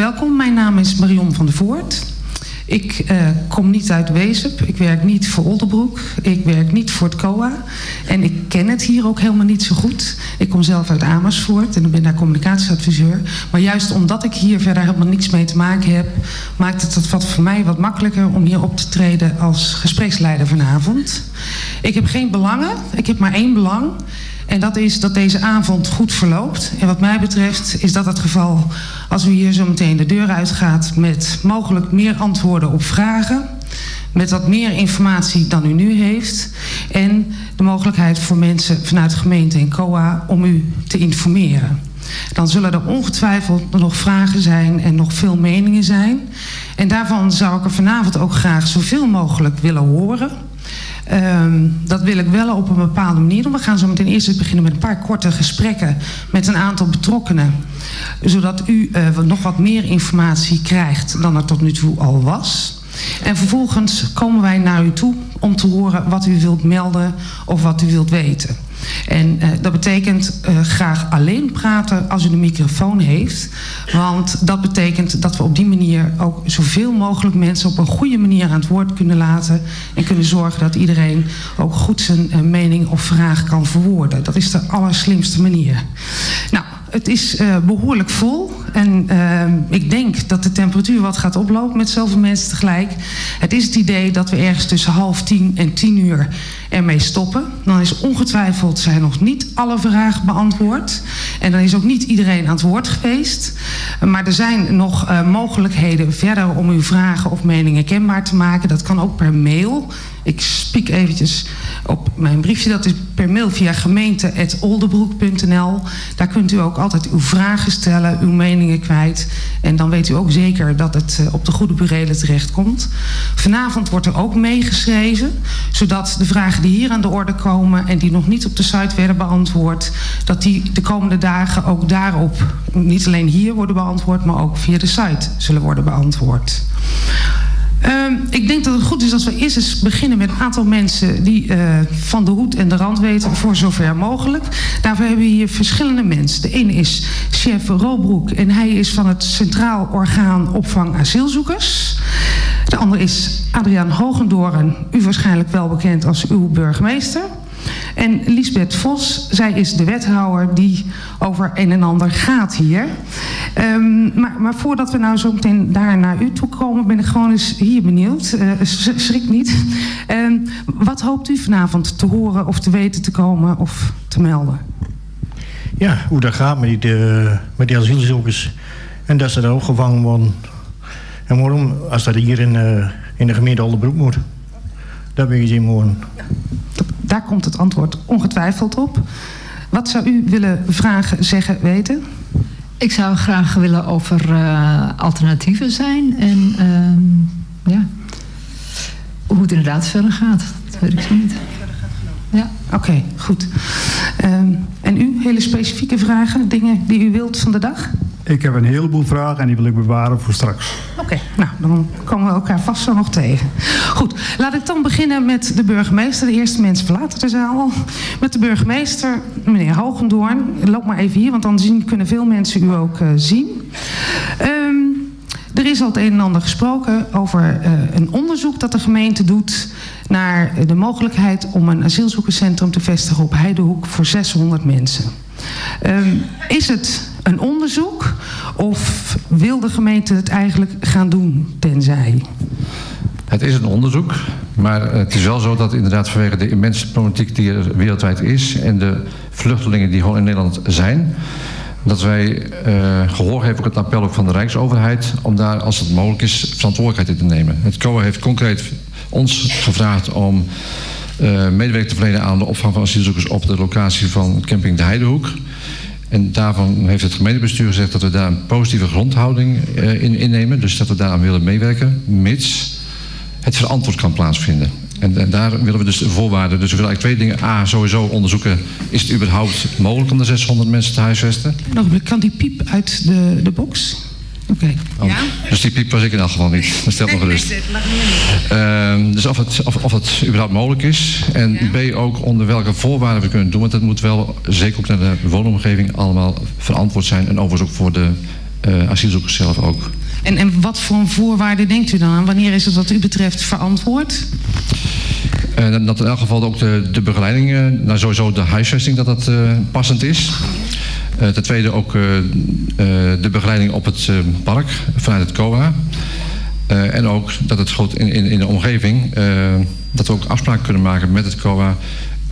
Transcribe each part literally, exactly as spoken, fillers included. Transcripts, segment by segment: Welkom, mijn naam is Marion van der Voort. Ik uh, kom niet uit Wezep, ik werk niet voor Oldebroek, ik werk niet voor het C O A. En ik ken het hier ook helemaal niet zo goed. Ik kom zelf uit Amersfoort en ik ben daar communicatieadviseur. Maar juist omdat ik hier verder helemaal niks mee te maken heb, maakt het dat wat voor mij wat makkelijker om hier op te treden als gespreksleider vanavond. Ik heb geen belangen, ik heb maar één belang. En dat is dat deze avond goed verloopt. En wat mij betreft is dat het geval als u hier zo meteen de deur uitgaat met mogelijk meer antwoorden op vragen. Met wat meer informatie dan u nu heeft. En de mogelijkheid voor mensen vanuit de gemeente en C O A om u te informeren. Dan zullen er ongetwijfeld nog vragen zijn en nog veel meningen zijn. En daarvan zou ik er vanavond ook graag zoveel mogelijk willen horen. Um, dat wil ik wel op een bepaalde manier doen. We gaan zo meteen eerst beginnen met een paar korte gesprekken met een aantal betrokkenen. Zodat u uh, nog wat meer informatie krijgt dan er tot nu toe al was. En vervolgens komen wij naar u toe om te horen wat u wilt melden of wat u wilt weten. En uh, dat betekent uh, graag alleen praten als u de microfoon heeft. Want dat betekent dat we op die manier ook zoveel mogelijk mensen op een goede manier aan het woord kunnen laten. En kunnen zorgen dat iedereen ook goed zijn uh, mening of vraag kan verwoorden. Dat is de allerslimste manier. Nou, het is uh, behoorlijk vol. En uh, ik denk dat de temperatuur wat gaat oplopen met zoveel mensen tegelijk. Het is het idee dat we ergens tussen half tien en tien uur ermee stoppen. Dan is ongetwijfeld zijn nog niet alle vragen beantwoord. En dan is ook niet iedereen aan het woord geweest. Maar er zijn nog uh, mogelijkheden verder om uw vragen of meningen kenbaar te maken. Dat kan ook per mail. Ik spiek eventjes op mijn briefje. Dat is per mail via gemeente apenstaartje oldebroek punt n l. Daar kunt u ook altijd uw vragen stellen, uw meningen kwijt. En dan weet u ook zeker dat het op de goede burelen terechtkomt. Vanavond wordt er ook meegeschreven, zodat de vragen die hier aan de orde komen en die nog niet op de site werden beantwoord, dat die de komende dagen ook daarop, niet alleen hier worden beantwoord, maar ook via de site zullen worden beantwoord. Uh, ik denk dat het goed is als we eerst eens beginnen met een aantal mensen die uh, van de hoed en de rand weten, voor zover mogelijk. Daarvoor hebben we hier verschillende mensen. De ene is Sjef Robroek en hij is van het Centraal Orgaan Opvang Asielzoekers. De andere is Adriaan Hoogendoorn, u waarschijnlijk wel bekend als uw burgemeester. En Liesbeth Vos, zij is de wethouder die over een en ander gaat hier. Um, maar, maar voordat we nou zo meteen daar naar u toe komen, ben ik gewoon eens hier benieuwd. Uh, schrik niet. Um, wat hoopt u vanavond te horen of te weten te komen of te melden? Ja, hoe dat gaat met die, de, met die asielzoekers. En dat ze daar ook gevangen worden. En waarom, als dat hier in, uh, in de gemeente Oldebroek moet. Dat ben je zien worden. Daar komt het antwoord ongetwijfeld op. Wat zou u willen vragen, zeggen, weten? Ik zou graag willen over uh, alternatieven zijn. En uh, ja, hoe het inderdaad verder gaat. Dat weet ik zo niet. Ja. Oké, okay, goed. Uh, en u, hele specifieke vragen, dingen die u wilt van de dag? Ik heb een heleboel vragen en die wil ik bewaren voor straks. Oké, okay, nou, dan komen we elkaar vast zo nog tegen. Goed, laat ik dan beginnen met de burgemeester. De eerste mensen verlaten de zaal. Met de burgemeester, meneer Hoogendoorn. Loop maar even hier, want dan zien, kunnen veel mensen u ook uh, zien. Um, er is al het een en ander gesproken over uh, een onderzoek dat de gemeente doet naar de mogelijkheid om een asielzoekerscentrum te vestigen op Heidehoek voor zeshonderd mensen. Um, is het een onderzoek of wil de gemeente het eigenlijk gaan doen tenzij? Het is een onderzoek, maar het is wel zo dat inderdaad vanwege de immense problematiek die er wereldwijd is en de vluchtelingen die gewoon in Nederland zijn, dat wij uh, gehoor geven op het appel ook van de Rijksoverheid om daar als het mogelijk is verantwoordelijkheid in te nemen. Het C O A heeft concreet ons gevraagd om uh, medewerking te verlenen aan de opvang van asielzoekers op de locatie van camping De Heidehoek. En daarvan heeft het gemeentebestuur gezegd dat we daar een positieve grondhouding uh, in innemen. Dus dat we daaraan willen meewerken, mits het verantwoord kan plaatsvinden. En, en daar willen we dus de voorwaarden. Dus we willen eigenlijk twee dingen. A, sowieso onderzoeken, is het überhaupt mogelijk om de zeshonderd mensen te huisvesten? Nog een blik, kan die piep uit de, de box? Oké. Okay. Oh, ja? Dus die piep was ik in elk geval niet. Dat stelt me gerust. Uh, dus of het, of, of het überhaupt mogelijk is. En ja. B, ook onder welke voorwaarden we kunnen doen. Want dat moet wel, zeker ook naar de woonomgeving, allemaal verantwoord zijn. En overigens ook voor de uh, asielzoekers zelf ook. En, en wat voor voorwaarden denkt u dan aan? Wanneer is het wat u betreft verantwoord? Uh, dat in elk geval ook de, de begeleiding, uh, nou sowieso de huisvesting, dat dat uh, passend is. Uh, ten tweede ook uh, uh, de begeleiding op het uh, park vanuit het C O A. Uh, en ook dat het goed in, in, in de omgeving, uh, dat we ook afspraken kunnen maken met het C O A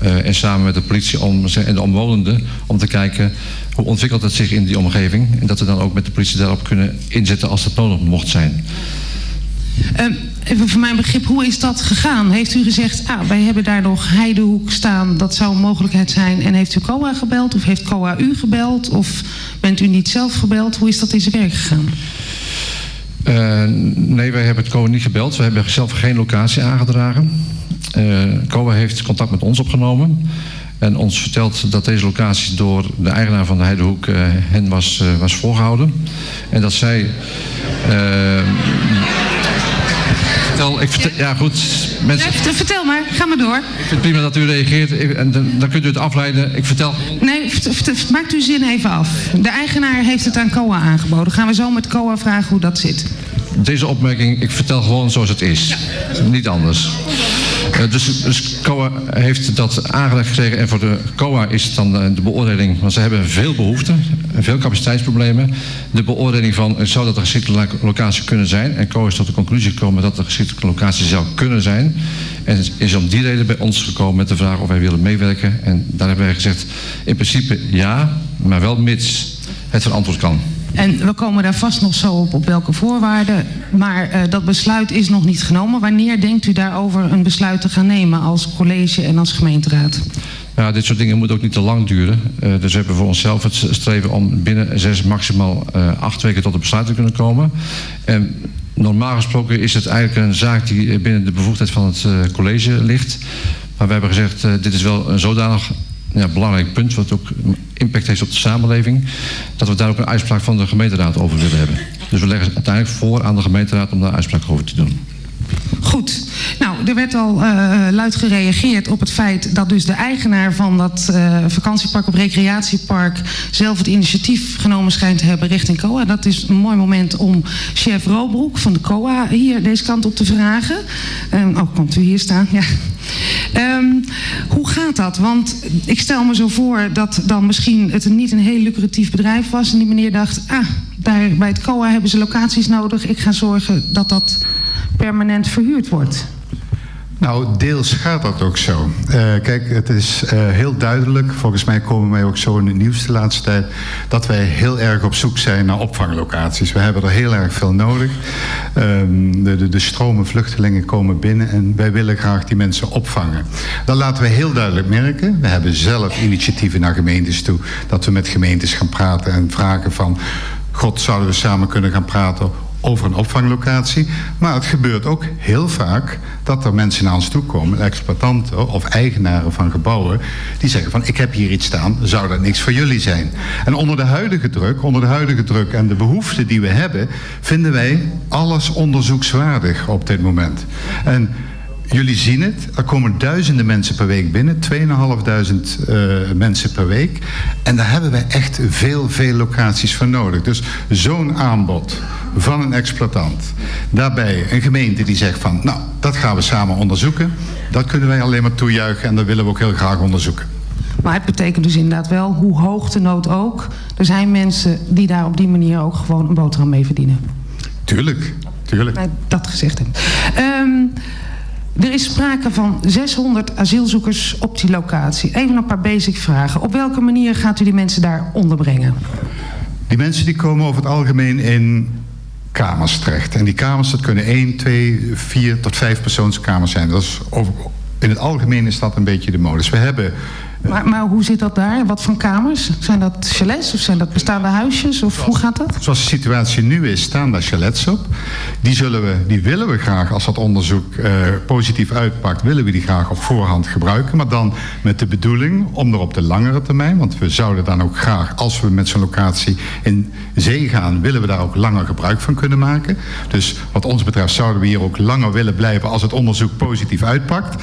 uh, en samen met de politie om, en de omwonenden om te kijken hoe ontwikkelt het zich in die omgeving. En dat we dan ook met de politie daarop kunnen inzetten als dat nodig mocht zijn. Uh, even voor mijn begrip, hoe is dat gegaan? Heeft u gezegd, ah, wij hebben daar nog Heidehoek staan, dat zou een mogelijkheid zijn. En heeft u C O A gebeld of heeft C O A u gebeld of bent u niet zelf gebeld? Hoe is dat in zijn werk gegaan? Uh, nee, wij hebben het C O A niet gebeld. We hebben zelf geen locatie aangedragen. Uh, C O A heeft contact met ons opgenomen en ons verteld dat deze locatie door de eigenaar van de Heidehoek uh, hen was, uh, was voorgehouden. En dat zij... Uh, Ik vertel, ja goed, mensen... Nee, vertel maar, ga maar door. Ik vind het prima dat u reageert ik, en dan kunt u het afleiden. Ik vertel... Nee, maakt uw zin even af. De eigenaar heeft het aan C O A aangeboden. Gaan we zo met C O A vragen hoe dat zit. Deze opmerking, ik vertel gewoon zoals het is. Ja. Niet anders. Uh, dus, dus C O A heeft dat aangelegd gekregen en voor de C O A is het dan de, de beoordeling, want ze hebben veel behoeften, veel capaciteitsproblemen. De beoordeling van, zou dat een geschikte locatie kunnen zijn? En C O A is tot de conclusie gekomen dat het een geschikte locatie zou kunnen zijn. En is om die reden bij ons gekomen met de vraag of wij willen meewerken. En daar hebben wij gezegd, in principe ja, maar wel mits het verantwoord kan. En we komen daar vast nog zo op, op welke voorwaarden. Maar uh, dat besluit is nog niet genomen. Wanneer denkt u daarover een besluit te gaan nemen als college en als gemeenteraad? Nou, dit soort dingen moet ook niet te lang duren. Uh, dus we hebben voor onszelf het streven om binnen zes, maximaal uh, acht weken tot een besluit te kunnen komen. En normaal gesproken is het eigenlijk een zaak die binnen de bevoegdheid van het uh, college ligt. Maar we hebben gezegd, uh, dit is wel een zodanig... Ja, belangrijk punt, wat ook impact heeft op de samenleving, dat we daar ook een uitspraak van de gemeenteraad over willen hebben. Dus we leggen het uiteindelijk voor aan de gemeenteraad om daar uitspraak over te doen. Goed. Nou, er werd al uh, luid gereageerd op het feit dat dus de eigenaar van dat uh, vakantiepark op recreatiepark zelf het initiatief genomen schijnt te hebben richting C O A. Dat is een mooi moment om Sjef Robroek van de C O A hier deze kant op te vragen. Um, oh, komt u hier staan? Ja. Um, hoe gaat dat? Want ik stel me zo voor dat dan misschien het niet een heel lucratief bedrijf was en die meneer dacht, ah, daar bij het C O A hebben ze locaties nodig. Ik ga zorgen dat dat permanent verhuurd wordt. Nou, deels gaat dat ook zo. Uh, kijk, het is uh, heel duidelijk, volgens mij komen wij ook zo in het nieuws de laatste tijd, dat wij heel erg op zoek zijn naar opvanglocaties. We hebben er heel erg veel nodig. Um, de, de, de stromen vluchtelingen komen binnen en wij willen graag die mensen opvangen. Dat laten we heel duidelijk merken. We hebben zelf initiatieven naar gemeentes toe, dat we met gemeentes gaan praten en vragen van, god, zouden we samen kunnen gaan praten over een opvanglocatie. Maar het gebeurt ook heel vaak dat er mensen naar ons toe komen, exploitanten of eigenaren van gebouwen, die zeggen van, ik heb hier iets staan, zou dat niks voor jullie zijn? En onder de huidige druk, onder de huidige druk en de behoeften die we hebben, vinden wij alles onderzoekswaardig op dit moment. En jullie zien het, er komen duizenden mensen per week binnen, tweeënhalfduizend uh, mensen per week. En daar hebben wij echt veel, veel locaties voor nodig. Dus zo'n aanbod van een exploitant, daarbij een gemeente die zegt van, nou, dat gaan we samen onderzoeken. Dat kunnen wij alleen maar toejuichen en dat willen we ook heel graag onderzoeken. Maar het betekent dus inderdaad wel, hoe hoog de nood ook, er zijn mensen die daar op die manier ook gewoon een boterham mee verdienen. Tuurlijk, tuurlijk. Maar dat gezegd hebben. Um, Er is sprake van zeshonderd asielzoekers op die locatie. Even een paar basic vragen. Op welke manier gaat u die mensen daar onderbrengen? Die mensen die komen over het algemeen in kamers terecht. En die kamers, dat kunnen één, twee, vier tot vijf persoonskamers zijn. Dat is over, in het algemeen is dat een beetje de modus. We hebben... Maar, maar hoe zit dat daar? Wat voor kamers? Zijn dat chalets of zijn dat bestaande huisjes? Of hoe gaat dat? Zoals de situatie nu is, staan daar chalets op. Die, zullen we, die willen we graag, als dat onderzoek uh, positief uitpakt, willen we die graag op voorhand gebruiken. Maar dan met de bedoeling om er op de langere termijn, want we zouden dan ook graag, als we met zo'n locatie in zee gaan, willen we daar ook langer gebruik van kunnen maken. Dus wat ons betreft zouden we hier ook langer willen blijven als het onderzoek positief uitpakt.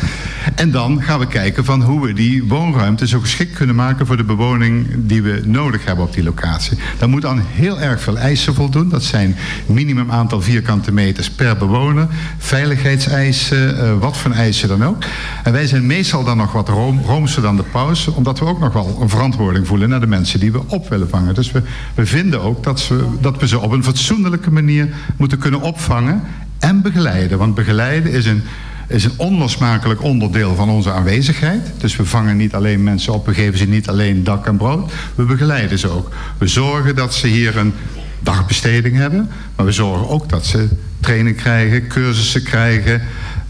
En dan gaan we kijken van hoe we die woonruimte woonruimte zo geschikt kunnen maken voor de bewoning die we nodig hebben op die locatie. Dat moet aan heel erg veel eisen voldoen. Dat zijn minimum aantal vierkante meters per bewoner, veiligheidseisen, uh, wat voor eisen dan ook. En wij zijn meestal dan nog wat room, roomser dan de paus, omdat we ook nog wel een verantwoording voelen naar de mensen die we op willen vangen. Dus we, we vinden ook dat we, dat we ze op een fatsoenlijke manier moeten kunnen opvangen en begeleiden. Want begeleiden is een... is een onlosmakelijk onderdeel van onze aanwezigheid. Dus we vangen niet alleen mensen op, we geven ze niet alleen dak en brood. We begeleiden ze ook. We zorgen dat ze hier een dagbesteding hebben. Maar we zorgen ook dat ze training krijgen, cursussen krijgen.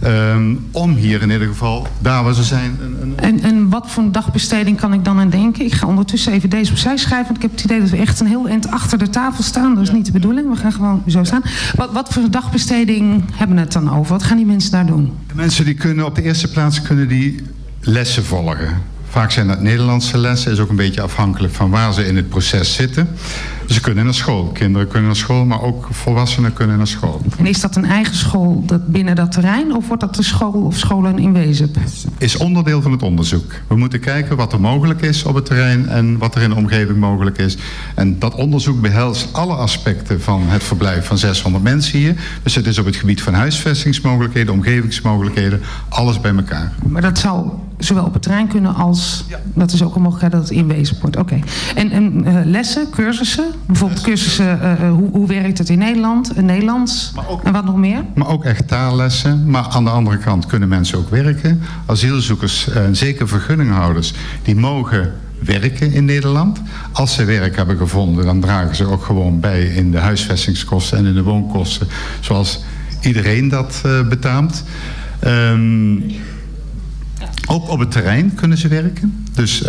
Um, om hier in ieder geval, daar waar ze zijn... Een, een... En, en wat voor een dagbesteding kan ik dan aan denken? Ik ga ondertussen even deze opzij schrijven, want ik heb het idee dat we echt een heel eind achter de tafel staan. Dat is niet de bedoeling, we gaan gewoon zo staan. Wat, wat voor dagbesteding hebben we het dan over? Wat gaan die mensen daar doen? De mensen die kunnen op de eerste plaats kunnen die lessen volgen. Vaak zijn dat Nederlandse lessen, is ook een beetje afhankelijk van waar ze in het proces zitten. Ze kunnen naar school, kinderen kunnen naar school, maar ook volwassenen kunnen naar school. En is dat een eigen school dat binnen dat terrein of wordt dat de school of scholen in Wezep? Is onderdeel van het onderzoek. We moeten kijken wat er mogelijk is op het terrein en wat er in de omgeving mogelijk is. En dat onderzoek behelst alle aspecten van het verblijf van zeshonderd mensen hier. Dus het is op het gebied van huisvestingsmogelijkheden, omgevingsmogelijkheden, alles bij elkaar. Maar dat zou zowel op het terrein kunnen als, ja, dat is ook een mogelijkheid dat het in Wezep wordt. Oké. En, en uh, lessen, cursussen? Bijvoorbeeld cursussen, uh, hoe, hoe werkt het in Nederland, in Nederlands ook, en wat nog meer? Maar ook echt taallessen. Maar aan de andere kant kunnen mensen ook werken. Asielzoekers en uh, zeker vergunninghouders, die mogen werken in Nederland. Als ze werk hebben gevonden, dan dragen ze ook gewoon bij in de huisvestingskosten en in de woonkosten. Zoals iedereen dat uh, betaamt. Um, ook op het terrein kunnen ze werken. Dus uh,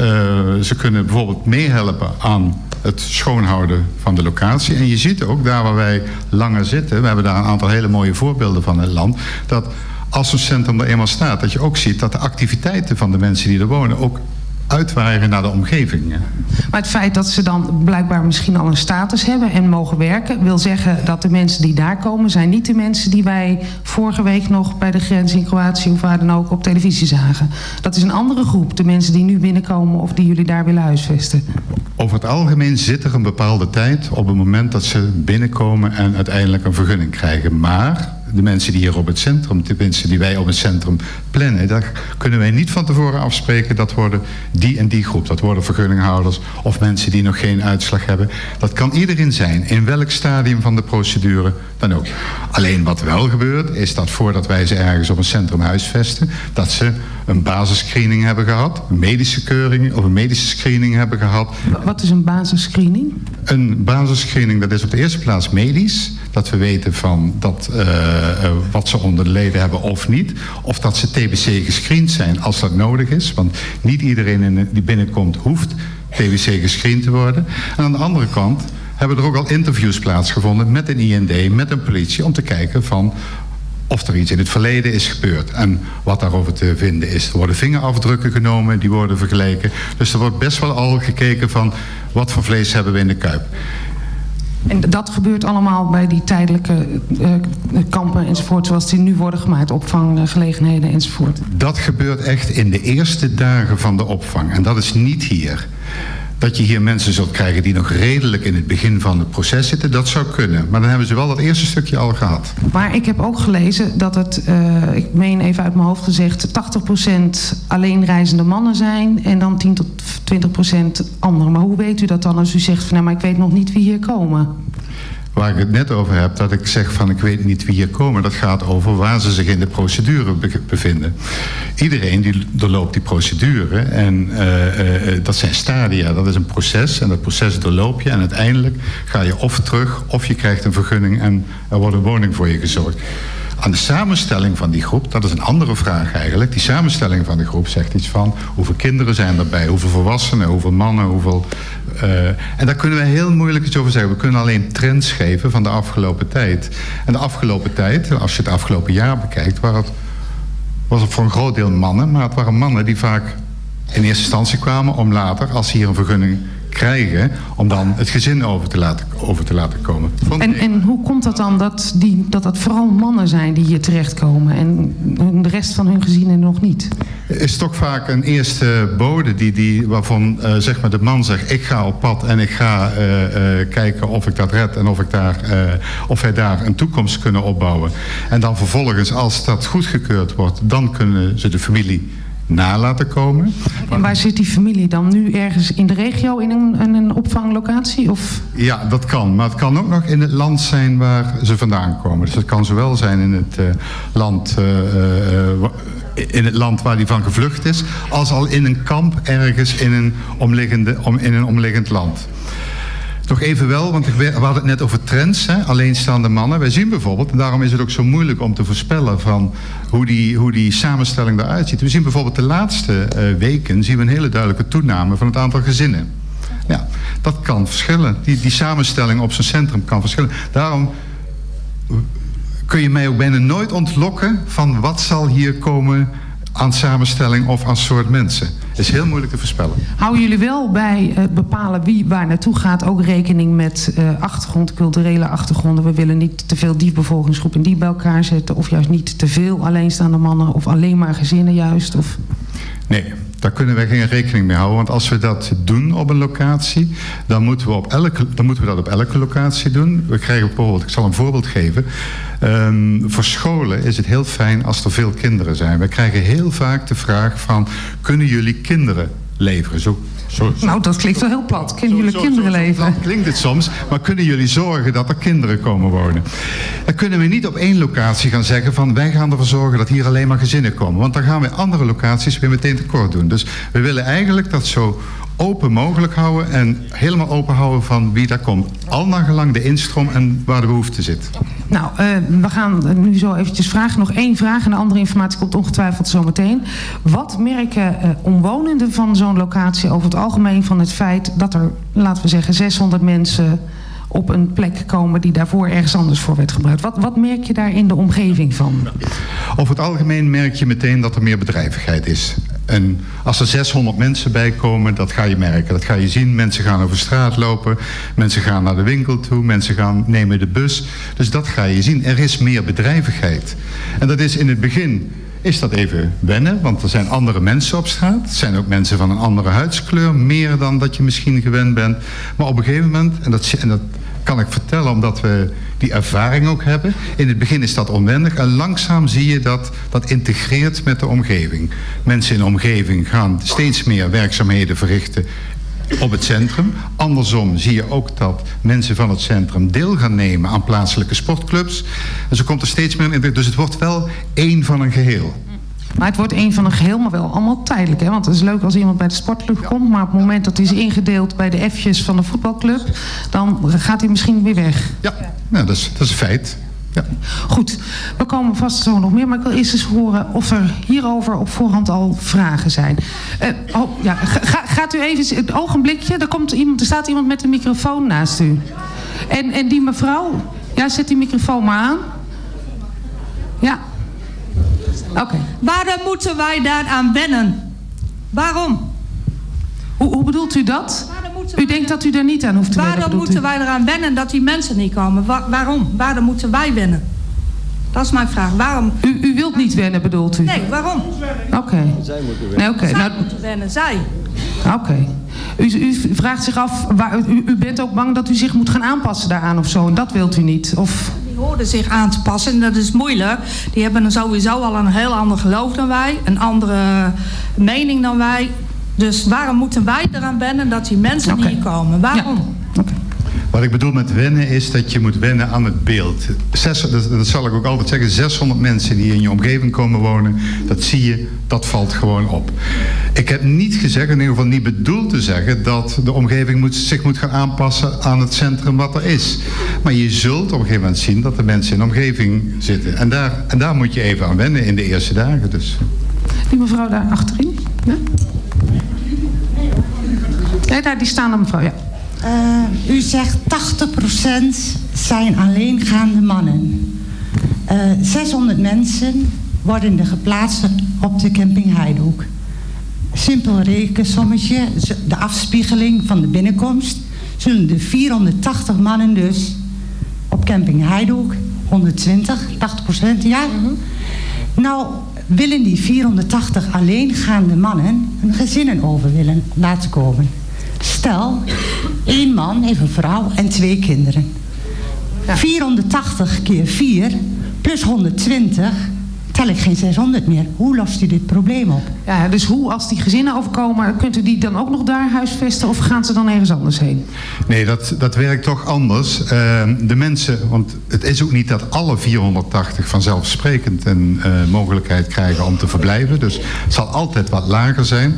ze kunnen bijvoorbeeld meehelpen aan het schoonhouden van de locatie. En je ziet ook, daar waar wij langer zitten, we hebben daar een aantal hele mooie voorbeelden van in het land, dat als zo'n centrum er eenmaal staat, dat je ook ziet dat de activiteiten van de mensen die er wonen ook uitwaaien naar de omgeving. Maar het feit dat ze dan blijkbaar misschien al een status hebben en mogen werken, wil zeggen dat de mensen die daar komen zijn niet de mensen die wij vorige week nog bij de grens in Kroatië of waar dan ook op televisie zagen. Dat is een andere groep, de mensen die nu binnenkomen of die jullie daar willen huisvesten. Over het algemeen zit er een bepaalde tijd op het moment dat ze binnenkomen en uiteindelijk een vergunning krijgen. Maar de mensen die hier op het centrum, de mensen die wij op het centrum plannen, daar kunnen wij niet van tevoren afspreken. Dat worden die en die groep. Dat worden vergunninghouders of mensen die nog geen uitslag hebben. Dat kan iedereen zijn, in welk stadium van de procedure dan ook. Alleen wat wel gebeurt, is dat voordat wij ze ergens op een centrum huisvesten, dat ze een basisscreening hebben gehad, een medische keuring of een medische screening hebben gehad. Wat is een basisscreening? Een basisscreening, dat is op de eerste plaats medisch. Dat we weten van dat, uh, uh, wat ze onder de leden hebben of niet. Of dat ze T B C gescreend zijn als dat nodig is. Want niet iedereen in de, die binnenkomt hoeft T B C gescreend te worden. En aan de andere kant hebben er ook al interviews plaatsgevonden met een I N D, met een politie, om te kijken van of er iets in het verleden is gebeurd. En wat daarover te vinden is. Er worden vingerafdrukken genomen, die worden vergeleken. Dus er wordt best wel al gekeken van wat voor vlees hebben we in de kuip. En dat gebeurt allemaal bij die tijdelijke uh, kampen enzovoort, zoals die nu worden gemaakt, opvanggelegenheden enzovoort. Dat gebeurt echt in de eerste dagen van de opvang. En dat is niet hier. Dat je hier mensen zult krijgen die nog redelijk in het begin van het proces zitten, dat zou kunnen. Maar dan hebben ze wel dat eerste stukje al gehad. Maar ik heb ook gelezen dat het, uh, ik meen even uit mijn hoofd gezegd, tachtig procent alleenreizende mannen zijn en dan tien tot twintig procent anderen. Maar hoe weet u dat dan als u zegt van nou, maar ik weet nog niet wie hier komen? Waar ik het net over heb, dat ik zeg van ik weet niet wie hier komen, dat gaat over waar ze zich in de procedure be- bevinden. Iedereen die doorloopt die procedure en uh, uh, dat zijn stadia, dat is een proces en dat proces doorloop je en uiteindelijk ga je of terug of je krijgt een vergunning en er wordt een woning voor je gezorgd. Aan de samenstelling van die groep, dat is een andere vraag eigenlijk. Die samenstelling van de groep zegt iets van hoeveel kinderen zijn erbij, hoeveel volwassenen, hoeveel mannen, hoeveel... Uh, en daar kunnen we heel moeilijk iets over zeggen. We kunnen alleen trends geven van de afgelopen tijd. En de afgelopen tijd, als je het afgelopen jaar bekijkt, waren het, was het voor een groot deel mannen, maar het waren mannen die vaak in eerste instantie kwamen om later, als ze hier een vergunning krijgen om dan het gezin over te laten, over te laten komen. En, en hoe komt dat dan dat, die, dat dat vooral mannen zijn die hier terechtkomen en de rest van hun gezinnen nog niet? Is toch vaak een eerste bode die, die, waarvan uh, zeg maar de man zegt ik ga op pad en ik ga uh, uh, kijken of ik dat red en of, ik daar, uh, of wij daar een toekomst kunnen opbouwen. En dan vervolgens als dat goedgekeurd wordt, dan kunnen ze de familie na laten komen. En waar zit die familie dan nu? Ergens in de regio in een, in een opvanglocatie? Of? Ja, dat kan. Maar het kan ook nog in het land zijn waar ze vandaan komen. Dus het kan zowel zijn in het, uh, land, uh, uh, in het land waar die van gevlucht is, als al in een kamp ergens in een, omliggende, om, in een omliggend land. Nog even wel, want we hadden het net over trends, hè? Alleenstaande mannen. Wij zien bijvoorbeeld, en daarom is het ook zo moeilijk om te voorspellen van hoe die, hoe die samenstelling eruit ziet. We zien bijvoorbeeld de laatste uh, weken zien we een hele duidelijke toename van het aantal gezinnen. Ja, dat kan verschillen. Die, die samenstelling op zijn centrum kan verschillen. Daarom kun je mij ook bijna nooit ontlokken van wat zal hier komen aan samenstelling of aan soort mensen. Dat is heel moeilijk te voorspellen. Houden jullie wel bij uh, bepalen wie waar naartoe gaat ook rekening met uh, achtergrond, culturele achtergronden? We willen niet te veel die bevolkingsgroep en die bij elkaar zetten, of juist niet te veel alleenstaande mannen of alleen maar gezinnen juist? Of? Nee, daar kunnen wij geen rekening mee houden. Want als we dat doen op een locatie, dan moeten we, op elke, dan moeten we dat op elke locatie doen. We krijgen bijvoorbeeld, ik zal een voorbeeld geven. Um, voor scholen is het heel fijn als er veel kinderen zijn. We krijgen heel vaak de vraag van, kunnen jullie kinderen leveren? Zo, zo, zo, nou, dat klinkt wel heel plat. Kunnen zo, jullie zo, kinderen zo, zo, leveren? Dan klinkt het soms, maar kunnen jullie zorgen dat er kinderen komen wonen? Dan kunnen we niet op één locatie gaan zeggen van, wij gaan ervoor zorgen dat hier alleen maar gezinnen komen. Want dan gaan we andere locaties weer meteen tekort doen. Dus we willen eigenlijk dat zo open mogelijk houden en helemaal open houden van wie daar komt. Al naar gelang de instroom en waar de behoefte zit. Nou, uh, we gaan nu zo eventjes vragen. Nog één vraag en de andere informatie komt ongetwijfeld zometeen. Wat merken uh, omwonenden van zo'n locatie over het algemeen van het feit dat er, laten we zeggen, zeshonderd mensen op een plek komen die daarvoor ergens anders voor werd gebruikt? Wat, wat merk je daar in de omgeving van? Over het algemeen merk je meteen dat er meer bedrijvigheid is. En als er zeshonderd mensen bij komen, dat ga je merken, dat ga je zien. Mensen gaan over straat lopen, mensen gaan naar de winkel toe, mensen gaan nemen de bus. Dus dat ga je zien. Er is meer bedrijvigheid. En dat is in het begin, is dat even wennen, want er zijn andere mensen op straat. Het zijn ook mensen van een andere huidskleur, meer dan dat je misschien gewend bent. Maar op een gegeven moment, en dat, en dat kan ik vertellen omdat we die ervaring ook hebben. In het begin is dat onwendig en langzaam zie je dat dat integreert met de omgeving. Mensen in de omgeving gaan steeds meer werkzaamheden verrichten op het centrum. Andersom zie je ook dat mensen van het centrum deel gaan nemen aan plaatselijke sportclubs. En zo komt er steeds meer in. Dus het wordt wel één van een geheel. Maar het wordt één van een geheel, maar wel allemaal tijdelijk. Hè? Want het is leuk als iemand bij de sportclub komt, maar op het moment dat hij is ingedeeld bij de F'jes van de voetbalclub, dan gaat hij misschien weer weg. Ja, nou, dat is, dat is een feit. Ja. Goed, we komen vast zo nog meer, maar ik wil eerst eens horen of er hierover op voorhand al vragen zijn. Uh, oh, ja, ga, gaat u even, het ogenblikje, er, komt iemand, er staat iemand met een microfoon naast u. En, en die mevrouw, ja, zet die microfoon maar aan. Ja. Oké. Okay. Waarom moeten wij daaraan wennen? Waarom? Hoe, hoe bedoelt u dat? U denkt dat u er niet aan hoeft te wennen? Waarom moeten wij eraan wennen dat die mensen niet komen? Wa waarom? Waarom moeten wij wennen? Dat is mijn vraag. Waarom? U, u wilt niet wennen, bedoelt u? Nee, waarom? Oké. Okay. Zij moeten wennen. Nee, okay. Zij nou, moeten wennen, zij. Oké. Okay. U, u vraagt zich af, waar, u, u bent ook bang dat u zich moet gaan aanpassen daaraan of zo. En dat wilt u niet? Of? Die hoorden zich aan te passen en dat is moeilijk. Die hebben sowieso al een heel ander geloof dan wij. Een andere mening dan wij. Dus waarom moeten wij eraan wennen dat die mensen okay. hier komen? Waarom? Ja. Okay. Wat ik bedoel met wennen is dat je moet wennen aan het beeld. Zes, dat, dat zal ik ook altijd zeggen. zeshonderd mensen die in je omgeving komen wonen, dat zie je, dat valt gewoon op. Ik heb niet gezegd, in ieder geval niet bedoeld te zeggen, dat de omgeving moet, zich moet gaan aanpassen aan het centrum wat er is. Maar je zult op een gegeven moment zien dat de mensen in de omgeving zitten. En daar, en daar moet je even aan wennen in de eerste dagen dus. Die mevrouw daar achterin. Ja? Nee, daar die staan dan mevrouw, ja. Uh, u zegt tachtig procent zijn alleengaande mannen. Uh, zeshonderd mensen worden er geplaatst op de camping Heidehoek. Simpel rekensommetje, de afspiegeling van de binnenkomst, zullen de vierhonderdtachtig mannen dus op camping Heidehoek, honderdtwintig, tachtig procent ja. Mm-hmm. Nou, willen die vierhonderdtachtig alleengaande mannen hun gezinnen over willen laten komen. Stel, één man heeft een vrouw en twee kinderen. Ja. vierhonderdtachtig keer vier plus honderdtwintig... tel ik geen zeshonderd meer. Hoe lost u dit probleem op? Ja, dus hoe, als die gezinnen overkomen, kunt u die dan ook nog daar huisvesten of gaan ze dan ergens anders heen? Nee, dat, dat werkt toch anders. Uh, de mensen, want het is ook niet dat alle vierhonderdtachtig vanzelfsprekend een uh, mogelijkheid krijgen om te verblijven. Dus het zal altijd wat lager zijn.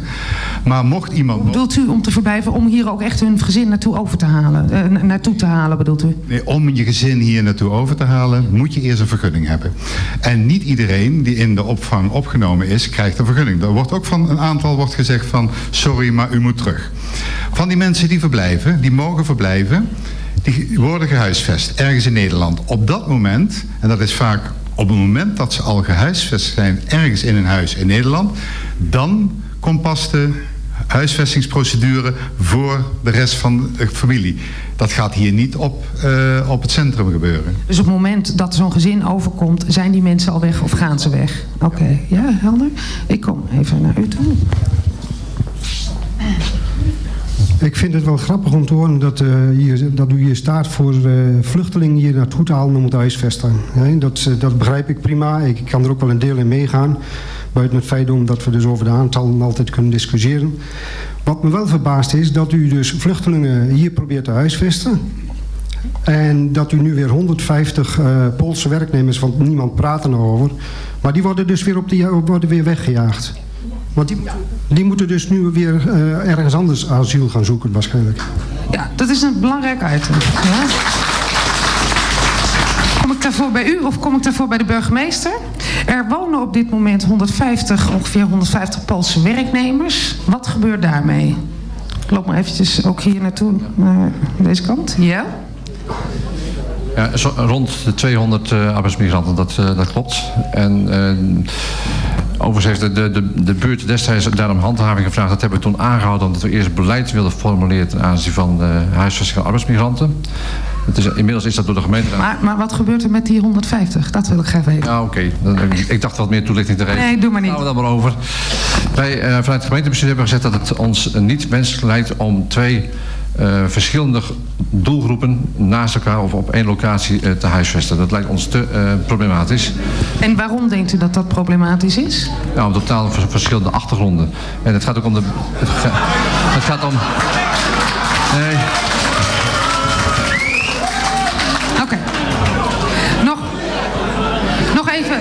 Maar mocht iemand... Hoe bedoelt u om te verblijven, om hier ook echt hun gezin naartoe over te halen? Uh, naartoe te halen bedoelt u? Nee, om je gezin hier naartoe over te halen, moet je eerst een vergunning hebben. En niet iedereen die in de opvang opgenomen is, krijgt een vergunning. Er wordt ook van een aantal wordt gezegd van, sorry, maar u moet terug. Van die mensen die verblijven, die mogen verblijven, die worden gehuisvest ergens in Nederland. Op dat moment, en dat is vaak op het moment dat ze al gehuisvest zijn, ergens in een huis in Nederland, dan komt pas de huisvestingsprocedure voor de rest van de familie. Dat gaat hier niet op, uh, op het centrum gebeuren. Dus op het moment dat zo'n gezin overkomt, zijn die mensen al weg of gaan ze weg? Oké, okay. Ja, helder. Ik kom even naar u toe. Ik vind het wel grappig om te horen dat, uh, hier, dat u hier staat voor uh, vluchtelingen hier naartoe te halen om het huisvesten. He, dat, uh, dat begrijp ik prima. Ik kan er ook wel een deel in meegaan. Buiten het feit omdat we dus over de aantallen altijd kunnen discussiëren. Wat me wel verbaast is dat u dus vluchtelingen hier probeert te huisvesten. En dat u nu weer honderdvijftig uh, Poolse werknemers, want niemand praat er nog over. Maar die worden dus weer, op de, worden weer weggejaagd. Want die, die moeten dus nu weer uh, ergens anders asiel gaan zoeken waarschijnlijk. Ja, dat is een belangrijk item. Ja. Kom ik daarvoor bij u of kom ik daarvoor bij de burgemeester? Er wonen op dit moment honderdvijftig, ongeveer honderdvijftig Poolse werknemers. Wat gebeurt daarmee? Ik loop maar eventjes ook hier naartoe, naar deze kant. Ja? Ja, zo, rond de tweehonderd uh, arbeidsmigranten, dat, uh, dat klopt. En... Uh, Overigens heeft de, de, de buurt destijds daarom handhaving gevraagd. Dat hebben we toen aangehouden omdat we eerst beleid wilden formuleren ten aanzien van uh, huisvesting van arbeidsmigranten. Het is, inmiddels is dat door de gemeente... Maar, maar wat gebeurt er met die honderdvijftig? Dat wil ik graag weten. Ah, oké. Okay. Ik dacht wat meer toelichting te geven. Nee, doe maar niet. Daar houden we dan maar over. Wij uh, vanuit het gemeentebestuur hebben gezegd dat het ons niet wenselijk lijkt om twee uh, verschillende doelgroepen naast elkaar of op één locatie uh, te huisvesten. Dat lijkt ons te uh, problematisch. En waarom denkt u dat dat problematisch is? Nou, om totaal verschillende achtergronden. En het gaat ook om de... Het, ga, het gaat om... Nee...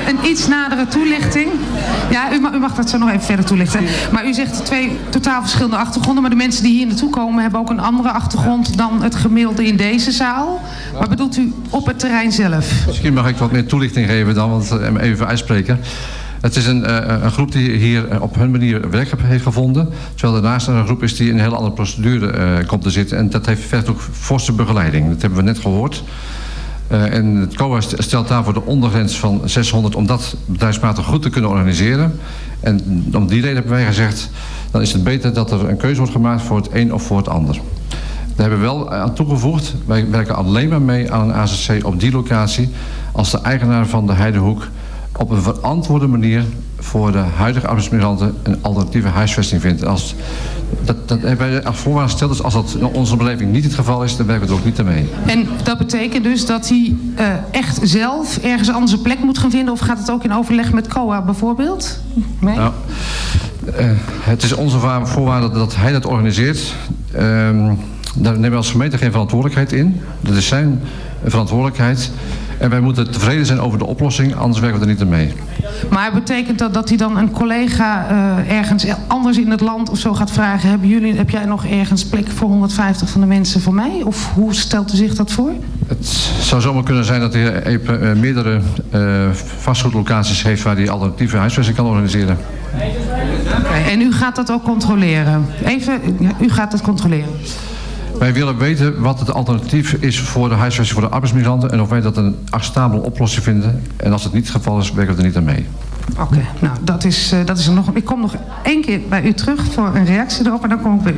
Een iets nadere toelichting. Ja, u mag, u mag dat zo nog even verder toelichten. Maar u zegt twee totaal verschillende achtergronden. Maar de mensen die hier naartoe komen hebben ook een andere achtergrond dan het gemiddelde in deze zaal. Wat bedoelt u op het terrein zelf? Misschien mag ik wat meer toelichting geven dan, want even uitspreken. Het is een, een groep die hier op hun manier werk heeft gevonden. Terwijl daarnaast een groep is die in een hele andere procedure komt te zitten. En dat heeft verder ook forse begeleiding. Dat hebben we net gehoord. Uh, en het C O A stelt daarvoor de ondergrens van zeshonderd om dat bedrijfsmatig goed te kunnen organiseren. En om die reden hebben wij gezegd, dan is het beter dat er een keuze wordt gemaakt voor het een of voor het ander. Daar hebben we wel aan toegevoegd, wij werken alleen maar mee aan een A C C op die locatie als de eigenaar van de Heidehoek op een verantwoorde manier voor de huidige arbeidsmigranten een alternatieve huisvesting vindt. Als dat, dat hebben wij als voorwaarde gesteld, dus als dat in onze beleving niet het geval is, dan werken we er ook niet aan mee. En dat betekent dus dat hij uh, echt zelf ergens anders een plek moet gaan vinden, of gaat het ook in overleg met C O A bijvoorbeeld? Nee? Nou, uh, het is onze voorwaarde dat hij dat organiseert. Uh, daar nemen we als gemeente geen verantwoordelijkheid in. Dat is zijn verantwoordelijkheid. En wij moeten tevreden zijn over de oplossing, anders werken we er niet aan mee. Maar betekent dat dat hij dan een collega uh, ergens anders in het land of zo gaat vragen... Hebben jullie, heb jij nog ergens plek voor honderdvijftig van de mensen voor mij? Of hoe stelt u zich dat voor? Het zou zomaar kunnen zijn dat de heer Epe uh, meerdere uh, vastgoedlocaties heeft... waar hij alternatieve huisvesting kan organiseren. Okay, en u gaat dat ook controleren? Even, ja, u gaat dat controleren? Wij willen weten wat het alternatief is voor de huisvesting voor de arbeidsmigranten en of wij dat een acceptabele oplossing vinden. En als het niet het geval is, werken we er niet aan mee. Oké, okay, nou dat is, uh, dat is er nog. Ik kom nog één keer bij u terug voor een reactie erop en dan kom ik bij u.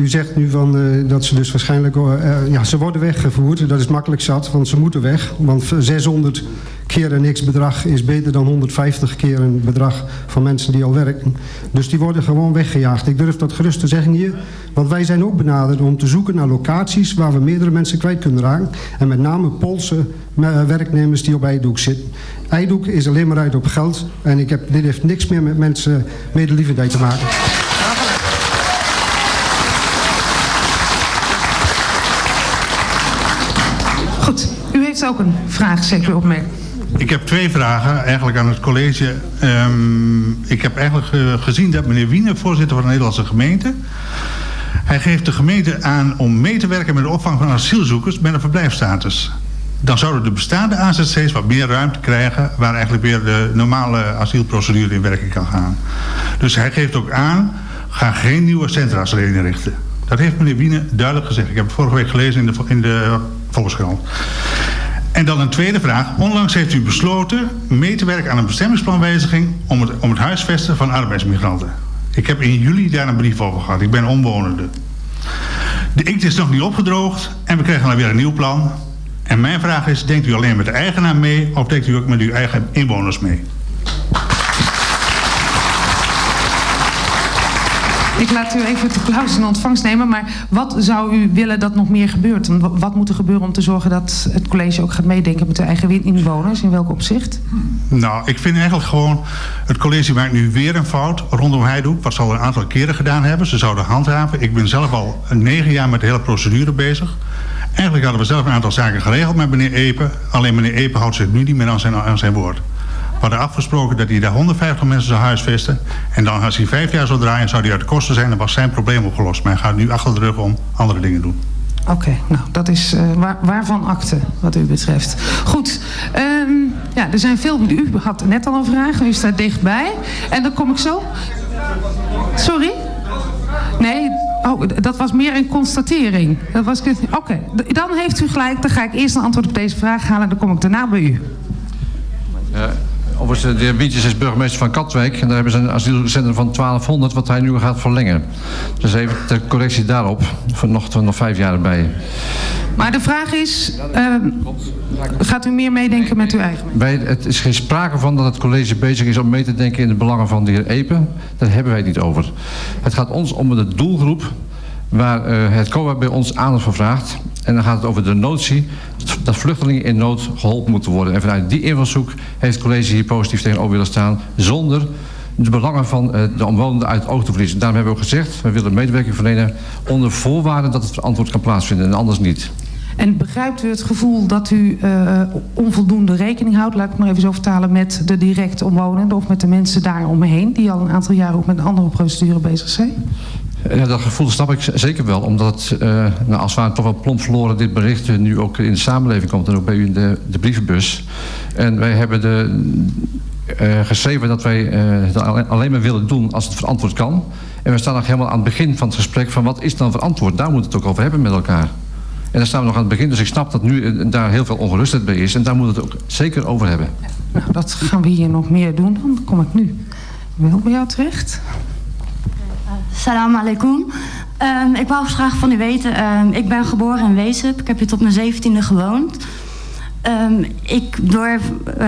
U zegt nu van, uh, dat ze dus waarschijnlijk... Uh, ja, ze worden weggevoerd, dat is makkelijk zat, want ze moeten weg. Want zeshonderd keer een x-bedrag is beter dan honderdvijftig keer een bedrag van mensen die al werken. Dus die worden gewoon weggejaagd. Ik durf dat gerust te zeggen hier, want wij zijn ook benaderd om te zoeken naar locaties waar we meerdere mensen kwijt kunnen raken. En met name Poolse uh, werknemers die op Heidehoek zitten. Heidehoek is alleen maar uit op geld en ik heb, dit heeft niks meer met mensen medelievendheid te maken. Ook een vraag, zeker opmerking. Ik heb twee vragen eigenlijk aan het college. Um, ik heb eigenlijk uh, gezien dat meneer Wiener, voorzitter van de Nederlandse gemeente, hij geeft de gemeente aan om mee te werken met de opvang van asielzoekers met een verblijfsstatus. Dan zouden de bestaande A Z C's wat meer ruimte krijgen waar eigenlijk weer de normale asielprocedure in werking kan gaan. Dus hij geeft ook aan, ga geen nieuwe centra's inrichten. Dat heeft meneer Wiener duidelijk gezegd. Ik heb het vorige week gelezen in de, in de Volkskrant. En dan een tweede vraag. Onlangs heeft u besloten mee te werken aan een bestemmingsplanwijziging om het, om het huisvesten van arbeidsmigranten. Ik heb in juli daar een brief over gehad. Ik ben omwonende. De inkt is nog niet opgedroogd en we krijgen dan weer een nieuw plan. En mijn vraag is, denkt u alleen met de eigenaar mee of denkt u ook met uw eigen inwoners mee? Ik laat u even het applaus in ontvangst nemen, maar wat zou u willen dat nog meer gebeurt? Wat moet er gebeuren om te zorgen dat het college ook gaat meedenken met de eigen inwoners? In welk opzicht? Nou, ik vind eigenlijk gewoon, het college maakt nu weer een fout rondom Heidehoek, wat ze al een aantal keren gedaan hebben. Ze zouden handhaven. Ik ben zelf al negen jaar met de hele procedure bezig. Eigenlijk hadden we zelf een aantal zaken geregeld met meneer Epe. Alleen meneer Epe houdt zich nu niet meer aan zijn, aan zijn woord. We hadden afgesproken dat hij daar honderdvijftig mensen zou huisvesten. En dan als hij vijf jaar zou draaien, zou hij uit de kosten zijn. Dan was zijn probleem opgelost. Maar hij gaat nu achter de rug om andere dingen doen. Oké, okay, nou dat is uh, waar, waarvan akte wat u betreft. Goed, um, ja, er zijn veel... U had net al een vraag, u staat dichtbij. En dan kom ik zo... Sorry? Nee, oh, dat was meer een constatering. Oké, okay, dan heeft u gelijk. Dan ga ik eerst een antwoord op deze vraag halen en dan kom ik daarna bij u. Ja. Overigens, de heer Wientjes is burgemeester van Katwijk. En daar hebben ze een asielzoekerscentrum van twaalfhonderd, wat hij nu gaat verlengen. Dus even de correctie daarop. Voor nog, nog vijf jaar erbij. Maar de vraag is, uh, gaat u meer meedenken met uw eigen? Wij, het is geen sprake van dat het college bezig is om mee te denken in de belangen van de heer Epe. Daar hebben wij het niet over. Het gaat ons om de doelgroep waar uh, het C O A bij ons aandacht voor vraagt. En dan gaat het over de notie dat vluchtelingen in nood geholpen moeten worden. En vanuit die invalshoek heeft het college hier positief tegenover willen staan, zonder de belangen van de omwonenden uit het oog te verliezen. Daarom hebben we ook gezegd, we willen medewerking verlenen onder voorwaarden dat het verantwoord kan plaatsvinden en anders niet. En begrijpt u het gevoel dat u uh, onvoldoende rekening houdt, laat ik het maar even zo vertalen, met de direct omwonenden of met de mensen daar omheen die al een aantal jaren ook met een andere procedure bezig zijn? Ja, dat gevoel snap ik zeker wel, omdat het, uh, nou, als we toch wel plomp verloren dit bericht nu ook in de samenleving komt en ook bij u in de, de brievenbus. En wij hebben de, uh, geschreven dat wij uh, het alleen maar willen doen als het verantwoord kan. En we staan nog helemaal aan het begin van het gesprek van wat is dan verantwoord? Daar moeten we het ook over hebben met elkaar. En daar staan we nog aan het begin, dus ik snap dat nu daar heel veel ongerustheid bij is en daar moeten we het ook zeker over hebben. Nou, dat gaan we hier nog meer doen, dan kom ik nu wel bij jou terecht. Salam alaikum. Um, ik wou graag van u weten, um, ik ben geboren in Wezep. Ik heb hier tot mijn zeventiende gewoond. Um, ik, door uh,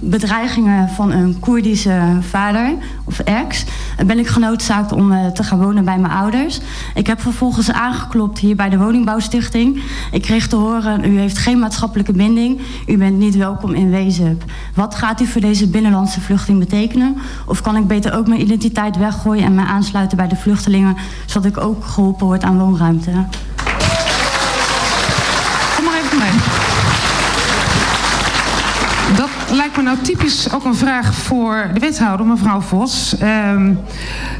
bedreigingen van een Koerdische vader of ex, ben ik genoodzaakt om uh, te gaan wonen bij mijn ouders. Ik heb vervolgens aangeklopt hier bij de woningbouwstichting. Ik kreeg te horen, u heeft geen maatschappelijke binding. U bent niet welkom in Wezep. Wat gaat u voor deze binnenlandse vluchteling betekenen? Of kan ik beter ook mijn identiteit weggooien en mij aansluiten bij de vluchtelingen, zodat ik ook geholpen word aan woonruimte? Kom maar even mee. Lijkt me nou typisch ook een vraag voor de wethouder, mevrouw Vos. Um,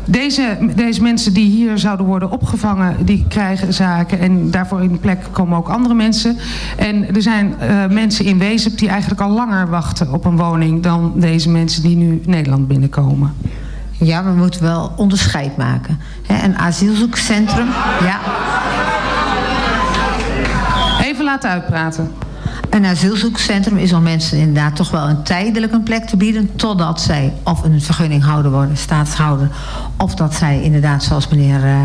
deze, deze mensen die hier zouden worden opgevangen, die krijgen zaken. En daarvoor in de plek komen ook andere mensen. En er zijn uh, mensen in Wezep die eigenlijk al langer wachten op een woning dan deze mensen die nu Nederland binnenkomen. Ja, we moeten wel onderscheid maken. He, een asielzoekerscentrum, ja. Even laten uitpraten. Een asielzoekcentrum is om mensen inderdaad toch wel een tijdelijk een plek te bieden, totdat zij of een vergunninghouder worden, staatshouder, of dat zij inderdaad, zoals meneer uh,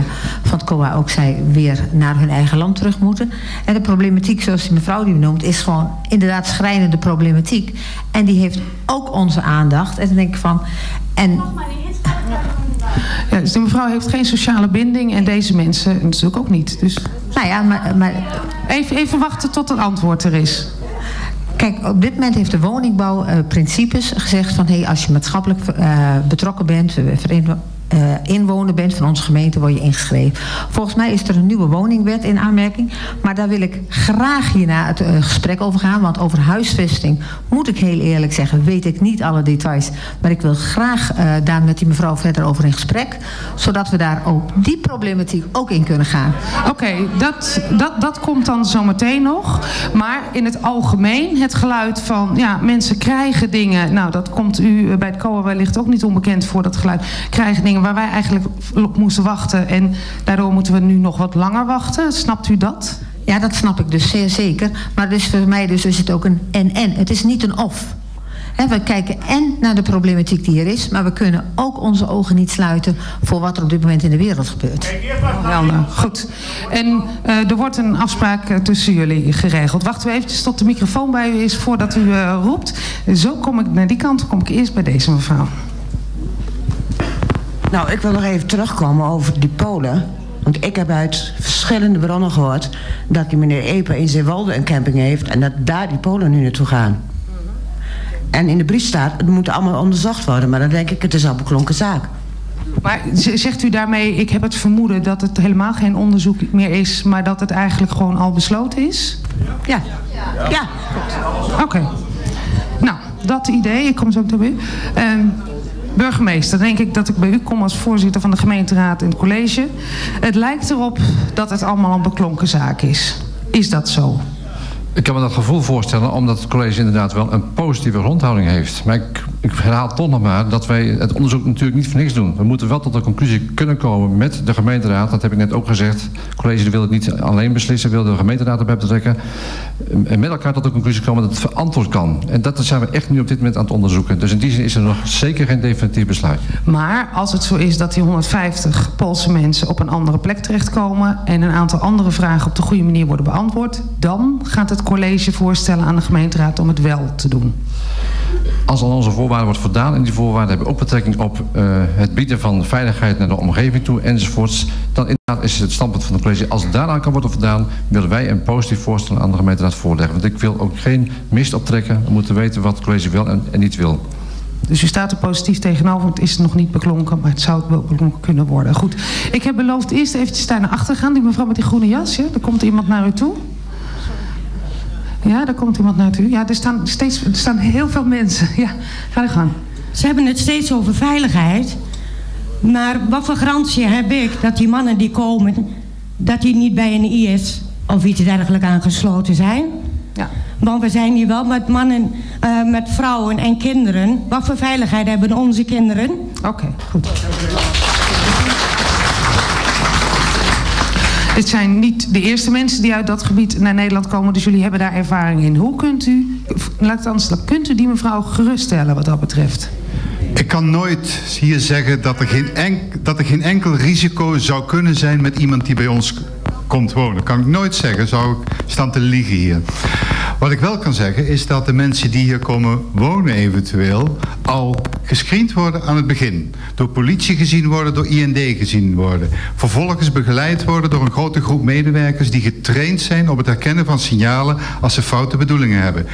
van het C O A ook zei, weer naar hun eigen land terug moeten. En de problematiek, zoals die mevrouw die noemt, is gewoon inderdaad schrijnende problematiek. En die heeft ook onze aandacht. En dan denk ik van... En, ja, dus die mevrouw heeft geen sociale binding en deze mensen natuurlijk ook niet. Dus... Nou ja, maar... maar... Even, even wachten tot een antwoord er is. Kijk, op dit moment heeft de woningbouw uh, principes gezegd van... Hey, als je maatschappelijk uh, betrokken bent, uh, inwoner bent van onze gemeente, word je ingeschreven. Volgens mij is er een nieuwe woningwet in aanmerking. Maar daar wil ik graag hierna het uh, gesprek over gaan. Want over huisvesting, moet ik heel eerlijk zeggen, weet ik niet alle details. Maar ik wil graag uh, daar met die mevrouw verder over in gesprek. Zodat we daar ook die problematiek ook in kunnen gaan. Oké, okay, dat, dat, dat komt dan zometeen nog. Maar in het algemeen, het geluid van ja, mensen krijgen dingen. Nou, dat komt u bij het C O A wellicht ook niet onbekend voor, dat geluid. Krijgen dingen waar wij eigenlijk op moesten wachten. En daardoor moeten we nu nog wat langer wachten. Snapt u dat? Ja, dat snap ik dus zeer zeker. Maar dus voor mij dus is het ook een en-en. Het is niet een of. He, we kijken en naar de problematiek die er is, maar we kunnen ook onze ogen niet sluiten voor wat er op dit moment in de wereld gebeurt. Ja, nou, goed. En uh, er wordt een afspraak uh, tussen jullie geregeld. Wachten we eventjes tot de microfoon bij u is voordat u uh, roept. Zo kom ik naar die kant, kom ik eerst bij deze mevrouw. Nou, ik wil nog even terugkomen over die Polen. Want ik heb uit verschillende bronnen gehoord dat die meneer Epe in Zeewolde een camping heeft en dat daar die Polen nu naartoe gaan. En in de brief staat, het moet allemaal onderzocht worden. Maar dan denk ik, het is al beklonken zaak. Maar zegt u daarmee, ik heb het vermoeden dat het helemaal geen onderzoek meer is, maar dat het eigenlijk gewoon al besloten is? Ja. Ja. Ja. Oké. Okay. Nou, dat idee, ik kom zo meteen weer. Um, burgemeester, denk ik dat ik bij u kom als voorzitter van de gemeenteraad in het college. Het lijkt erop dat het allemaal een beklonken zaak is. Is dat zo? Ik kan me dat gevoel voorstellen, omdat het college inderdaad wel een positieve grondhouding heeft. Maar ik, ik herhaal toch nog maar dat wij het onderzoek natuurlijk niet voor niks doen. We moeten wel tot de conclusie kunnen komen met de gemeenteraad. Dat heb ik net ook gezegd. Het college wil het niet alleen beslissen, wil de gemeenteraad erbij betrekken. En met elkaar tot de conclusie komen dat het verantwoord kan. En dat zijn we echt nu op dit moment aan het onderzoeken. Dus in die zin is er nog zeker geen definitief besluit. Maar als het zo is dat die honderdvijftig Poolse mensen op een andere plek terechtkomen en een aantal andere vragen op de goede manier worden beantwoord, dan gaat het college voorstellen aan de gemeenteraad om het wel te doen. Als al onze voorwaarden wordt voldaan en die voorwaarden hebben ook betrekking op uh, het bieden van veiligheid naar de omgeving toe enzovoorts, dan inderdaad is het standpunt van het college, als het daaraan kan worden voldaan, willen wij een positief voorstel aan de gemeenteraad voorleggen. Want ik wil ook geen mist optrekken. We moeten weten wat het college wel en, en niet wil. Dus u staat er positief tegenover, want het is nog niet beklonken, maar het zou wel beklonken kunnen worden. Goed, ik heb beloofd eerst eventjes daar naar achter gaan, die mevrouw met die groene jas, ja? Er komt iemand naar u toe. Ja, daar komt iemand naar u. Ja, er staan, steeds, er staan heel veel mensen. Ja, ga er gang. Ze hebben het steeds over veiligheid. Maar wat voor garantie heb ik dat die mannen die komen, dat die niet bij een I S of iets dergelijks aangesloten zijn? Ja. Want we zijn hier wel met mannen, uh, met vrouwen en kinderen. Wat voor veiligheid hebben onze kinderen? Oké, okay, goed. Dit zijn niet de eerste mensen die uit dat gebied naar Nederland komen, dus jullie hebben daar ervaring in. Hoe kunt u, laat het anders, kunt u die mevrouw geruststellen wat dat betreft? Ik kan nooit hier zeggen dat er geen enkel, dat er geen enkel risico zou kunnen zijn met iemand die bij ons komt wonen. Dat kan ik nooit zeggen, zou ik staan te liegen hier. Wat ik wel kan zeggen is dat de mensen die hier komen wonen eventueel al gescreend worden aan het begin. Door politie gezien worden, door I N D gezien worden. Vervolgens begeleid worden door een grote groep medewerkers die getraind zijn op het herkennen van signalen als ze foute bedoelingen hebben.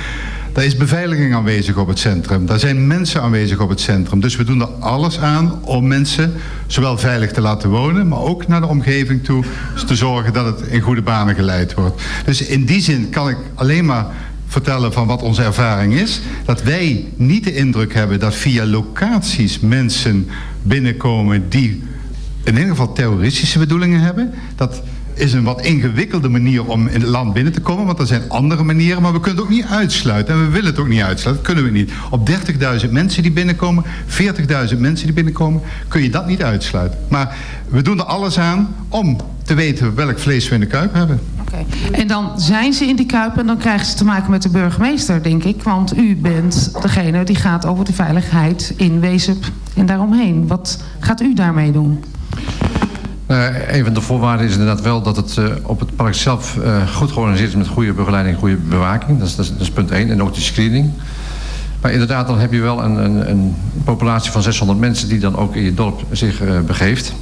Daar is beveiliging aanwezig op het centrum. Daar zijn mensen aanwezig op het centrum. Dus we doen er alles aan om mensen zowel veilig te laten wonen, maar ook naar de omgeving toe te zorgen dat het in goede banen geleid wordt. Dus in die zin kan ik alleen maar vertellen van wat onze ervaring is. Dat wij niet de indruk hebben dat via locaties mensen binnenkomen die in ieder geval terroristische bedoelingen hebben. Dat is een wat ingewikkelde manier om in het land binnen te komen, want er zijn andere manieren, maar we kunnen het ook niet uitsluiten en we willen het ook niet uitsluiten, dat kunnen we niet. Op dertigduizend mensen die binnenkomen, veertigduizend mensen die binnenkomen, kun je dat niet uitsluiten. Maar we doen er alles aan om te weten welk vlees we in de kuip hebben. Okay. En dan zijn ze in die kuip en dan krijgen ze te maken met de burgemeester, denk ik. Want u bent degene die gaat over de veiligheid in Wezep en daaromheen. Wat gaat u daarmee doen? Uh, een van de voorwaarden is inderdaad wel dat het uh, op het park zelf uh, goed georganiseerd is met goede begeleiding en goede bewaking. Dat is, dat, is, dat is punt één. En ook de screening. Maar inderdaad, dan heb je wel een, een, een populatie van zeshonderd mensen die dan ook in je dorp zich uh, begeeft.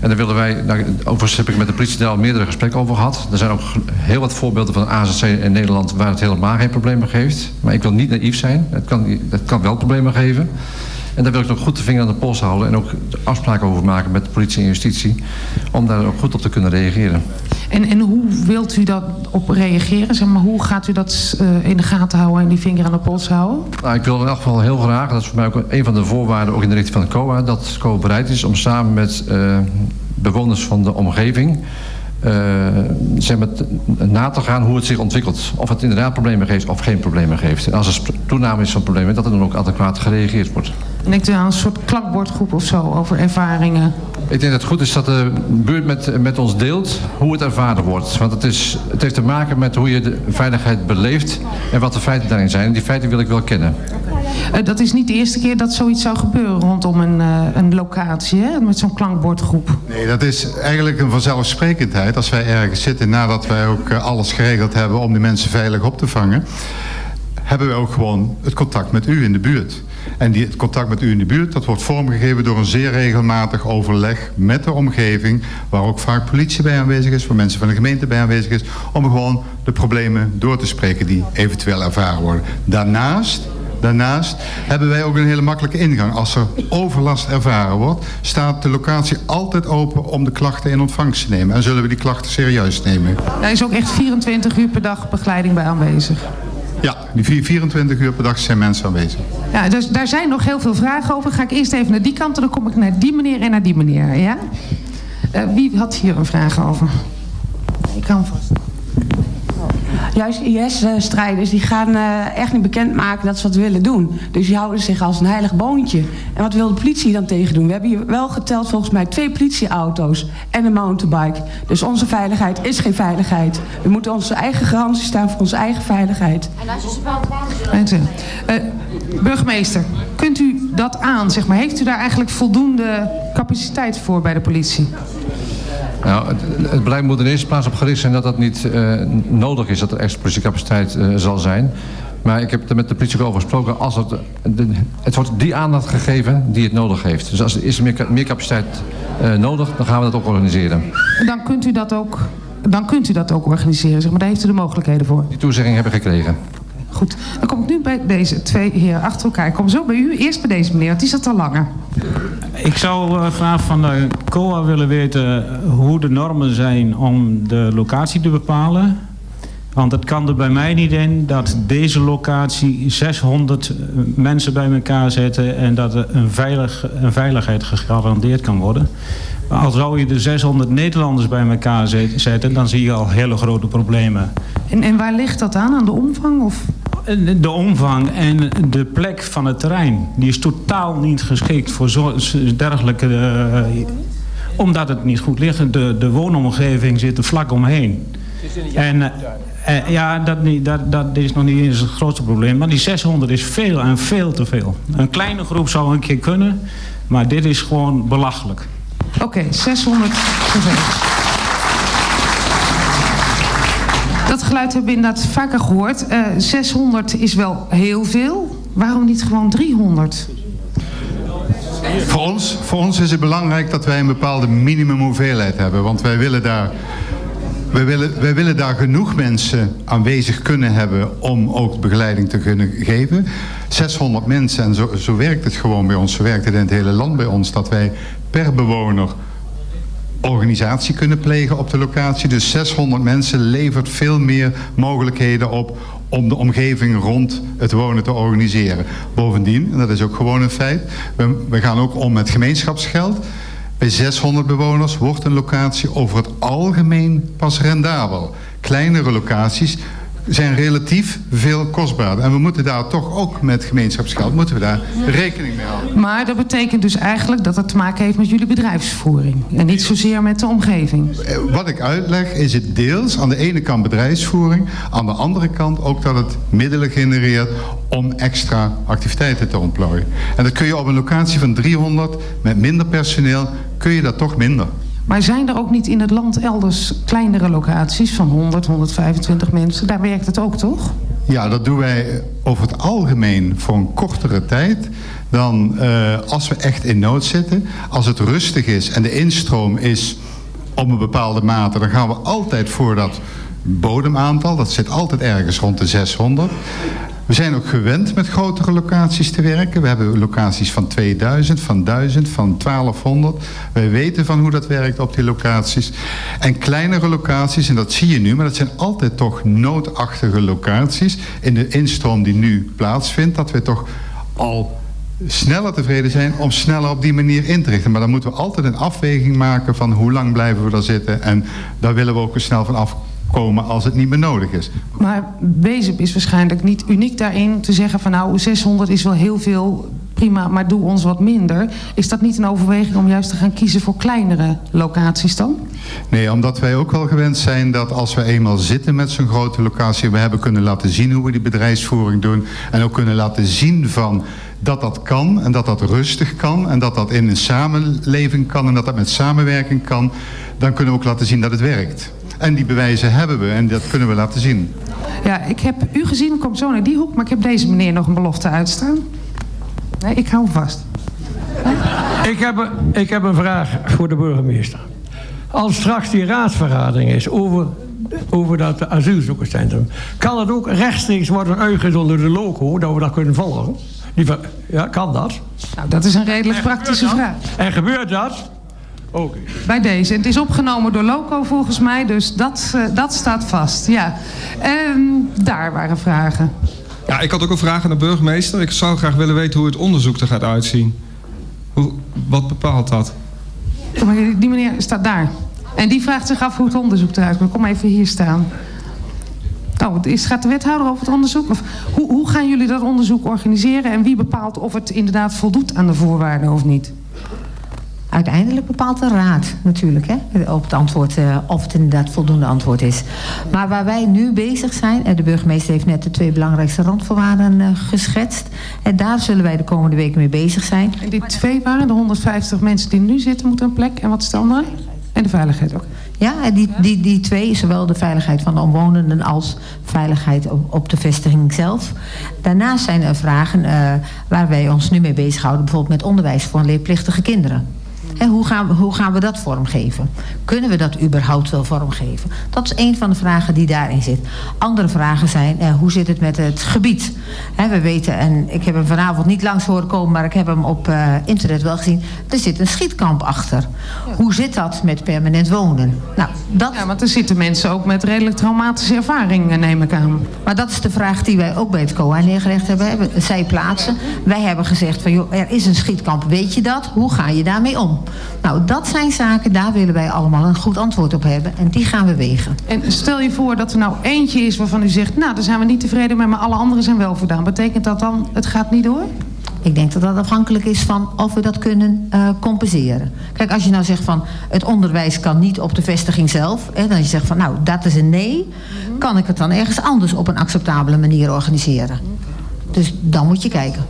En daar willen wij, nou, overigens heb ik met de politie daar al meerdere gesprekken over gehad. Er zijn ook heel wat voorbeelden van A Z C in Nederland waar het helemaal geen problemen geeft. Maar ik wil niet naïef zijn. Het kan, het kan wel problemen geven. En daar wil ik nog goed de vinger aan de pols houden en ook afspraken over maken met de politie en justitie. Om daar ook goed op te kunnen reageren. En, en hoe wilt u dat op reageren? Zeg maar, hoe gaat u dat uh, in de gaten houden en die vinger aan de pols houden? Nou, ik wil in elk geval heel graag, dat is voor mij ook een van de voorwaarden ook in de richting van de C O A, dat C O A bereid is om samen met uh, bewoners van de omgeving uh, zeg maar, na te gaan hoe het zich ontwikkelt. Of het inderdaad problemen geeft of geen problemen geeft. En als er toename is van problemen, dat er dan ook adequaat gereageerd wordt. En ik doe aan een soort klankbordgroep of zo over ervaringen. Ik denk dat het goed is dat de buurt met, met ons deelt hoe het ervaren wordt. Want het, is, het heeft te maken met hoe je de veiligheid beleeft en wat de feiten daarin zijn. En die feiten wil ik wel kennen. Uh, dat is niet de eerste keer dat zoiets zou gebeuren rondom een, uh, een locatie, hè? Met zo'n klankbordgroep. Nee, dat is eigenlijk een vanzelfsprekendheid als wij ergens zitten nadat wij ook uh, alles geregeld hebben om die mensen veilig op te vangen. Hebben we ook gewoon het contact met u in de buurt. En die, het contact met u in de buurt, dat wordt vormgegeven door een zeer regelmatig overleg met de omgeving, waar ook vaak politie bij aanwezig is, waar mensen van de gemeente bij aanwezig is, om gewoon de problemen door te spreken die eventueel ervaren worden. Daarnaast, daarnaast hebben wij ook een hele makkelijke ingang. Als er overlast ervaren wordt, staat de locatie altijd open om de klachten in ontvangst te nemen. En zullen we die klachten serieus nemen. Daar is ook echt vierentwintig uur per dag begeleiding bij aanwezig. Ja, die vierentwintig uur per dag zijn mensen aanwezig. Ja, dus daar zijn nog heel veel vragen over. Ga ik eerst even naar die kant en dan kom ik naar die meneer en naar die meneer. Ja? Uh, wie had hier een vraag over? Ik kan vast. Juist I S-strijders die gaan uh, echt niet bekendmaken dat ze wat willen doen. Dus die houden zich als een heilig boontje. En wat wil de politie dan tegen doen? We hebben hier wel geteld volgens mij twee politieauto's en een mountainbike. Dus onze veiligheid is geen veiligheid. We moeten onze eigen garantie staan voor onze eigen veiligheid. En als je ze wel kwamen... Uh, burgemeester, kunt u dat aan? Zeg maar? Heeft u daar eigenlijk voldoende capaciteit voor bij de politie? Nou, het, het beleid moet in eerste plaats op gericht zijn dat dat niet uh, nodig is, dat er extra politiecapaciteit uh, zal zijn. Maar ik heb er met de politie ook over gesproken, als het, de, het wordt die aandacht gegeven die het nodig heeft. Dus als er is meer, meer capaciteit uh, nodig, dan gaan we dat ook organiseren. Dan kunt u dat ook, dan kunt u dat ook organiseren, zeg maar. Daar heeft u de mogelijkheden voor. Die toezegging hebben we gekregen. Goed, dan kom ik nu bij deze twee heren achter elkaar. Ik kom zo bij u, eerst bij deze meneer, want die zat al langer. Ik zou uh, graag van de C O A willen weten hoe de normen zijn om de locatie te bepalen. Want het kan er bij mij niet in dat deze locatie zeshonderd mensen bij elkaar zetten en dat er een, veilig, een veiligheid gegarandeerd kan worden. Maar als zou je de zeshonderd Nederlanders bij elkaar zetten, dan zie je al hele grote problemen. En, en waar ligt dat aan? Aan de omvang? Of? De omvang en de plek van het terrein. Die is totaal niet geschikt voor zo, dergelijke... Uh, omdat het niet goed ligt. De, de woonomgeving zit er vlak omheen. En uh, uh, ja, dat, niet, dat, dat is nog niet eens het grootste probleem. Maar die zeshonderd is veel en veel te veel. Een kleine groep zou een keer kunnen. Maar dit is gewoon belachelijk. Oké, okay, zeshonderd. Dat geluid hebben we inderdaad vaker gehoord. Uh, zeshonderd is wel heel veel. Waarom niet gewoon driehonderd? Voor ons, voor ons is het belangrijk dat wij een bepaalde minimum hoeveelheid hebben. Want wij willen daar... Wij willen, wij willen daar genoeg mensen aanwezig kunnen hebben om ook begeleiding te kunnen geven. zeshonderd mensen, en zo, zo werkt het gewoon bij ons, zo werkt het in het hele land bij ons, dat wij per bewoner organisatie kunnen plegen op de locatie. Dus zeshonderd mensen levert veel meer mogelijkheden op om de omgeving rond het wonen te organiseren. Bovendien, en dat is ook gewoon een feit, we, we gaan ook om met gemeenschapsgeld. Bij zeshonderd bewoners wordt een locatie over het algemeen pas rendabel. Kleinere locaties zijn relatief veel kostbaarder. En we moeten daar toch ook met gemeenschapsgeld moeten we daar rekening mee houden. Maar dat betekent dus eigenlijk dat het te maken heeft met jullie bedrijfsvoering. En niet zozeer met de omgeving. Wat ik uitleg is het deels aan de ene kant bedrijfsvoering. Aan de andere kant ook dat het middelen genereert om extra activiteiten te ontplooien. En dat kun je op een locatie van driehonderd met minder personeel, kun je dat toch minder. Maar zijn er ook niet in het land elders kleinere locaties van honderd, honderdvijfentwintig mensen? Daar werkt het ook, toch? Ja, dat doen wij over het algemeen voor een kortere tijd dan uh, als we echt in nood zitten. Als het rustig is en de instroom is op een bepaalde mate, dan gaan we altijd voor dat bodemaantal. Dat zit altijd ergens rond de zeshonderd. We zijn ook gewend met grotere locaties te werken. We hebben locaties van tweeduizend, van duizend, van twaalfhonderd. Wij weten van hoe dat werkt op die locaties. En kleinere locaties, en dat zie je nu, maar dat zijn altijd toch noodachtige locaties. In de instroom die nu plaatsvindt, dat we toch al sneller tevreden zijn om sneller op die manier in te richten. Maar dan moeten we altijd een afweging maken van hoe lang blijven we daar zitten. En daar willen we ook eens snel van afkomen. Komen als het niet meer nodig is. Maar Wezep is waarschijnlijk niet uniek daarin te zeggen van nou zeshonderd is wel heel veel, prima, maar doe ons wat minder. Is dat niet een overweging om juist te gaan kiezen voor kleinere locaties dan? Nee, omdat wij ook wel gewend zijn dat als we eenmaal zitten met zo'n grote locatie, we hebben kunnen laten zien hoe we die bedrijfsvoering doen en ook kunnen laten zien van dat dat kan en dat dat rustig kan en dat dat in een samenleving kan en dat dat met samenwerking kan, dan kunnen we ook laten zien dat het werkt. En die bewijzen hebben we en dat kunnen we laten zien. Ja, ik heb u gezien, komt zo naar die hoek, maar ik heb deze meneer nog een belofte uitstaan. Nee, ik hou hem vast. Ik heb, ik heb een vraag voor de burgemeester. Als straks die raadsvergadering is over, over dat asielzoekerscentrum, kan het ook rechtstreeks worden uitgezonden door de loco, dat we dat kunnen volgen? Die, ja, kan dat? Nou, dat is een redelijk en praktische vraag. En gebeurt dat? Okay. Bij deze. Het is opgenomen door Loco volgens mij, dus dat, uh, dat staat vast. Ja. Um, daar waren vragen. Ja, ik had ook een vraag aan de burgemeester. Ik zou graag willen weten hoe het onderzoek er gaat uitzien. Hoe, wat bepaalt dat? Die meneer staat daar. En die vraagt zich af hoe het onderzoek eruit komt. Kom even hier staan. Oh, is, gaat de wethouder over het onderzoek? Of, hoe, hoe gaan jullie dat onderzoek organiseren en wie bepaalt of het inderdaad voldoet aan de voorwaarden of niet? Uiteindelijk bepaalt de raad natuurlijk, hè, op het antwoord, uh, of het inderdaad voldoende antwoord is. Maar waar wij nu bezig zijn, en de burgemeester heeft net de twee belangrijkste randvoorwaarden uh, geschetst. En daar zullen wij de komende weken mee bezig zijn. En die twee waren, de honderdvijftig mensen die nu zitten moeten een plek. En wat is het andere? En de veiligheid ook. Ja, die, die, die twee, zowel de veiligheid van de omwonenden als veiligheid op, op de vestiging zelf. Daarnaast zijn er vragen uh, waar wij ons nu mee bezighouden, bijvoorbeeld met onderwijs voor leerplichtige kinderen. En hoe gaan we, hoe gaan we dat vormgeven? Kunnen we dat überhaupt wel vormgeven? Dat is een van de vragen die daarin zit. Andere vragen zijn, eh, hoe zit het met het gebied? He, we weten, en ik heb hem vanavond niet langs horen komen, maar ik heb hem op uh, internet wel gezien. Er zit een schietkamp achter. Ja. Hoe zit dat met permanent wonen? Nou, dat... Ja, want er zitten mensen ook met redelijk traumatische ervaringen, neem ik aan. Maar dat is de vraag die wij ook bij het C O A neergelegd hebben. hebben zij plaatsen. Wij hebben gezegd van, joh, er is een schietkamp. Weet je dat? Hoe ga je daarmee om? Nou, dat zijn zaken, daar willen wij allemaal een goed antwoord op hebben. En die gaan we wegen. En stel je voor dat er nou eentje is waarvan u zegt, nou, daar zijn we niet tevreden mee, maar alle anderen zijn wel voldaan. Betekent dat dan, het gaat niet door? Ik denk dat dat afhankelijk is van of we dat kunnen uh, compenseren. Kijk, als je nou zegt van, het onderwijs kan niet op de vestiging zelf. Hè, dan je zegt van, nou, dat is een nee. Mm-hmm. Kan ik het dan ergens anders op een acceptabele manier organiseren? Okay. Dus dan moet je kijken.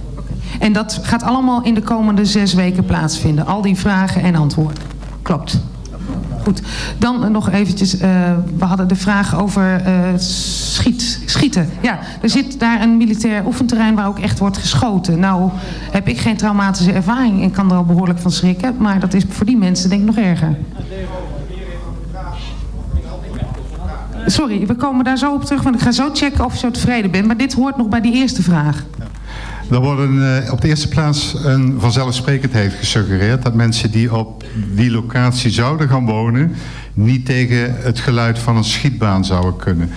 En dat gaat allemaal in de komende zes weken plaatsvinden. Al die vragen en antwoorden. Klopt. Goed. Dan nog eventjes, uh, we hadden de vraag over uh, schiet, schieten. Ja, er zit daar een militair oefenterrein waar ook echt wordt geschoten. Nou heb ik geen traumatische ervaring en kan er al behoorlijk van schrikken. Maar dat is voor die mensen denk ik nog erger. Sorry, we komen daar zo op terug. Want ik ga zo checken of je zo tevreden bent. Maar dit hoort nog bij die eerste vraag. Er wordt uh, op de eerste plaats een vanzelfsprekendheid gesuggereerd dat mensen die op die locatie zouden gaan wonen niet tegen het geluid van een schietbaan zouden kunnen.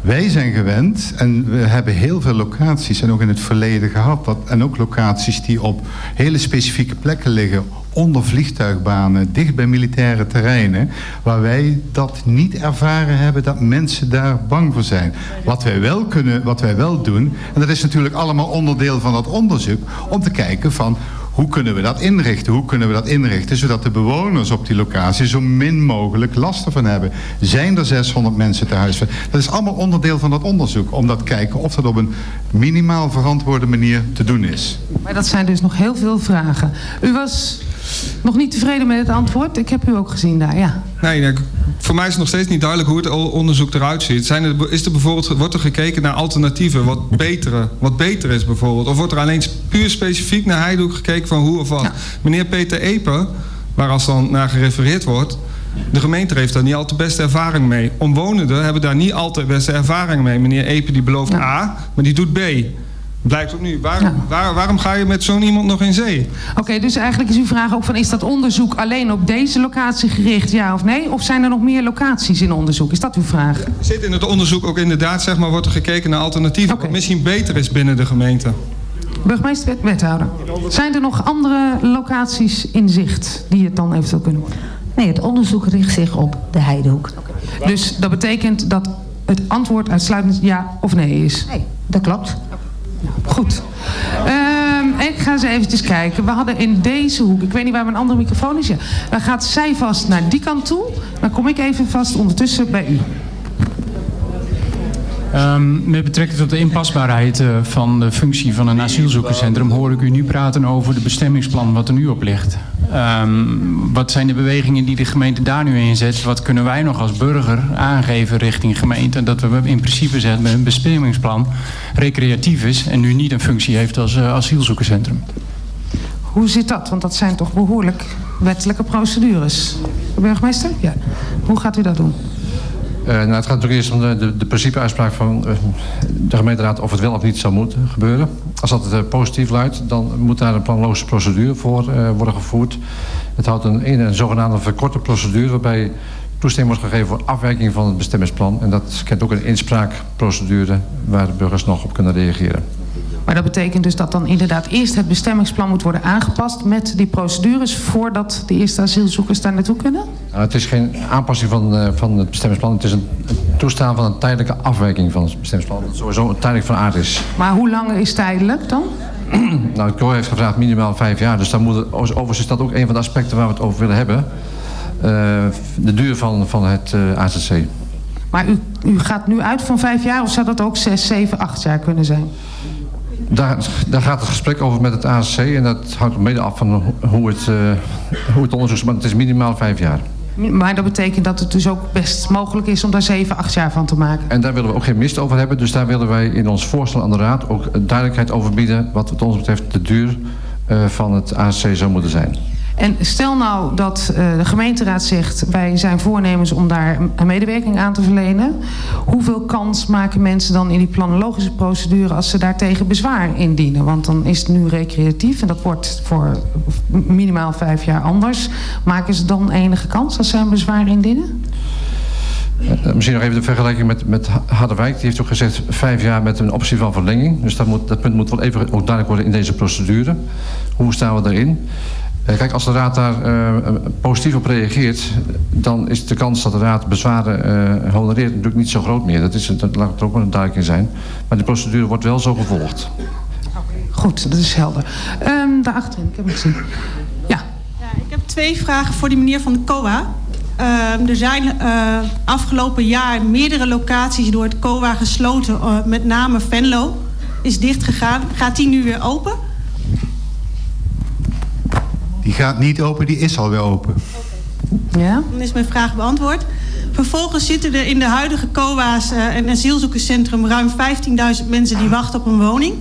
Wij zijn gewend en we hebben heel veel locaties en ook in het verleden gehad dat, en ook locaties die op hele specifieke plekken liggen onder vliegtuigbanen, dicht bij militaire terreinen, waar wij dat niet ervaren hebben, dat mensen daar bang voor zijn. Wat wij wel kunnen, wat wij wel doen, en dat is natuurlijk allemaal onderdeel van dat onderzoek, om te kijken van hoe kunnen we dat inrichten, hoe kunnen we dat inrichten, zodat de bewoners op die locatie zo min mogelijk last ervan hebben. Zijn er zeshonderd mensen te huis? Dat is allemaal onderdeel van dat onderzoek, om dat kijken of dat op een minimaal verantwoorde manier te doen is. Maar dat zijn dus nog heel veel vragen. U was nog niet tevreden met het antwoord. Ik heb u ook gezien daar, ja. Nee, nee, voor mij is het nog steeds niet duidelijk hoe het onderzoek eruit ziet. Zijn er, is er bijvoorbeeld, wordt er gekeken naar alternatieven, wat, betere, wat beter is bijvoorbeeld? Of wordt er alleen puur specifiek naar Heidehoek gekeken van hoe of wat? Ja. Meneer Peter Epe, waar als dan naar gerefereerd wordt, de gemeente heeft daar niet al te beste ervaring mee. Omwonenden hebben daar niet al te beste ervaring mee. Meneer Epe die belooft ja. A, maar die doet B. Blijkt ook nu. Waar, ja. waar, waarom ga je met zo'n iemand nog in zee? Oké, okay, dus eigenlijk is uw vraag ook van, is dat onderzoek alleen op deze locatie gericht, ja of nee? Of zijn er nog meer locaties in onderzoek? Is dat uw vraag? Ja, zit in het onderzoek ook inderdaad, zeg maar, wordt er gekeken naar alternatieven, okay, wat misschien beter is binnen de gemeente? Burgemeester, wethouder. Zijn er nog andere locaties in zicht die het dan eventueel kunnen worden? Nee, het onderzoek richt zich op de Heidehoek. Okay. Dus dat betekent dat het antwoord uitsluitend ja of nee is? Nee, dat klopt. Goed. Uh, ik ga eens eventjes kijken. We hadden in deze hoek, ik weet niet waar mijn andere microfoon is. Ja. Dan gaat zij vast naar die kant toe. Dan kom ik even vast ondertussen bij u. Um, met betrekking tot de inpasbaarheid uh, van de functie van een asielzoekerscentrum hoor ik u nu praten over de bestemmingsplan wat er nu op ligt. Um, wat zijn de bewegingen die de gemeente daar nu inzet? Wat kunnen wij nog als burger aangeven richting gemeente? Dat we in principe zetten met een bestemmingsplan recreatief is en nu niet een functie heeft als uh, asielzoekerscentrum. Hoe zit dat? Want dat zijn toch behoorlijk wettelijke procedures. Burgemeester? Ja. Hoe gaat u dat doen? Uh, nou, het gaat natuurlijk eerst om de, de, de principeuitspraak van uh, de gemeenteraad of het wel of niet zou moeten gebeuren. Als dat uh, positief luidt, dan moet daar een planloze procedure voor uh, worden gevoerd. Het houdt een, een, een zogenaamde verkorte procedure waarbij toestemming wordt gegeven voor afwijking van het bestemmingsplan. En dat kent ook een inspraakprocedure waar de burgers nog op kunnen reageren. Maar dat betekent dus dat dan inderdaad eerst het bestemmingsplan moet worden aangepast met die procedures voordat de eerste asielzoekers daar naartoe kunnen? Nou, het is geen aanpassing van, uh, van het bestemmingsplan. Het is een, een toestaan van een tijdelijke afwijking van het bestemmingsplan. Dat sowieso tijdelijk van aard is. Maar hoe lang is tijdelijk dan? Nou, de C O A heeft gevraagd minimaal vijf jaar. Dus dan moet het, overigens is dat ook een van de aspecten waar we het over willen hebben. Uh, de duur van, van het uh, A Z C. Maar u, u gaat nu uit van vijf jaar of zou dat ook zes, zeven, acht jaar kunnen zijn? Daar, daar gaat het gesprek over met het A C C en dat hangt mede af van hoe het, uh, hoe het onderzoek is, maar het is minimaal vijf jaar. Maar dat betekent dat het dus ook best mogelijk is om daar zeven, acht jaar van te maken. En daar willen we ook geen mist over hebben, dus daar willen wij in ons voorstel aan de Raad ook duidelijkheid over bieden wat het ons betreft de duur uh, van het A C C zou moeten zijn. En stel nou dat uh, de gemeenteraad zegt, wij zijn voornemens om daar een medewerking aan te verlenen. Hoeveel kans maken mensen dan in die planologische procedure als ze daartegen bezwaar indienen? Want dan is het nu recreatief en dat wordt voor minimaal vijf jaar anders. Maken ze dan enige kans als ze een bezwaar indienen? Uh, misschien nog even de vergelijking met, met Harderwijk. Die heeft ook gezegd vijf jaar met een optie van verlenging. Dus dat, moet, dat punt moet wel even ook duidelijk worden in deze procedure. Hoe staan we daarin? Kijk, als de Raad daar uh, positief op reageert, dan is de kans dat de Raad bezwaren uh, honoreert natuurlijk niet zo groot meer. Dat, is, dat laat er ook wel een duidelijk in zijn. Maar de procedure wordt wel zo gevolgd. Goed, dat is helder. Um, daarachterin, ik heb het gezien. Ja. Ja, ik heb twee vragen voor die meneer van de C O A. Uh, er zijn uh, afgelopen jaar meerdere locaties door het C O A gesloten. Uh, met name Venlo is dichtgegaan. Gaat die nu weer open? Die gaat niet open, die is alweer open. Okay. Ja? Dan is mijn vraag beantwoord. Vervolgens zitten er in de huidige C O A's uh, en asielzoekerscentrum ruim vijftienduizend mensen die wachten op een woning.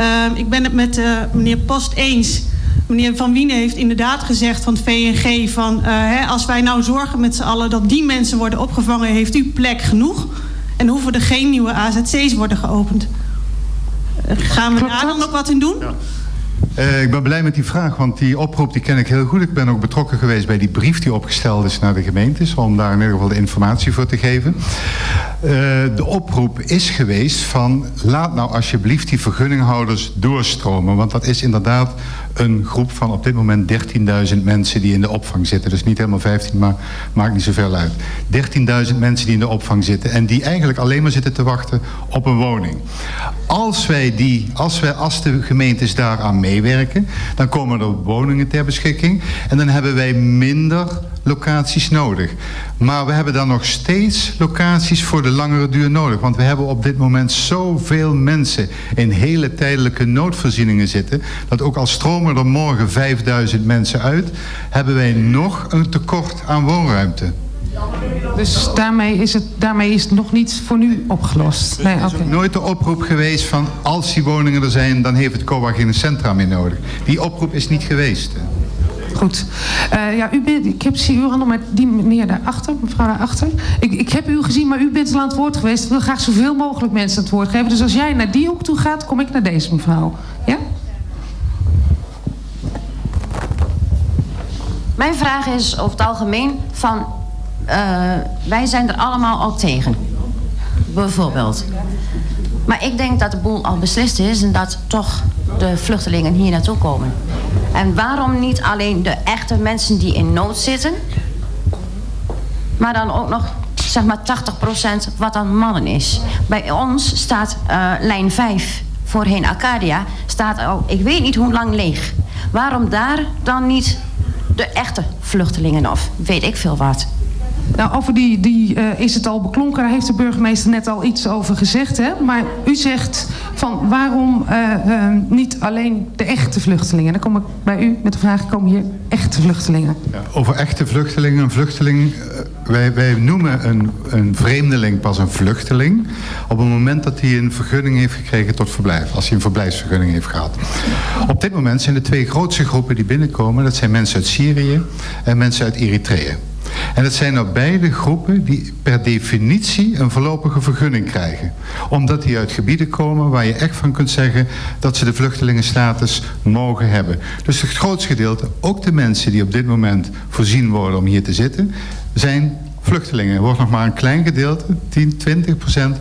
Uh, ik ben het met uh, meneer Post eens. Meneer Van Wienen heeft inderdaad gezegd van het V N G van uh, hè, als wij nou zorgen met z'n allen dat die mensen worden opgevangen, heeft u plek genoeg. En hoeven er geen nieuwe A Z C's worden geopend. Uh, gaan we daar dan ook wat in doen? Ja. Uh, ik ben blij met die vraag, want die oproep die ken ik heel goed. Ik ben ook betrokken geweest bij die brief die opgesteld is naar de gemeentes, om daar in ieder geval de informatie voor te geven. Uh, de oproep is geweest van laat nou alsjeblieft die vergunninghouders doorstromen. Want dat is inderdaad een groep van op dit moment dertienduizend mensen die in de opvang zitten. Dus niet helemaal vijftien, maar maakt niet zoveel uit. dertienduizend mensen die in de opvang zitten en die eigenlijk alleen maar zitten te wachten op een woning. Als wij die, als wij als de gemeentes daaraan meewerken, dan komen er woningen ter beschikking en dan hebben wij minder locaties nodig. Maar we hebben dan nog steeds locaties voor de langere duur nodig. Want we hebben op dit moment zoveel mensen in hele tijdelijke noodvoorzieningen zitten, dat ook al stromen er morgen vijfduizend mensen uit, hebben wij nog een tekort aan woonruimte. Dus daarmee is het, daarmee is het nog niet voor nu opgelost? Nee, okay. Er is nooit de oproep geweest van als die woningen er zijn, dan heeft het C O A geen centra meer nodig. Die oproep is niet geweest. Goed. Uh, ja, u bent, ik heb, zie uw handel, maar die meneer daarachter, mevrouw daarachter. Ik, ik heb u gezien, maar u bent al aan het woord geweest. Ik wil graag zoveel mogelijk mensen het woord geven. Dus als jij naar die hoek toe gaat, kom ik naar deze mevrouw. Ja? Mijn vraag is over het algemeen van, uh, wij zijn er allemaal al tegen. Bijvoorbeeld. Maar ik denk dat de boel al beslist is en dat toch de vluchtelingen hier naartoe komen. En waarom niet alleen de echte mensen die in nood zitten, maar dan ook nog zeg maar tachtig procent wat aan mannen is. Bij ons staat uh, lijn vijf, voorheen Arcadia, staat al ik weet niet hoe lang leeg. Waarom daar dan niet de echte vluchtelingen of weet ik veel wat? Nou, over die, die uh, is het al beklonken, daar heeft de burgemeester net al iets over gezegd, hè? Maar u zegt van waarom uh, uh, niet alleen de echte vluchtelingen? Dan kom ik bij u met de vraag, komen hier echte vluchtelingen? Ja, over echte vluchtelingen, een vluchteling, uh, wij, wij noemen een, een vreemdeling pas een vluchteling op het moment dat hij een vergunning heeft gekregen tot verblijf, als hij een verblijfsvergunning heeft gehad. Op dit moment zijn de twee grootste groepen die binnenkomen, dat zijn mensen uit Syrië en mensen uit Eritrea. En dat zijn nou beide groepen die per definitie een voorlopige vergunning krijgen. Omdat die uit gebieden komen waar je echt van kunt zeggen dat ze de vluchtelingenstatus mogen hebben. Dus het grootste gedeelte, ook de mensen die op dit moment voorzien worden om hier te zitten, zijn vluchtelingen. Er wordt nog maar een klein gedeelte, tien, twintig procent,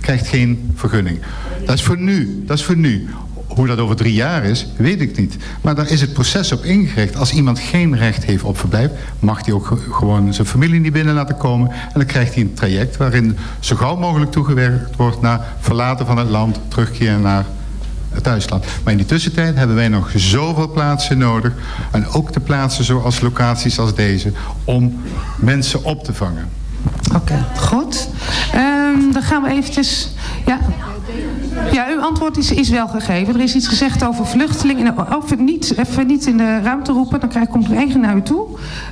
krijgt geen vergunning. Dat is voor nu, dat is voor nu. Hoe dat over drie jaar is, weet ik niet. Maar daar is het proces op ingericht. Als iemand geen recht heeft op verblijf, mag hij ook gewoon zijn familie niet binnen laten komen. En dan krijgt hij een traject waarin zo gauw mogelijk toegewerkt wordt naar verlaten van het land, terugkeren naar het thuisland. Maar in die tussentijd hebben wij nog zoveel plaatsen nodig. En ook de plaatsen zoals locaties als deze, om mensen op te vangen. Oké, okay, goed. Um, dan gaan we eventjes... Ja. Ja, uw antwoord is, is wel gegeven. Er is iets gezegd over vluchtelingen. Even niet, even niet in de ruimte roepen, dan krijg, komt er eigen naar u toe.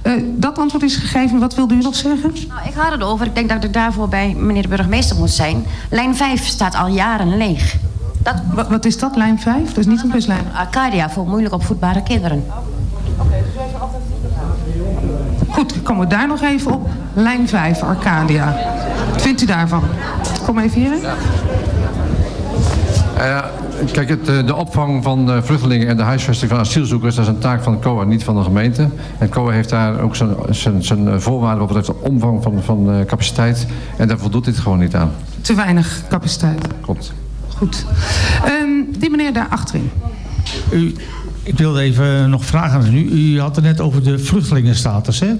Uh, dat antwoord is gegeven. Wat wilde u nog zeggen? Nou, ik had het over. Ik denk dat ik daarvoor bij meneer de burgemeester moet zijn. Lijn vijf staat al jaren leeg. Dat... Wat, wat is dat, lijn vijf? Dat is niet een buslijn. Arcadia voor moeilijk opvoedbare kinderen. Goed, komen we daar nog even op. Lijn vijf, Arcadia. Wat vindt u daarvan? Kom even hierin. Uh, kijk, het, de opvang van de vluchtelingen en de huisvesting van asielzoekers, dat is een taak van C O A, niet van de gemeente. En C O A heeft daar ook zijn, zijn, zijn voorwaarden wat betreft de omvang van, van capaciteit. En daar voldoet dit gewoon niet aan. Te weinig capaciteit. Klopt. Goed. Uh, die meneer daar achterin. U, ik wilde even nog vragen aan u. U had het net over de vluchtelingenstatus, hè?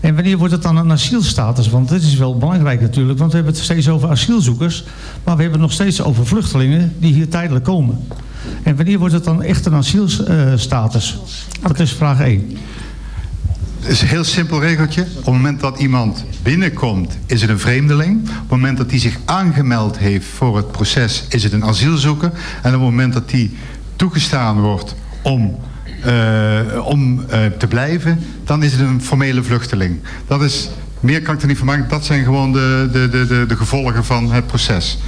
En wanneer wordt het dan een asielstatus? Want dit is wel belangrijk natuurlijk, want we hebben het steeds over asielzoekers, maar we hebben het nog steeds over vluchtelingen die hier tijdelijk komen. En wanneer wordt het dan echt een asielstatus? Dat is vraag één. Het is een heel simpel regeltje. Op het moment dat iemand binnenkomt, is het een vreemdeling. Op het moment dat hij zich aangemeld heeft voor het proces, is het een asielzoeker. En op het moment dat hij toegestaan wordt om... Uh, om uh, te blijven, dan is het een formele vluchteling. Dat is, meer kan ik er niet van maken, dat zijn gewoon de, de, de, de gevolgen van het proces.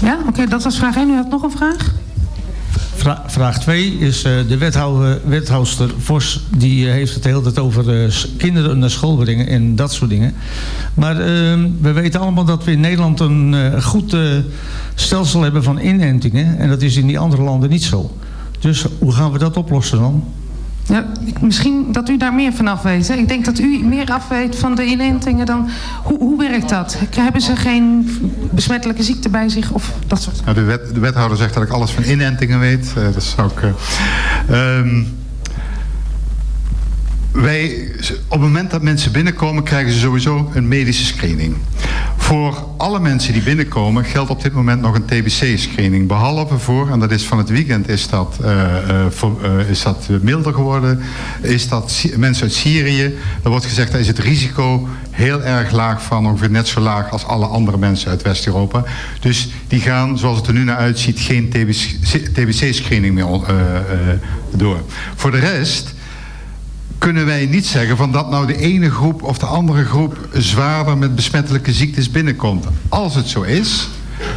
Ja, oké, okay, dat was vraag één. U had nog een vraag? Vra vraag twee is uh, de wethouder, wethouder Vos, die uh, heeft het de hele tijd over uh, kinderen naar school brengen en dat soort dingen. Maar uh, we weten allemaal dat we in Nederland een uh, goed uh, stelsel hebben van inentingen en dat is in die andere landen niet zo. Dus hoe gaan we dat oplossen dan? Ja, misschien dat u daar meer van af weet. Hè? Ik denk dat u meer af weet van de inentingen dan... Hoe, hoe werkt dat? Hebben ze geen besmettelijke ziekte bij zich of dat soort dingen? Nou, de, wet, de wethouder zegt dat ik alles van inentingen weet. Uh, dat zou ik... Uh, um, wij, op het moment dat mensen binnenkomen, krijgen ze sowieso een medische screening. Voor alle mensen die binnenkomen geldt op dit moment nog een T B C-screening. Behalve voor, en dat is van het weekend, is dat, uh, uh, voor, uh, is dat milder geworden. Is dat mensen uit Syrië. Er wordt gezegd, daar is het risico heel erg laag van. Ongeveer net zo laag als alle andere mensen uit West-Europa. Dus die gaan, zoals het er nu naar uitziet, geen T B C-screening meer uh, uh, door. Voor de rest... kunnen wij niet zeggen van dat nou de ene groep of de andere groep zwaarder met besmettelijke ziektes binnenkomt. Als het zo is,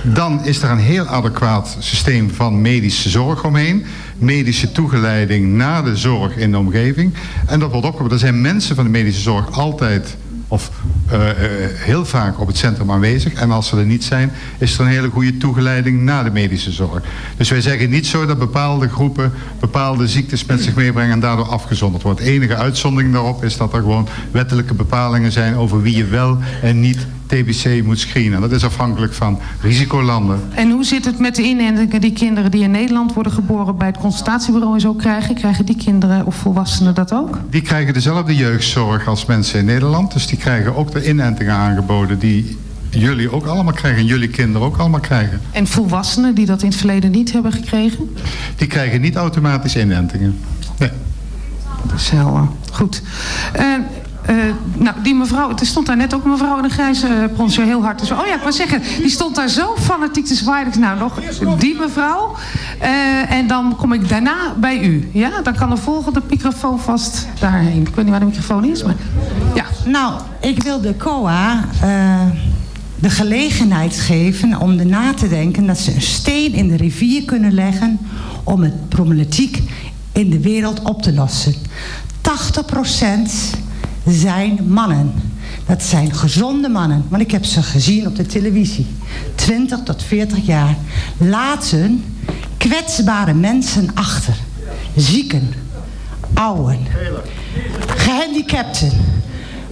dan is er een heel adequaat systeem van medische zorg omheen. Medische toegeleiding naar de zorg in de omgeving. En dat wordt opgeroepen. Er zijn mensen van de medische zorg altijd of uh, uh, heel vaak op het centrum aanwezig. En als ze er niet zijn, is er een hele goede toegeleiding naar de medische zorg. Dus wij zeggen niet zo dat bepaalde groepen bepaalde ziektes met zich meebrengen en daardoor afgezonderd wordt. De enige uitzondering daarop is dat er gewoon wettelijke bepalingen zijn over wie je wel en niet T B C moet screenen. Dat is afhankelijk van risicolanden. En hoe zit het met de inentingen? Die kinderen die in Nederland worden geboren bij het consultatiebureau en zo krijgen, krijgen die kinderen of volwassenen dat ook? Die krijgen dezelfde jeugdzorg als mensen in Nederland. Dus die krijgen ook de inentingen aangeboden die jullie ook allemaal krijgen en jullie kinderen ook allemaal krijgen. En volwassenen die dat in het verleden niet hebben gekregen? Die krijgen niet automatisch inentingen. Nee. Dat is heel uh, goed. Uh, Uh, nou, die mevrouw, er stond daar net ook een mevrouw in een grijze uh, pronser heel hard. Dus, oh ja, ik wou zeggen, die stond daar zo fanatiek te zwaaien. Nou, nog die mevrouw. Uh, en dan kom ik daarna bij u. Ja, dan kan de volgende microfoon vast daarheen. Ik weet niet waar de microfoon is, maar... Ja. Nou, ik wil de C O A uh, de gelegenheid geven om erna te denken... dat ze een steen in de rivier kunnen leggen om het problematiek in de wereld op te lossen. tachtig procent... zijn mannen. Dat zijn gezonde mannen, want ik heb ze gezien op de televisie. twintig tot veertig jaar. Laat ze kwetsbare mensen achter. Zieken, ouden, gehandicapten,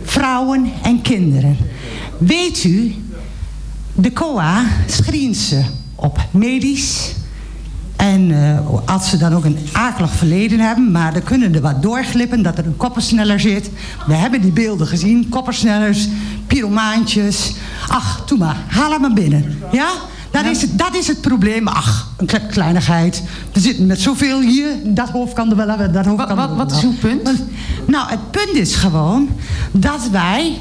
vrouwen en kinderen. Weet u, de C O A screent ze op medisch... En uh, als ze dan ook een akelig verleden hebben... maar dan kunnen er wat doorglippen dat er een koppersneller zit. We hebben die beelden gezien. Koppersnellers, pyromaantjes. Ach, doe maar. Haal hem maar binnen. Ja? Dat is het, dat is het probleem. Ach, een kleinigheid. We zitten met zoveel hier. Dat hoofd kan er wel hebben. Dat hoofd kan er wel. Wat, wat is uw punt? Nou, het punt is gewoon dat wij...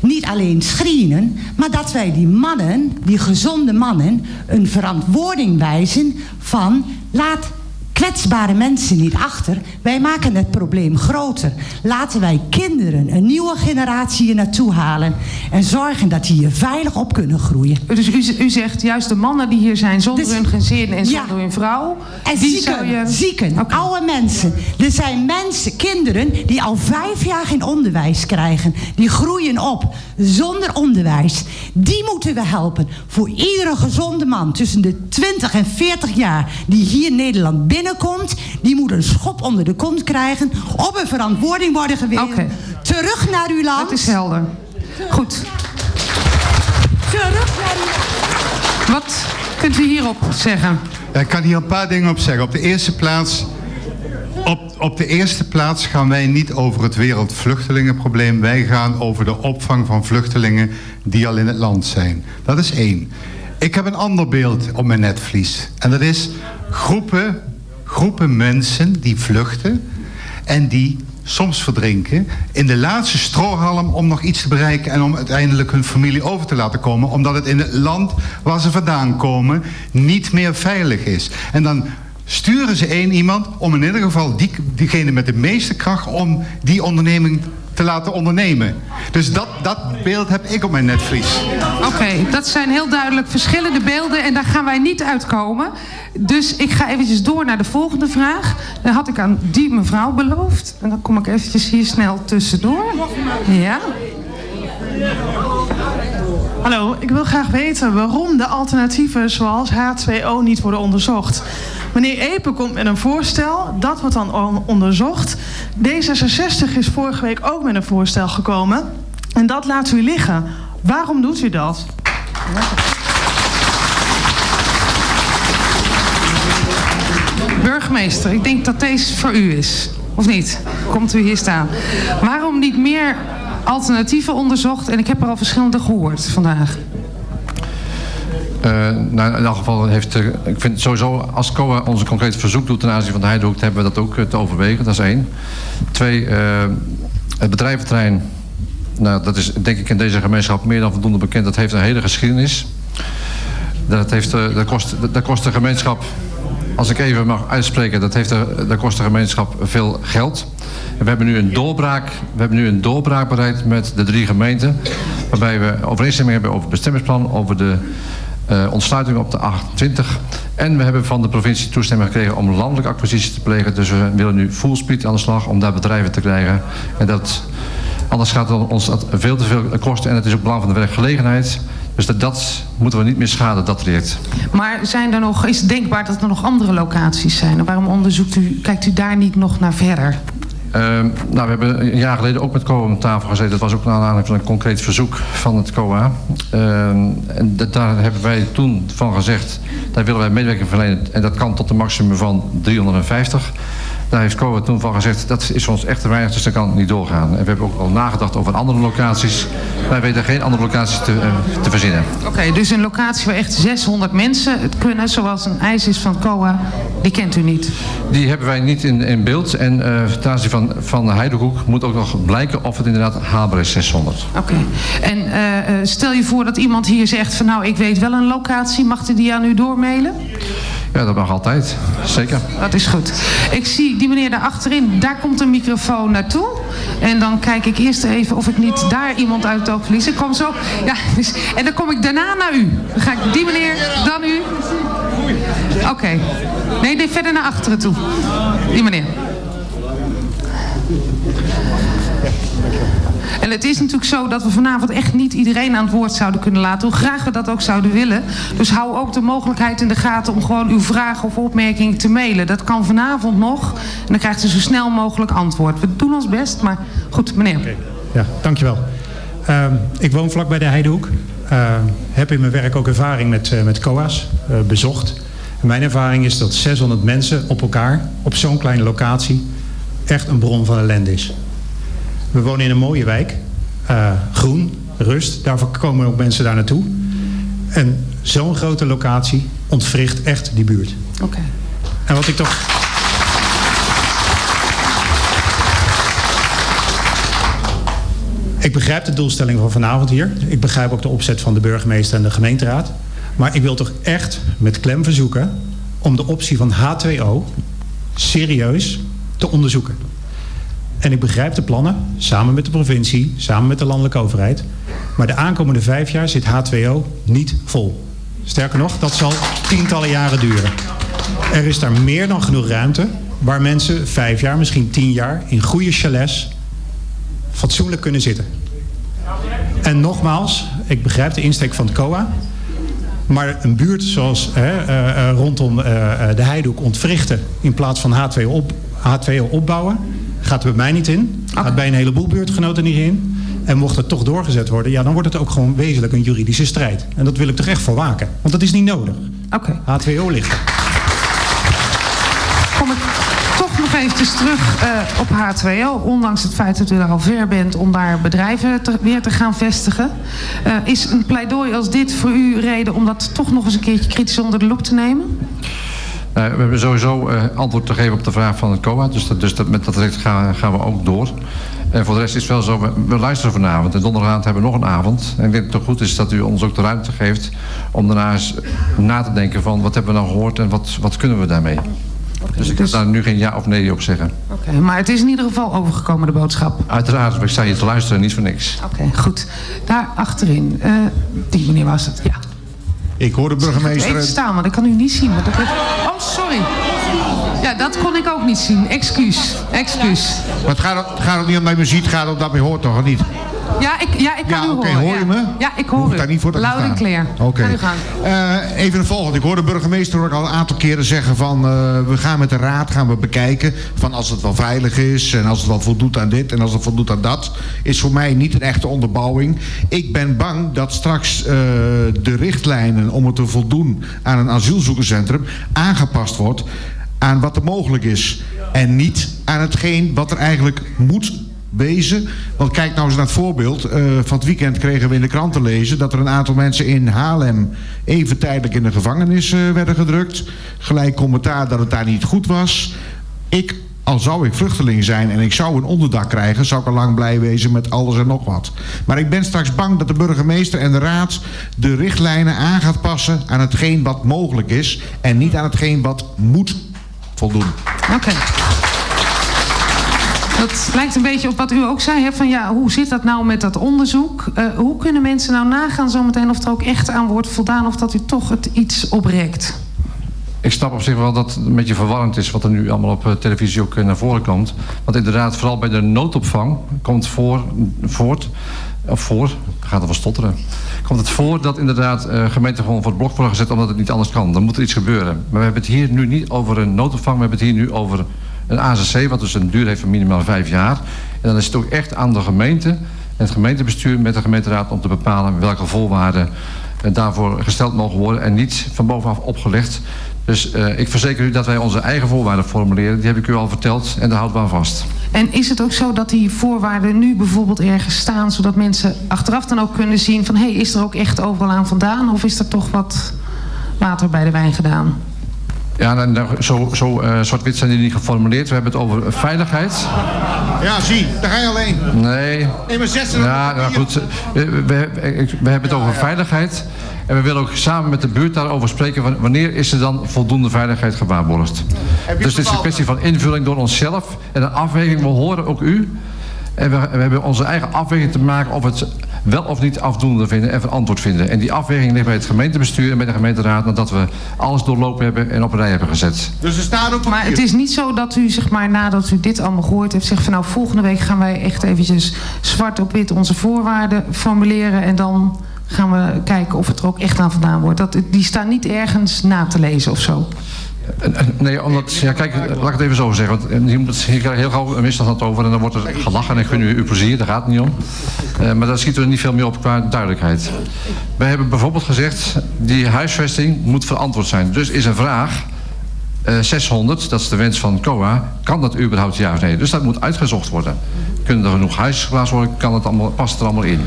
niet alleen screenen, maar dat wij die mannen, die gezonde mannen... een verantwoording wijzen van... laat kwetsbare mensen niet achter. Wij maken het probleem groter. Laten wij kinderen, een nieuwe generatie hier naartoe halen... en zorgen dat die hier veilig op kunnen groeien. Dus u, u zegt juist de mannen die hier zijn zonder dus, hun gezin en ja, zonder hun vrouw... En die zieken, zou je... zieken okay. oude mensen. Er zijn mensen, kinderen, die al vijf jaar geen onderwijs krijgen. Die groeien op zonder onderwijs. Die moeten we helpen. Voor iedere gezonde man tussen de twintig en veertig jaar die hier in Nederland binnen komt, die moet een schop onder de kont krijgen, op een verantwoording worden gewezen. Okay. Terug naar uw land. Dat is helder. Goed. Terug naar uw land. Wat kunt u hierop zeggen? Ja, ik kan hier een paar dingen op zeggen. Op de eerste plaats, op, op de eerste plaats gaan wij niet over het wereldvluchtelingenprobleem. Wij gaan over de opvang van vluchtelingen die al in het land zijn. Dat is één. Ik heb een ander beeld op mijn netvlies. En dat is groepen... groepen mensen die vluchten en die soms verdrinken in de laatste strohalm om nog iets te bereiken en om uiteindelijk hun familie over te laten komen, omdat het in het land waar ze vandaan komen niet meer veilig is. En dan sturen ze één iemand om in ieder geval die, diegene met de meeste kracht om die onderneming te laten ondernemen. Dus dat, dat beeld heb ik op mijn netvlies. Oké, okay, dat zijn heel duidelijk verschillende beelden en daar gaan wij niet uitkomen. Dus ik ga eventjes door naar de volgende vraag. Dat had ik aan die mevrouw beloofd. En dan kom ik eventjes hier snel tussendoor. Ja. Hallo, ik wil graag weten waarom de alternatieven zoals H twee O niet worden onderzocht. Meneer Epe komt met een voorstel, dat wordt dan onderzocht. D zesenzestig is vorige week ook met een voorstel gekomen en dat laat u liggen. Waarom doet u dat? Burgemeester, ik denk dat deze voor u is. Of niet? Komt u hier staan. Waarom niet meer alternatieven onderzocht? En ik heb er al verschillende gehoord vandaag. Uh, nou, in elk geval heeft... Uh, ik vind sowieso, als C O A ons een concreet verzoek doet ten aanzien van de Heidehoek, hebben we dat ook uh, te overwegen. Dat is één. Twee, uh, het bedrijventerrein... Nou, dat is denk ik in deze gemeenschap meer dan voldoende bekend. Dat heeft een hele geschiedenis. Dat, heeft, uh, dat, kost, dat kost de gemeenschap... Als ik even mag uitspreken, dat, heeft de, dat kost de gemeenschap veel geld. En we hebben nu een doorbraak, we hebben nu een doorbraak bereikt met de drie gemeenten. Waarbij we overeenstemming hebben over het bestemmingsplan, over de uh, ontsluiting op de achtentwintig. En we hebben van de provincie toestemming gekregen om landelijke acquisities te plegen. Dus we willen nu full speed aan de slag om daar bedrijven te krijgen. En dat, anders gaat het ons dat veel te veel kosten en het is ook belang van de werkgelegenheid. Dus dat, dat moeten we niet meer schaden, dat traject. Maar zijn er nog, is het denkbaar dat er nog andere locaties zijn? En waarom onderzoekt u, kijkt u daar niet nog naar verder? Uh, nou, we hebben een jaar geleden ook met C O A om tafel gezeten. Dat was ook naar aanleiding van een concreet verzoek van het C O A. Uh, en dat, daar hebben wij toen van gezegd, daar willen wij medewerking verlenen. En dat kan tot een maximum van driehonderdvijftig. Daar heeft C O A toen van gezegd, dat is ons echt te weinig, dus dat kan niet doorgaan. En we hebben ook al nagedacht over andere locaties. Wij weten geen andere locaties te, uh, te verzinnen. Oké, okay, dus een locatie waar echt zeshonderd mensen het kunnen, zoals een eis is van C O A, die kent u niet? Die hebben wij niet in, in beeld. En uh, ten aanzien van, van Heidehoek moet ook nog blijken of het inderdaad haalbaar is, zeshonderd. Oké, okay. En uh, stel je voor dat iemand hier zegt van nou, ik weet wel een locatie, mag u die aan u doormailen? Ja, dat mag altijd. Zeker. Dat is goed. Ik zie die meneer daar achterin, daar komt een microfoon naartoe. En dan kijk ik eerst even of ik niet daar iemand uit het oog verlies. Ik kom zo. Ja, dus, en dan kom ik daarna naar u. Dan ga ik die meneer, dan u. Oké. Okay. Nee, nee, verder naar achteren toe. Die meneer. En het is natuurlijk zo dat we vanavond echt niet iedereen aan het woord zouden kunnen laten, hoe graag we dat ook zouden willen. Dus hou ook de mogelijkheid in de gaten om gewoon uw vraag of opmerking te mailen. Dat kan vanavond nog en dan krijgt u zo snel mogelijk antwoord. We doen ons best, maar goed, meneer. Okay. Ja, dankjewel. Uh, ik woon vlakbij de Heidehoek. Uh, heb in mijn werk ook ervaring met, uh, met C O A's uh, bezocht. En mijn ervaring is dat zeshonderd mensen op elkaar, op zo'n kleine locatie, echt een bron van ellende is. We wonen in een mooie wijk, uh, groen, rust, daarvoor komen ook mensen daar naartoe. En zo'n grote locatie ontwricht echt die buurt. Oké. Okay. En wat ik toch... Ik begrijp de doelstelling van vanavond hier. Ik begrijp ook de opzet van de burgemeester en de gemeenteraad. Maar ik wil toch echt met klem verzoeken om de optie van H twee O serieus te onderzoeken. En ik begrijp de plannen, samen met de provincie, samen met de landelijke overheid. Maar de aankomende vijf jaar zit H twee O niet vol. Sterker nog, dat zal tientallen jaren duren. Er is daar meer dan genoeg ruimte waar mensen vijf jaar, misschien tien jaar, in goede chalets fatsoenlijk kunnen zitten. En nogmaals, ik begrijp de insteek van het C O A. Maar een buurt zoals hè, uh, uh, rondom uh, de Heidehoek ontwrichten in plaats van H twee O opbouwen, gaat er bij mij niet in, gaat bij een heleboel buurtgenoten niet in. En mocht het toch doorgezet worden, ja, dan wordt het ook gewoon wezenlijk een juridische strijd. En dat wil ik toch echt voor waken, want dat is niet nodig. Oké. Okay. H twee O ligt er. Kom ik toch nog eventjes terug uh, op H twee O, ondanks het feit dat u er al ver bent om daar bedrijven te, weer te gaan vestigen. Uh, is een pleidooi als dit voor u reden om dat toch nog eens een keertje kritisch onder de loep te nemen? Uh, we hebben sowieso uh, antwoord te geven op de vraag van het C O A. Dus, dat, dus dat, met dat recht gaan, gaan we ook door. En voor de rest is het wel zo, we, we luisteren vanavond. En donderdagavond hebben we nog een avond. En ik denk dat het goed is dat u ons ook de ruimte geeft om daarna eens na te denken van wat hebben we nou gehoord en wat, wat kunnen we daarmee. Okay, dus ik dus... kan daar nu geen ja of nee op zeggen. Oké, okay, maar het is in ieder geval overgekomen, de boodschap. Uiteraard, ik sta hier te luisteren, niet voor niks. Oké, okay, goed. Daar achterin, uh, die meneer was het, ja. Ik hoor de burgemeester... Even staan, want ik kan u niet zien. Dat... Oh, sorry. Ja, dat kon ik ook niet zien. Excuus. Excuus. Maar het gaat, het gaat ook niet om dat je me ziet, het gaat om dat je hoort, toch? Of niet? Ja, ik, ja, ik kan ja, u okay, horen. Hoor je me? Ja, ik hoor u. Daar niet voor te Loud en clear. Okay. Uh, even een volgende. Ik hoor de burgemeester ook al een aantal keren zeggen van... Uh, we gaan met de raad gaan we bekijken van als het wel veilig is... en als het wel voldoet aan dit en als het voldoet aan dat... is voor mij niet een echte onderbouwing. Ik ben bang dat straks uh, de richtlijnen om het te voldoen... aan een asielzoekerscentrum aangepast wordt aan wat er mogelijk is. En niet aan hetgeen wat er eigenlijk moet wezen. Want kijk nou eens naar het voorbeeld. Uh, van het weekend kregen we in de krant te lezen dat er een aantal mensen in Haarlem even tijdelijk in de gevangenis uh, werden gedrukt. Gelijk commentaar dat het daar niet goed was. Ik, al zou ik vluchteling zijn en ik zou een onderdak krijgen, zou ik al lang blij wezen met alles en nog wat. Maar ik ben straks bang dat de burgemeester en de raad de richtlijnen aan gaat passen aan hetgeen wat mogelijk is en niet aan hetgeen wat moet voldoen. Oké. Okay. Dat lijkt een beetje op wat u ook zei, hè? Van ja, hoe zit dat nou met dat onderzoek? Uh, hoe kunnen mensen nou nagaan zometeen of er ook echt aan wordt voldaan of dat u toch het iets oprekt? Ik snap op zich wel dat het een beetje verwarrend is wat er nu allemaal op televisie ook naar voren komt. Want inderdaad, vooral bij de noodopvang komt voor, voort, of voor, gaat er wel stotteren. Komt het voor dat inderdaad uh, gemeenten gewoon voor het blok worden gezet omdat het niet anders kan. Dan moet er iets gebeuren. Maar we hebben het hier nu niet over een noodopvang, we hebben het hier nu over... een A Z C, wat dus een duur heeft van minimaal vijf jaar. En dan is het ook echt aan de gemeente en het gemeentebestuur met de gemeenteraad om te bepalen welke voorwaarden daarvoor gesteld mogen worden en niet van bovenaf opgelegd. Dus uh, ik verzeker u dat wij onze eigen voorwaarden formuleren. Die heb ik u al verteld en daar houden we aan vast. En is het ook zo dat die voorwaarden nu bijvoorbeeld ergens staan, zodat mensen achteraf dan ook kunnen zien van hé, hey, is er ook echt overal aan vandaan of is er toch wat water bij de wijn gedaan? Ja, nou, zo, zo uh, zwart-wit zijn die niet geformuleerd. We hebben het over veiligheid. Ja, zie, daar ga je alleen. Nee. Nee, maar zes ja, nou goed. We, we, we, we hebben het over veiligheid. En we willen ook samen met de buurt daarover spreken. Wanneer is er dan voldoende veiligheid gewaarborgd? Dus dit is een kwestie van invulling door onszelf. En een afweging, we horen ook u. En we, we hebben onze eigen afweging te maken of het wel of niet afdoende vinden en verantwoord vinden. En die afweging ligt bij het gemeentebestuur en bij de gemeenteraad nadat we alles doorlopen hebben en op een rij hebben gezet. Dus er staat ook... Maar het is niet zo dat u, zeg maar, nadat u dit allemaal gehoord heeft, zegt van nou volgende week gaan wij echt eventjes zwart op wit onze voorwaarden formuleren en dan gaan we kijken of het er ook echt aan vandaan wordt. Dat, die staan niet ergens na te lezen of zo. Nee, omdat, ja kijk, laat ik het even zo zeggen, want hier, moet, hier krijg je heel gauw een misstand over en dan wordt er gelachen en ik gun u uw plezier, daar gaat het niet om. Uh, maar daar schieten we niet veel meer op qua duidelijkheid. Wij hebben bijvoorbeeld gezegd, die huisvesting moet verantwoord zijn. Dus is een vraag, uh, zeshonderd, dat is de wens van C O A, kan dat überhaupt ja of nee? Dus dat moet uitgezocht worden. Kunnen er genoeg huisgeplaatst worden, kan het allemaal, past het er allemaal in.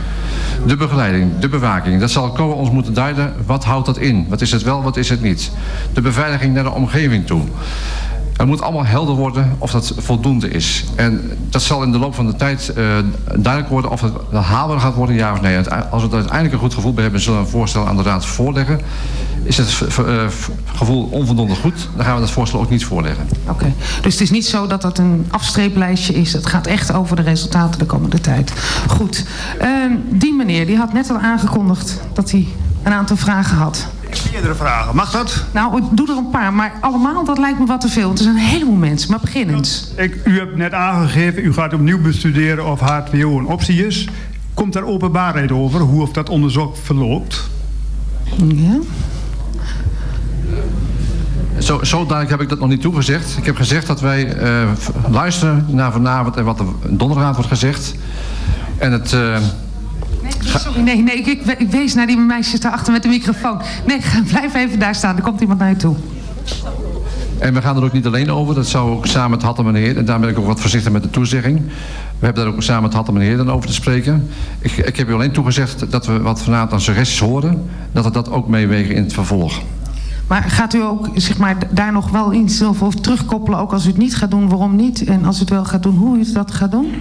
De begeleiding, de bewaking, dat zal C O A ons moeten duiden. Wat houdt dat in? Wat is het wel, wat is het niet? De beveiliging naar de omgeving toe. Het moet allemaal helder worden of dat voldoende is. En dat zal in de loop van de tijd uh, duidelijk worden of het haalbaar gaat worden, ja of nee. Als we er uiteindelijk een goed gevoel bij hebben, zullen we een voorstel aan de raad voorleggen. Is het uh, gevoel onvoldoende goed, dan gaan we dat voorstel ook niet voorleggen. Oké, okay. Dus het is niet zo dat dat een afstreeplijstje is. Het gaat echt over de resultaten de komende tijd. Goed, uh, die meneer die had net al aangekondigd dat hij een aantal vragen had. Meerdere vragen, mag dat? Nou, doe er een paar, maar allemaal, dat lijkt me wat te veel. Want er zijn een heleboel mensen, maar begin eens. Ik, u hebt net aangegeven, u gaat opnieuw bestuderen of H twee O een optie is. Komt daar openbaarheid over, hoe of dat onderzoek verloopt? Ja. Zo, zo duidelijk heb ik dat nog niet toegezegd. Ik heb gezegd dat wij uh, luisteren naar vanavond en wat er donderdagavond wordt gezegd. En het... Uh, Sorry, nee, nee, ik, ik wees naar die meisjes daarachter met de microfoon. Nee, blijf even daar staan, er komt iemand naar je toe. En we gaan er ook niet alleen over, dat zou ook samen met Hatem en Heer, en daar ben ik ook wat voorzichtig met de toezegging. We hebben daar ook samen met Hatem en Heer dan over te spreken. Ik, ik heb u alleen toegezegd dat we wat vanavond aan suggesties horen, dat we dat ook meewegen in het vervolg. Maar gaat u ook, zeg maar, daar nog wel iets over terugkoppelen, ook als u het niet gaat doen, waarom niet? En als u het wel gaat doen, hoe u dat gaat doen?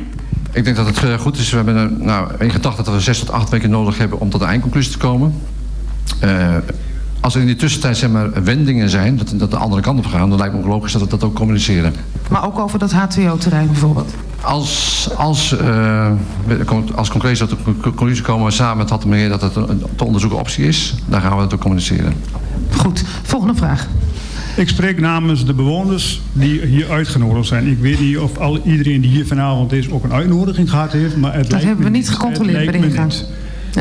Ik denk dat het goed is. We hebben nou, in gedachten dat we zes tot acht weken nodig hebben om tot de eindconclusie te komen. Uh, als er in die tussentijd, zeg maar, wendingen zijn, dat, dat de andere kant op gaan, dan lijkt me ook logisch dat we dat ook communiceren. Maar ook over dat H twee O-terrein bijvoorbeeld? Als, als, uh, als concreet tot de conclusie komen we samen met Hattemeer dat het een te onderzoeken optie is, dan gaan we dat ook communiceren. Goed, volgende vraag. Ik spreek namens de bewoners die hier uitgenodigd zijn. Ik weet niet of al, iedereen die hier vanavond is ook een uitnodiging gehad heeft. Maar het dat hebben we niet gecontroleerd bij de ingang.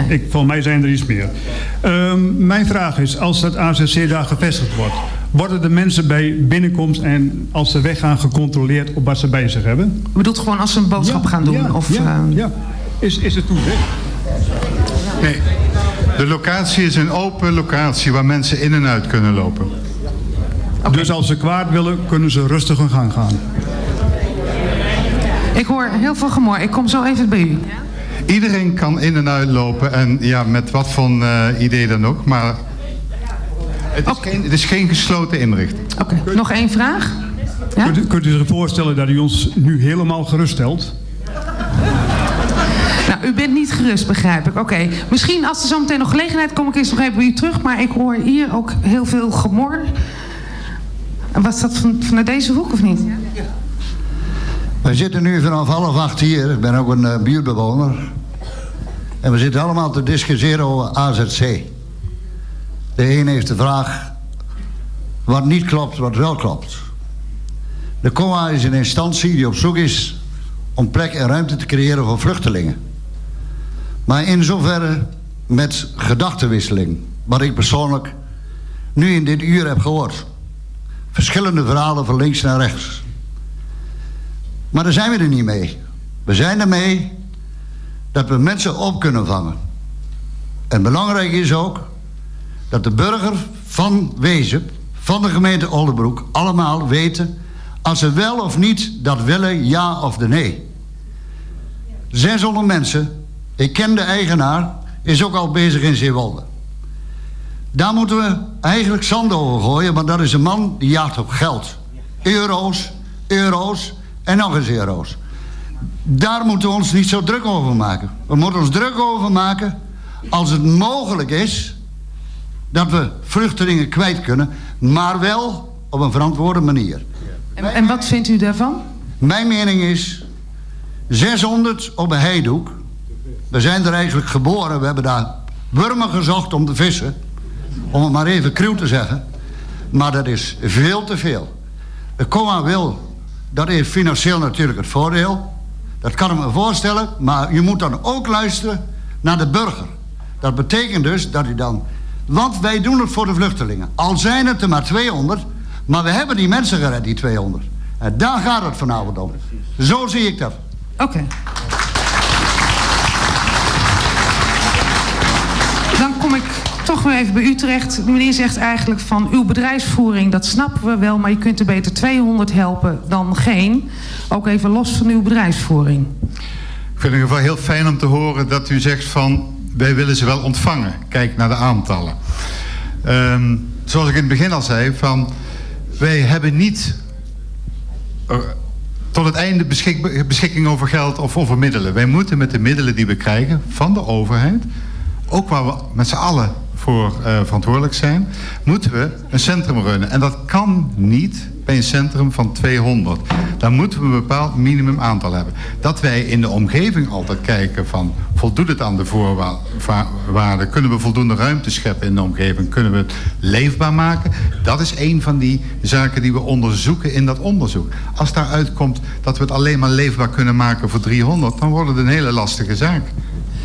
Nee. Volgens mij zijn er iets meer. Um, mijn vraag is, als dat A Z C daar gevestigd wordt, worden de mensen bij binnenkomst en als ze weggaan gecontroleerd op wat ze bij zich hebben? Je bedoelt gewoon als ze een boodschap ja, gaan doen? Ja, of, ja, uh... ja. Is, is het toen weg? Nee. De locatie is een open locatie waar mensen in en uit kunnen lopen. Okay. Dus als ze kwaad willen, kunnen ze rustig hun gang gaan. Ik hoor heel veel gemor. Ik kom zo even bij u. Iedereen kan in en uit lopen en ja, met wat voor uh, idee dan ook, maar het is, okay. geen, het is geen gesloten inrichting. Oké, okay. Nog één vraag? Ja? Kunt, u, kunt u zich voorstellen dat u ons nu helemaal geruststelt? Nou, u bent niet gerust, begrijp ik. Oké, okay. Misschien als er zo meteen nog gelegenheid komt, kom ik eens nog even bij u terug, maar ik hoor hier ook heel veel gemor. Was dat van, vanuit deze hoek of niet? Ja. We zitten nu vanaf half acht hier, ik ben ook een uh, buurtbewoner. En we zitten allemaal te discussiëren over A Z C. De ene heeft de vraag wat niet klopt, wat wel klopt. De C O A is een instantie die op zoek is om plek en ruimte te creëren voor vluchtelingen. Maar in zoverre met gedachtenwisseling, wat ik persoonlijk nu in dit uur heb gehoord. Verschillende verhalen van links naar rechts. Maar daar zijn we er niet mee. We zijn er mee dat we mensen op kunnen vangen. En belangrijk is ook dat de burger van Wezep, van de gemeente Oldebroek, allemaal weten als ze wel of niet dat willen, ja of de nee. zeshonderd mensen, ik ken de eigenaar, is ook al bezig in Zeewolde. Daar moeten we eigenlijk zand over gooien, want dat is een man die jaagt op geld. Euro's, euro's. En nog eens euro's. Daar moeten we ons niet zo druk over maken. We moeten ons druk over maken als het mogelijk is dat we vluchtelingen kwijt kunnen, maar wel op een verantwoorde manier. En, en wat vindt u daarvan? Mijn mening is zeshonderd op een Heidehoek. We zijn er eigenlijk geboren. We hebben daar wormen gezocht om te vissen. Om het maar even cruw te zeggen. Maar dat is veel te veel. De C O A wil... Dat heeft financieel natuurlijk het voordeel. Dat kan ik me voorstellen. Maar je moet dan ook luisteren naar de burger. Dat betekent dus dat hij dan... Want wij doen het voor de vluchtelingen. Al zijn het er maar tweehonderd. Maar we hebben die mensen gered, die tweehonderd. En daar gaat het vanavond om. Zo zie ik dat. Oké. Okay. Dan kom ik toch weer even bij u terecht. De meneer zegt eigenlijk van uw bedrijfsvoering, dat snappen we wel, maar je kunt er beter tweehonderd helpen dan geen. Ook even los van uw bedrijfsvoering. Ik vind het in ieder geval heel fijn om te horen dat u zegt van wij willen ze wel ontvangen. Kijk naar de aantallen. Um, zoals ik in het begin al zei, van wij hebben niet uh, tot het einde beschik, beschikking over geld of over middelen. Wij moeten met de middelen die we krijgen van de overheid, ook waar we met z'n allen voor uh, verantwoordelijk zijn, moeten we een centrum runnen. En dat kan niet bij een centrum van tweehonderd. Dan moeten we een bepaald minimum aantal hebben. Dat wij in de omgeving altijd kijken van, voldoet het aan de voorwaarden? Kunnen we voldoende ruimte scheppen in de omgeving? Kunnen we het leefbaar maken? Dat is een van die zaken die we onderzoeken in dat onderzoek. Als daaruit komt dat we het alleen maar leefbaar kunnen maken voor driehonderd, dan wordt het een hele lastige zaak.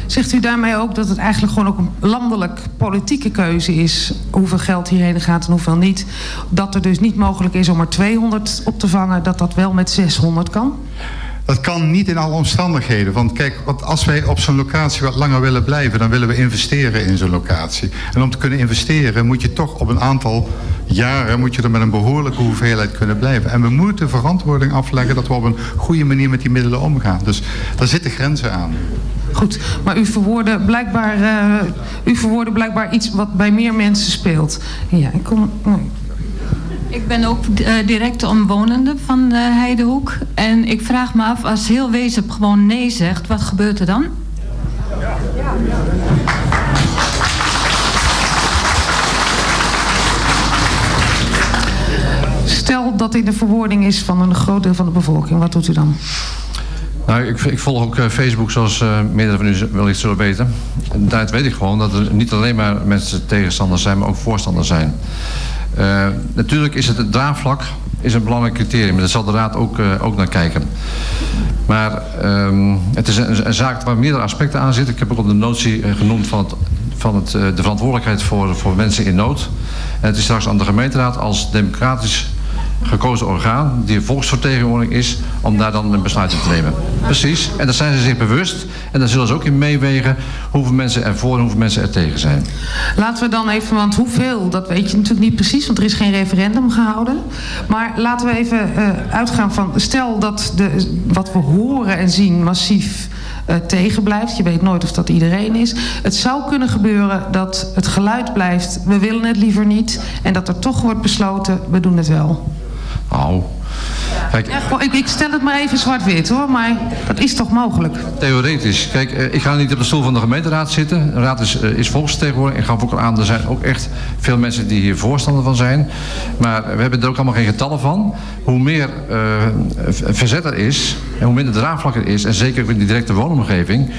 Zegt u daarmee ook dat het eigenlijk gewoon ook een landelijk politieke keuze is hoeveel geld hierheen gaat en hoeveel niet? Dat er dus niet mogelijk is om er tweehonderd op te vangen, dat dat wel met zeshonderd kan? Dat kan niet in alle omstandigheden. Want kijk, want als wij op zo'n locatie wat langer willen blijven, dan willen we investeren in zo'n locatie. En om te kunnen investeren moet je toch op een aantal jaren moet je er met een behoorlijke hoeveelheid kunnen blijven. En we moeten verantwoording afleggen dat we op een goede manier met die middelen omgaan. Dus daar zitten grenzen aan. Goed, maar u verwoordde blijkbaar, uh, u verwoordde blijkbaar iets wat bij meer mensen speelt. Ja, ik kom... Nee. Ik ben ook uh, directe omwonende van uh, Heidehoek. En ik vraag me af, als heel Wezep gewoon nee zegt, wat gebeurt er dan? Ja. Ja. Ja. Stel dat dit de verwoording is van een groot deel van de bevolking, wat doet u dan? Nou, ik, ik volg ook Facebook, zoals uh, meerdere van u wellicht zullen weten. Daar weet ik gewoon dat er niet alleen maar mensen tegenstanders zijn, maar ook voorstanders zijn. Uh, natuurlijk is het, het draagvlak is een belangrijk criterium. Daar zal de Raad ook, uh, ook naar kijken. Maar um, het is een, een zaak waar meerdere aspecten aan zitten. Ik heb ook op de notie uh, genoemd van, het, van het, uh, de verantwoordelijkheid voor, voor mensen in nood. En het is straks aan de gemeenteraad als democratisch gekozen orgaan, die volksvertegenwoordiging is, om daar dan een besluit in te nemen. Precies, en daar zijn ze zich bewust. En daar zullen ze ook in meewegen hoeveel mensen er voor en hoeveel mensen er tegen zijn. Laten we dan even, want hoeveel, dat weet je natuurlijk niet precies, want er is geen referendum gehouden. Maar laten we even uh, uitgaan van, stel dat de, wat we horen en zien massief uh, tegenblijft. Je weet nooit of dat iedereen is. Het zou kunnen gebeuren dat het geluid blijft, we willen het liever niet. En dat er toch wordt besloten, we doen het wel. Nou, kijk, ja, ik, ik stel het maar even zwart-wit hoor, maar dat is toch mogelijk? Theoretisch. Kijk, ik ga niet op de stoel van de gemeenteraad zitten. De raad is, is volksvertegenwoordiging. Ik gaf ook al aan, er zijn ook echt veel mensen die hier voorstander van zijn. Maar we hebben er ook allemaal geen getallen van. Hoe meer uh, verzet er is en hoe minder draagvlak er is, en zeker in die directe woonomgeving,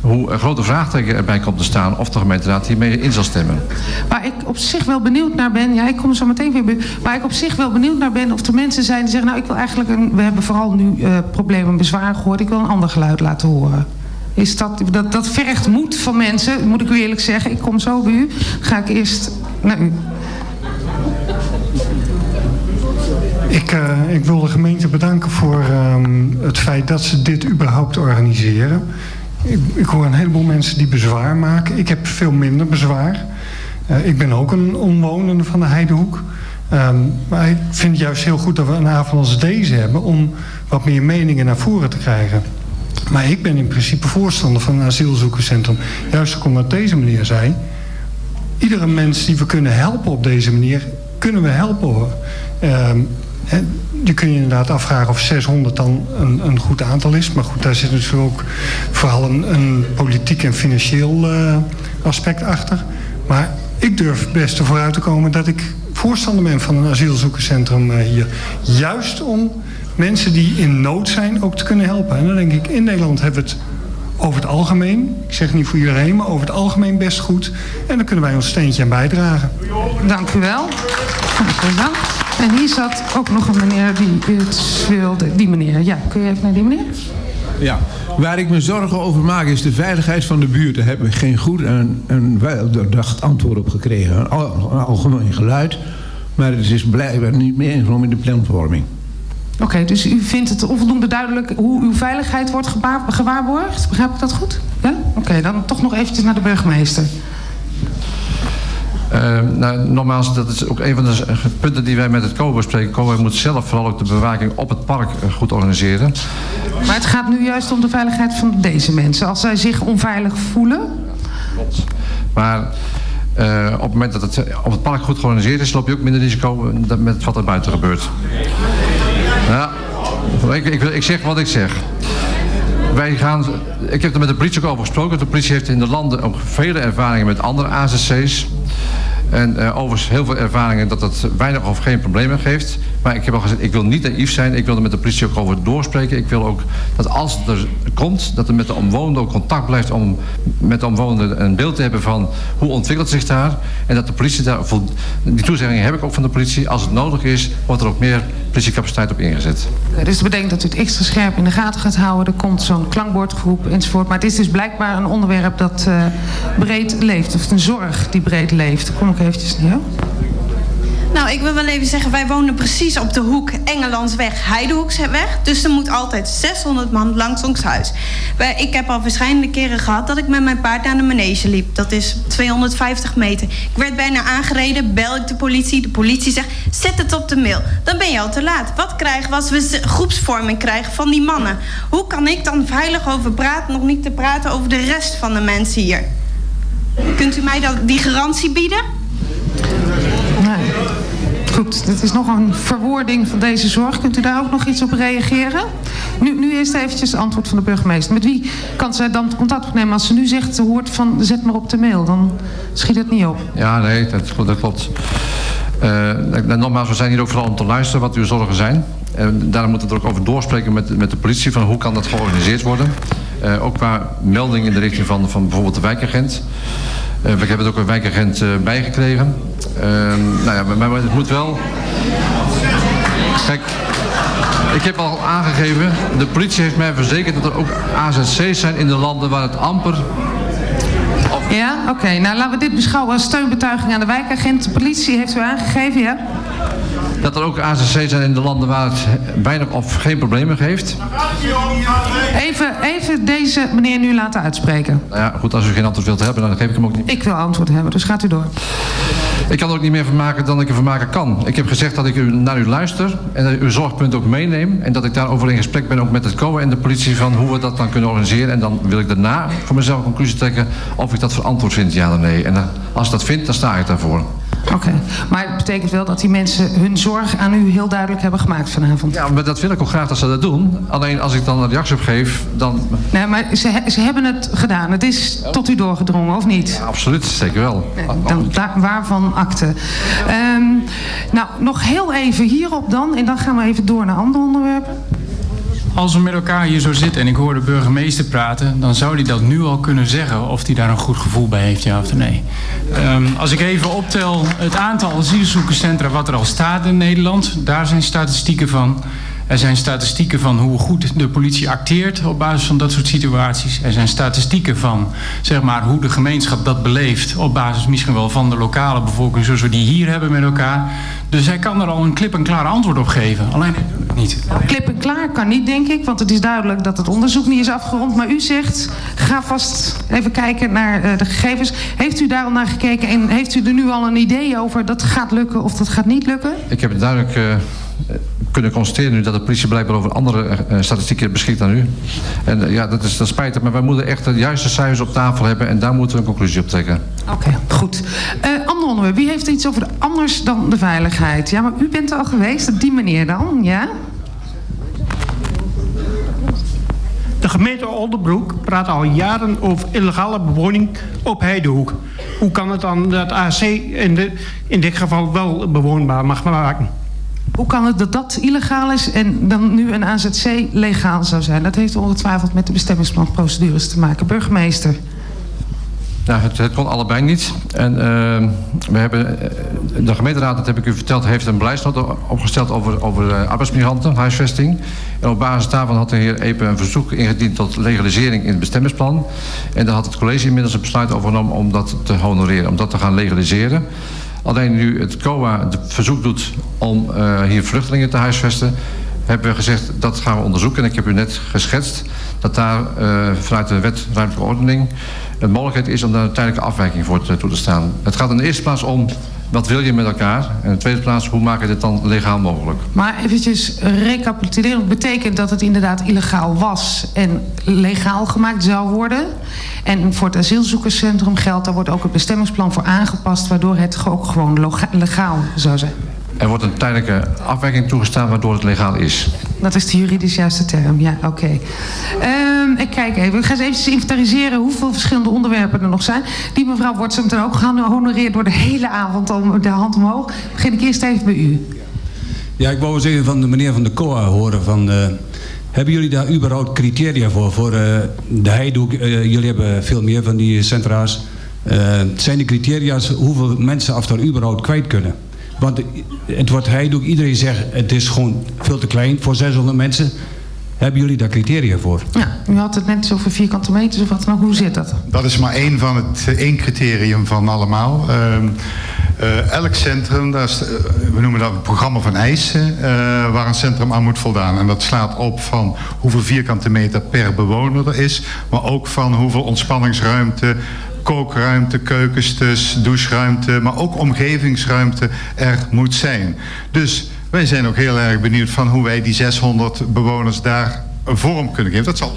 hoe een grote vraagteken erbij komt te staan of de gemeenteraad hiermee in zal stemmen. Waar ik op zich wel benieuwd naar ben, ja, ik kom zo meteen weer bij, waar ik op zich wel benieuwd naar ben of er mensen zijn die zeggen, nou ik wil eigenlijk, een, we hebben vooral nu uh, problemen en bezwaar gehoord, ik wil een ander geluid laten horen. Is dat, dat, dat vergt moed van mensen, moet ik u eerlijk zeggen. Ik kom zo bij u, ga ik eerst naar u. Ik, uh, ik wil de gemeente bedanken voor uh, het feit dat ze dit überhaupt organiseren. Ik, ik hoor een heleboel mensen die bezwaar maken. Ik heb veel minder bezwaar. Uh, ik ben ook een omwonende van de Heidehoek. Um, maar ik vind het juist heel goed dat we een avond als deze hebben om wat meer meningen naar voren te krijgen. Maar ik ben in principe voorstander van een asielzoekerscentrum. Juist ook omdat deze meneer zei, iedere mens die we kunnen helpen op deze manier, kunnen we helpen hoor. Um, he, Je kunt je inderdaad afvragen of zeshonderd dan een, een goed aantal is. Maar goed, daar zit natuurlijk ook vooral een, een politiek en financieel uh, aspect achter. Maar ik durf best ervoor uit te komen dat ik voorstander ben van een asielzoekerscentrum uh, hier. Juist om mensen die in nood zijn ook te kunnen helpen. En dan denk ik, in Nederland hebben we het over het algemeen, ik zeg niet voor iedereen, maar over het algemeen best goed. En daar kunnen wij ons steentje aan bijdragen. Dank u wel. Dank u wel. En hier zat ook nog een meneer die het wilde. Die meneer, ja, kun je even naar die meneer? Ja, waar ik me zorgen over maak is de veiligheid van de buurt. Daar hebben we geen goed en, en weldoordacht antwoord op gekregen. Een, al, een algemeen geluid, maar het is blijkbaar niet meer ingenomen in de planvorming. Oké, okay, dus u vindt het onvoldoende duidelijk hoe uw veiligheid wordt gewaarborgd? Begrijp ik dat goed? Ja? Oké, okay, dan toch nog eventjes naar de burgemeester. Uh, nou, nogmaals, dat is ook een van de punten die wij met het C O A bespreken. C O A moet zelf vooral ook de bewaking op het park uh, goed organiseren. Maar het gaat nu juist om de veiligheid van deze mensen. Als zij zich onveilig voelen. Klopt. Maar uh, op het moment dat het op het park goed georganiseerd is, loop je ook minder risico met wat er buiten gebeurt. Ja, ik, ik, ik zeg wat ik zeg. Wij gaan, ik heb er met de politie ook over gesproken. De politie heeft in de landen ook vele ervaringen met andere A Z C's. En uh, overigens heel veel ervaringen dat het weinig of geen problemen geeft. Maar ik heb al gezegd, ik wil niet naïef zijn. Ik wil er met de politie ook over doorspreken. Ik wil ook dat als het er komt, dat er met de omwonenden ook contact blijft om met de omwonenden een beeld te hebben van hoe ontwikkelt zich daar. En dat de politie daar, die toezeggingen heb ik ook van de politie. Als het nodig is, wordt er ook meer politiecapaciteit op ingezet. Okay, dus bedenk dat u het extra scherp in de gaten gaat houden. Er komt zo'n klankbordgroep enzovoort. Maar het is dus blijkbaar een onderwerp dat uh, breed leeft. Of een zorg die breed leeft. Daar kom ik eventjes niet op. Nou, ik wil wel even zeggen, wij wonen precies op de hoek Engelandsweg, Heidehoeksweg. Dus er moet altijd zeshonderd man langs ons huis. Ik heb al verschillende keren gehad dat ik met mijn paard naar de manege liep. Dat is tweehonderdvijftig meter. Ik werd bijna aangereden, bel ik de politie. De politie zegt, zet het op de mail. Dan ben je al te laat. Wat krijgen we als we groepsvorming krijgen van die mannen? Hoe kan ik dan veilig over praten, nog niet te praten over de rest van de mensen hier? Kunt u mij dan die garantie bieden? Goed, dit is nog een verwoording van deze zorg. Kunt u daar ook nog iets op reageren? Nu, nu eerst eventjes het antwoord van de burgemeester. Met wie kan zij dan contact opnemen als ze nu zegt, ze hoort van zet maar op de mail. Dan schiet het niet op. Ja, nee, dat, dat klopt. Uh, nogmaals, we zijn hier ook vooral om te luisteren wat uw zorgen zijn. En daarom moeten we er ook over doorspreken met, met de politie van hoe kan dat georganiseerd worden. Uh, ook qua melding in de richting van, van bijvoorbeeld de wijkagent. Uh, we hebben ook een wijkagent uh, bijgekregen. Um, nou ja, maar, maar het moet wel... Kijk, ik heb al aangegeven, de politie heeft mij verzekerd dat er ook A Z C's zijn in de landen waar het amper... Ja, oké. Okay. Nou, laten we dit beschouwen als steunbetuiging aan de wijkagent. De politie heeft u aangegeven, ja? Dat er ook A Z C's zijn in de landen waar het weinig of geen problemen heeft. Even, even deze meneer nu laten uitspreken. Nou ja, goed, als u geen antwoord wilt hebben, dan geef ik hem ook niet. Ik wil antwoord hebben, dus gaat u door. Ik kan er ook niet meer van maken dan ik ervan maken kan. Ik heb gezegd dat ik u naar u luister en dat ik uw zorgpunt ook meeneem. En dat ik daarover in gesprek ben ook met het C O A en de politie van hoe we dat dan kunnen organiseren. En dan wil ik daarna voor mezelf een conclusie trekken of ik dat verantwoord vind, ja of nee. En als ik dat vind, dan sta ik daarvoor. Oké, okay. Maar het betekent wel dat die mensen hun zorg aan u heel duidelijk hebben gemaakt vanavond. Ja, maar dat wil ik ook graag dat ze dat doen. Alleen als ik dan een reactie op geef, dan... Nee, maar ze, he, ze hebben het gedaan. Het is tot u doorgedrongen, of niet? Ja, absoluut, zeker wel. Nee, dan, daar, waarvan akte. Um, nou, nog heel even hierop dan. En dan gaan we even door naar andere onderwerpen. Als we met elkaar hier zo zitten en ik hoor de burgemeester praten... dan zou die dat nu al kunnen zeggen of die daar een goed gevoel bij heeft, ja of nee. Um, als ik even optel het aantal asielzoekerscentra wat er al staat in Nederland... daar zijn statistieken van. Er zijn statistieken van hoe goed de politie acteert op basis van dat soort situaties. Er zijn statistieken van zeg maar, hoe de gemeenschap dat beleeft... op basis misschien wel van de lokale bevolking zoals we die hier hebben met elkaar. Dus hij kan er al een klip en klaar antwoord op geven. Alleen niet. Klip en klaar kan niet, denk ik, want het is duidelijk dat het onderzoek niet is afgerond. Maar u zegt, ga vast even kijken naar de gegevens. Heeft u daar al naar gekeken en heeft u er nu al een idee over... dat gaat lukken of dat gaat niet lukken? Ik heb het duidelijk... Uh... kunnen constateren nu dat de politie blijkbaar over andere uh, statistieken beschikt dan u. En uh, ja, dat is dat spijtig, maar wij moeten echt de juiste cijfers op tafel hebben en daar moeten we een conclusie op trekken. Oké, okay, goed. Uh, ander onderwerp, wie heeft iets over de, anders dan de veiligheid? Ja, maar u bent er al geweest, op die manier dan, ja? De gemeente Oldebroek praat al jaren over illegale bewoning op Heidehoek. Hoe kan het dan dat A C in, de, in dit geval wel bewoonbaar mag maken? Hoe kan het dat dat illegaal is en dan nu een A Z C legaal zou zijn? Dat heeft ongetwijfeld met de bestemmingsplanprocedures te maken. Burgemeester. Nou, het, het kon allebei niet. En uh, we hebben, de gemeenteraad, dat heb ik u verteld, heeft een beleidsnota opgesteld over, over uh, arbeidsmigranten, huisvesting. En op basis daarvan had de heer Epe een verzoek ingediend tot legalisering in het bestemmingsplan. En daar had het college inmiddels een besluit overgenomen om dat te honoreren, om dat te gaan legaliseren. Alleen nu het C O A het verzoek doet om uh, hier vluchtelingen te huisvesten... hebben we gezegd dat gaan we onderzoeken. En ik heb u net geschetst dat daar uh, vanuit de wet ruimtelijke ordening... een mogelijkheid is om daar een tijdelijke afwijking voor te, toe te staan. Het gaat in de eerste plaats om wat wil je met elkaar... en in de tweede plaats hoe maak je dit dan legaal mogelijk. Maar eventjes recapituleren betekent dat het inderdaad illegaal was... en legaal gemaakt zou worden... En voor het asielzoekerscentrum geldt, daar wordt ook het bestemmingsplan voor aangepast... waardoor het ook gewoon legaal zou zijn. Er wordt een tijdelijke afwijking toegestaan waardoor het legaal is. Dat is de juridisch juiste term, ja, oké. Okay. Um, ik kijk even, ik ga eens even inventariseren hoeveel verschillende onderwerpen er nog zijn. Die mevrouw wordt zo ook gehonoreerd door de hele avond om de hand omhoog. Begin ik eerst even bij u. Ja, ik wou eens even van de meneer van de C O A horen van... De... Hebben jullie daar überhaupt criteria voor? Voor uh, de Heidehoek, uh, jullie hebben veel meer van die centra's. Uh, zijn de criteria's hoeveel mensen af daar überhaupt kwijt kunnen? Want uh, het wordt Heidehoek, iedereen zegt het is gewoon veel te klein voor zeshonderd mensen. Hebben jullie daar criteria voor? Ja, u had het net zo over vierkante meters of wat dan ook. Hoe zit dat? Dat is maar één van het één criterium van allemaal. Uh, uh, elk centrum, dat is, uh, we noemen dat het programma van eisen, uh, waar een centrum aan moet voldaan. En dat slaat op van hoeveel vierkante meter per bewoner er is, maar ook van hoeveel ontspanningsruimte, kookruimte, keukens, dus, doucheruimte, maar ook omgevingsruimte er moet zijn. Dus wij zijn ook heel erg benieuwd van hoe wij die zeshonderd bewoners daar een vorm kunnen geven. Dat zal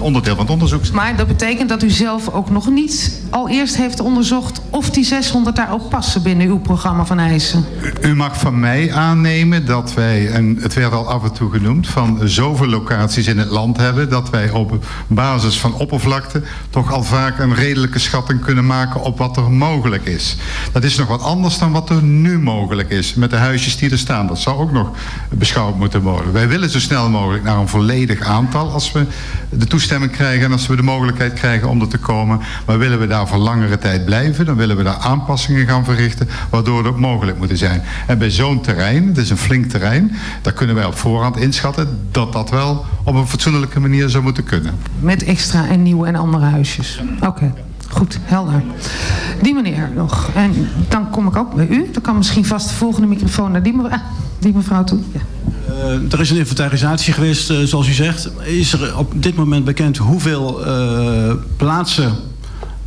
onderdeel van het onderzoek zijn. Maar dat betekent dat u zelf ook nog niet al eerst heeft onderzocht of die zeshonderd daar ook passen binnen uw programma van eisen. U, u mag van mij aannemen dat wij, en het werd al af en toe genoemd, van zoveel locaties in het land hebben dat wij op basis van oppervlakte toch al vaak een redelijke schatting kunnen maken op wat er mogelijk is. Dat is nog wat anders dan wat er nu mogelijk is met de huisjes die er staan. Dat zou ook nog beschouwd moeten worden. Wij willen zo snel mogelijk naar een volledig aanzienlijk aantal als we de toestemming krijgen en als we de mogelijkheid krijgen om er te komen. Maar willen we daar voor langere tijd blijven, dan willen we daar aanpassingen gaan verrichten, waardoor dat mogelijk moet zijn. En bij zo'n terrein, het is een flink terrein, daar kunnen wij op voorhand inschatten dat dat wel op een fatsoenlijke manier zou moeten kunnen. Met extra en nieuwe en andere huisjes. Oké. Okay. Goed, helder. Die meneer nog. En dan kom ik ook bij u. Dan kan misschien vast de volgende microfoon naar die mevrouw, die mevrouw toe. Ja. Uh, er is een inventarisatie geweest, uh, zoals u zegt. Is er op dit moment bekend hoeveel uh, plaatsen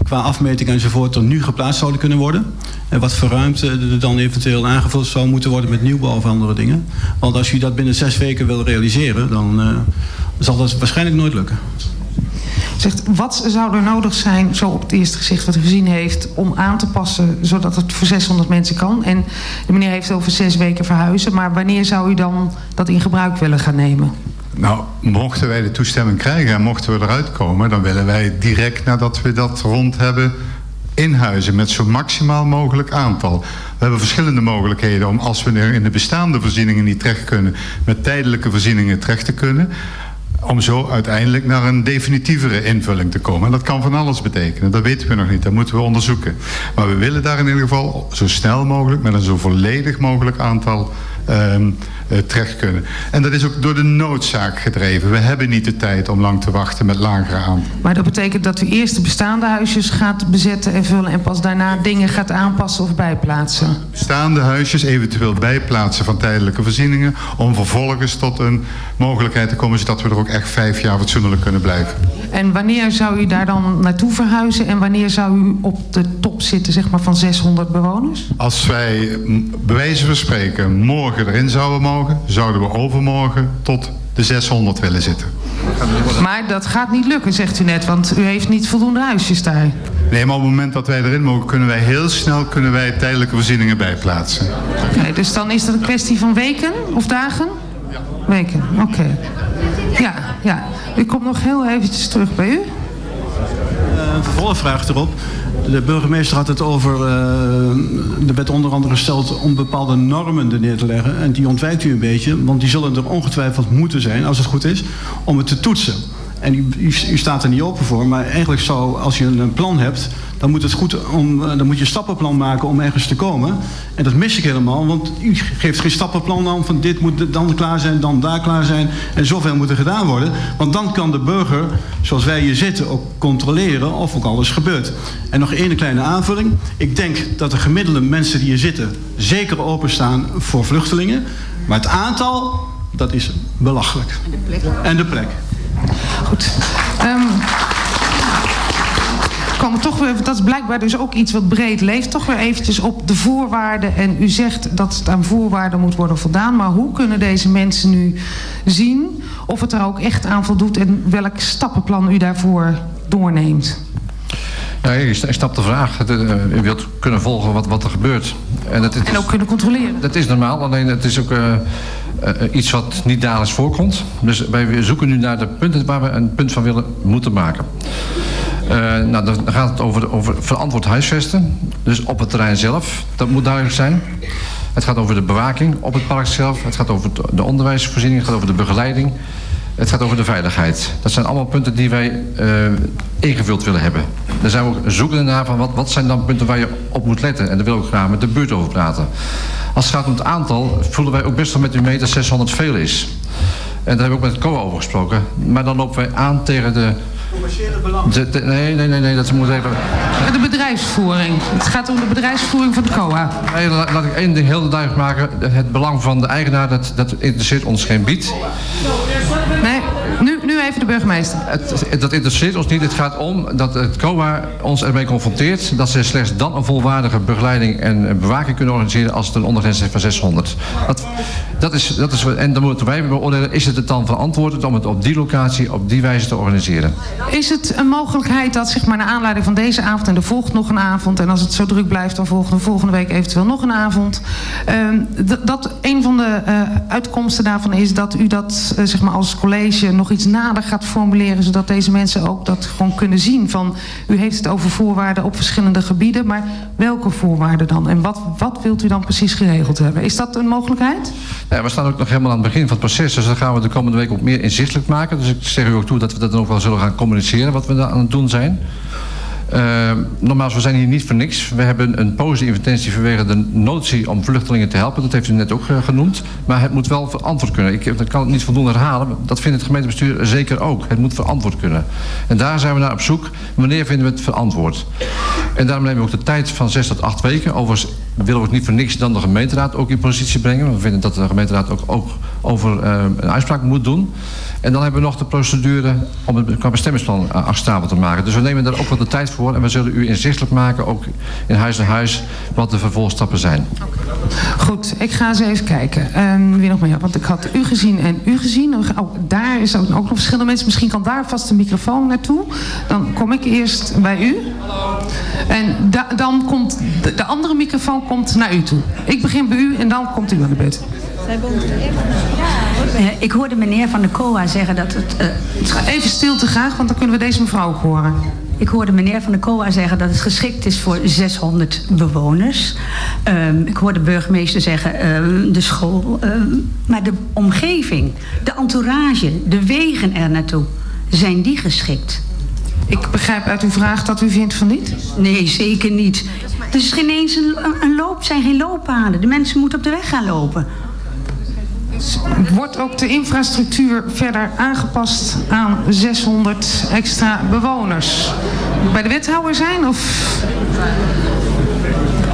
qua afmeting enzovoort er nu geplaatst zouden kunnen worden? En wat voor ruimte er dan eventueel aangevuld zou moeten worden met nieuwbouw of andere dingen? Want als u dat binnen zes weken wil realiseren, dan uh, zal dat waarschijnlijk nooit lukken. Zegt, wat zou er nodig zijn, zo op het eerste gezicht wat u gezien heeft, om aan te passen zodat het voor zeshonderd mensen kan? En de meneer heeft over zes weken verhuizen, maar wanneer zou u dan dat in gebruik willen gaan nemen? Nou, mochten wij de toestemming krijgen en mochten we eruit komen, dan willen wij direct nadat we dat rond hebben inhuizen met zo maximaal mogelijk aantal. We hebben verschillende mogelijkheden om, als we in de bestaande voorzieningen niet terecht kunnen, met tijdelijke voorzieningen terecht te kunnen, om zo uiteindelijk naar een definitievere invulling te komen. En dat kan van alles betekenen. Dat weten we nog niet. Dat moeten we onderzoeken. Maar we willen daar in ieder geval zo snel mogelijk, met een zo volledig mogelijk aantal um, uh, terecht kunnen. En dat is ook door de noodzaak gedreven. We hebben niet de tijd om lang te wachten met lagere aantallen. Maar dat betekent dat u eerst de bestaande huisjes gaat bezetten en vullen en pas daarna dingen gaat aanpassen of bijplaatsen? Bestaande huisjes eventueel bijplaatsen van tijdelijke voorzieningen, om vervolgens tot een mogelijkheid te komen zodat we er ook echt vijf jaar fatsoenlijk kunnen blijven. En wanneer zou u daar dan naartoe verhuizen en wanneer zou u op de top zitten, zeg maar, van zeshonderd bewoners? Als wij bij wijze van spreken morgen erin zouden mogen, zouden we overmorgen tot de zeshonderd willen zitten. Maar dat gaat niet lukken, zegt u net, want u heeft niet voldoende huisjes daar. Nee, maar op het moment dat wij erin mogen, kunnen wij heel snel kunnen wij tijdelijke voorzieningen bijplaatsen. Oké, okay, dus dan is dat een kwestie van weken of dagen? Ja. Weken, oké. Okay. Ja, ja. Ik kom nog heel eventjes terug bij u. Een vervolgvraag erop. De burgemeester had het over, uh, er werd onder andere gesteld om bepaalde normen er neer te leggen. En die ontwijkt u een beetje, want die zullen er ongetwijfeld moeten zijn, als het goed is, om het te toetsen. En u, u, u staat er niet open voor, maar eigenlijk zou, als je een plan hebt, dan moet, het goed om, dan moet je een stappenplan maken om ergens te komen. En dat mis ik helemaal, want u geeft geen stappenplan aan van dit moet dan klaar zijn, dan daar klaar zijn. En zoveel moet er gedaan worden. Want dan kan de burger, zoals wij hier zitten, ook controleren of ook alles gebeurt. En nog één kleine aanvulling. Ik denk dat de gemiddelde mensen die hier zitten zeker openstaan voor vluchtelingen. Maar het aantal, dat is belachelijk. En de plek. En de plek. Goed. Um, komen toch weer, dat is blijkbaar dus ook iets wat breed leeft. Toch weer eventjes op de voorwaarden. En u zegt dat het aan voorwaarden moet worden voldaan. Maar hoe kunnen deze mensen nu zien of het er ook echt aan voldoet en welk stappenplan u daarvoor doorneemt? Nou, je snapt de vraag. U wilt kunnen volgen wat, wat er gebeurt. En, dat is, en ook kunnen controleren. Dat is normaal, alleen het is ook uh, uh, iets wat niet dagelijks voorkomt. Dus wij zoeken nu naar de punten waar we een punt van willen moeten maken. Uh, nou, dan gaat het over, over verantwoord huisvesten. Dus op het terrein zelf, dat moet duidelijk zijn. Het gaat over de bewaking op het park zelf. Het gaat over de onderwijsvoorziening, het gaat over de begeleiding. Het gaat over de veiligheid. Dat zijn allemaal punten die wij uh, ingevuld willen hebben. Daar zijn we ook zoekende naar van wat, wat zijn dan punten waar je op moet letten. En daar wil ik graag met de buurt over praten. Als het gaat om het aantal voelen wij ook best wel met u mee dat zeshonderd veel is. En daar hebben we ook met C O A over gesproken. Maar dan lopen wij aan tegen de... commerciële belangen. De, nee, nee, nee, nee, dat moet even... De bedrijfsvoering. Het gaat om de bedrijfsvoering van de C O A. Nee, laat, laat ik één ding heel duidelijk maken. Het belang van de eigenaar, dat, dat interesseert ons geen bied. Nee, nu, nu even de burgemeester. Het, dat interesseert ons niet. Het gaat om dat het C O A ons ermee confronteert dat ze slechts dan een volwaardige begeleiding en bewaking kunnen organiseren als het een ondergrens is van zeshonderd. Dat, dat is, dat is, en dan moeten wij beoordelen, is het het dan verantwoordelijk om het op die locatie op die wijze te organiseren? Is het een mogelijkheid dat, zeg maar, naar aanleiding van deze avond en er volgt nog een avond, en als het zo druk blijft dan volgende, volgende week eventueel nog een avond, uh, dat een van de uh, uitkomsten daarvan is dat u dat uh, zeg maar als college nog iets nader gaat formuleren, zodat deze mensen ook dat gewoon kunnen zien van, u heeft het over voorwaarden op verschillende gebieden, maar welke voorwaarden dan? En wat, wat wilt u dan precies geregeld hebben? Is dat een mogelijkheid? Uh, we staan ook nog helemaal aan het begin van het proces, dus dat gaan we de komende week ook meer inzichtelijk maken. Dus ik zeg u ook toe dat we dat dan ook wel zullen gaan communiceren wat we daar aan het doen zijn. Uh, nogmaals, we zijn hier niet voor niks. We hebben een positieve intentie vanwege de notie om vluchtelingen te helpen. Dat heeft u net ook uh, genoemd. Maar het moet wel verantwoord kunnen. Ik dat kan het niet voldoende herhalen. Dat vindt het gemeentebestuur zeker ook. Het moet verantwoord kunnen. En daar zijn we naar op zoek. Wanneer vinden we het verantwoord? En daarom nemen we ook de tijd van zes tot acht weken. Overigens willen we ook niet voor niks dan de gemeenteraad ook in positie brengen. We vinden dat de gemeenteraad ook, ook over uh, een uitspraak moet doen. En dan hebben we nog de procedure om het qua bestemmingsplan acceptabel te maken. Dus we nemen daar ook wat de tijd voor en we zullen u inzichtelijk maken, ook in huis naar huis, wat de vervolgstappen zijn. Goed, ik ga eens even kijken. Um, wie nog meer? Want ik had u gezien en u gezien. Oh, daar is ook nog verschillende mensen. Misschien kan daar vast een microfoon naartoe. Dan kom ik eerst bij u. Hallo. En da dan komt de, de andere microfoon komt naar u toe. Ik begin bij u en dan komt u aan de beurt. Ik hoorde meneer van de C O A zeggen dat het... Uh... Even stilte graag, want dan kunnen we deze mevrouw ook horen. Ik hoorde meneer van de C O A zeggen dat het geschikt is voor zeshonderd bewoners. Um, ik hoorde de burgemeester zeggen, um, de school. Um, maar de omgeving, de entourage, de wegen er naartoe, zijn die geschikt? Ik begrijp uit uw vraag dat u vindt van niet? Nee, zeker niet. Er is geen eens een, een loop, zijn geen looppaden. De mensen moeten op de weg gaan lopen. Wordt ook de infrastructuur verder aangepast aan zeshonderd extra bewoners? Bij de wethouder zijn of...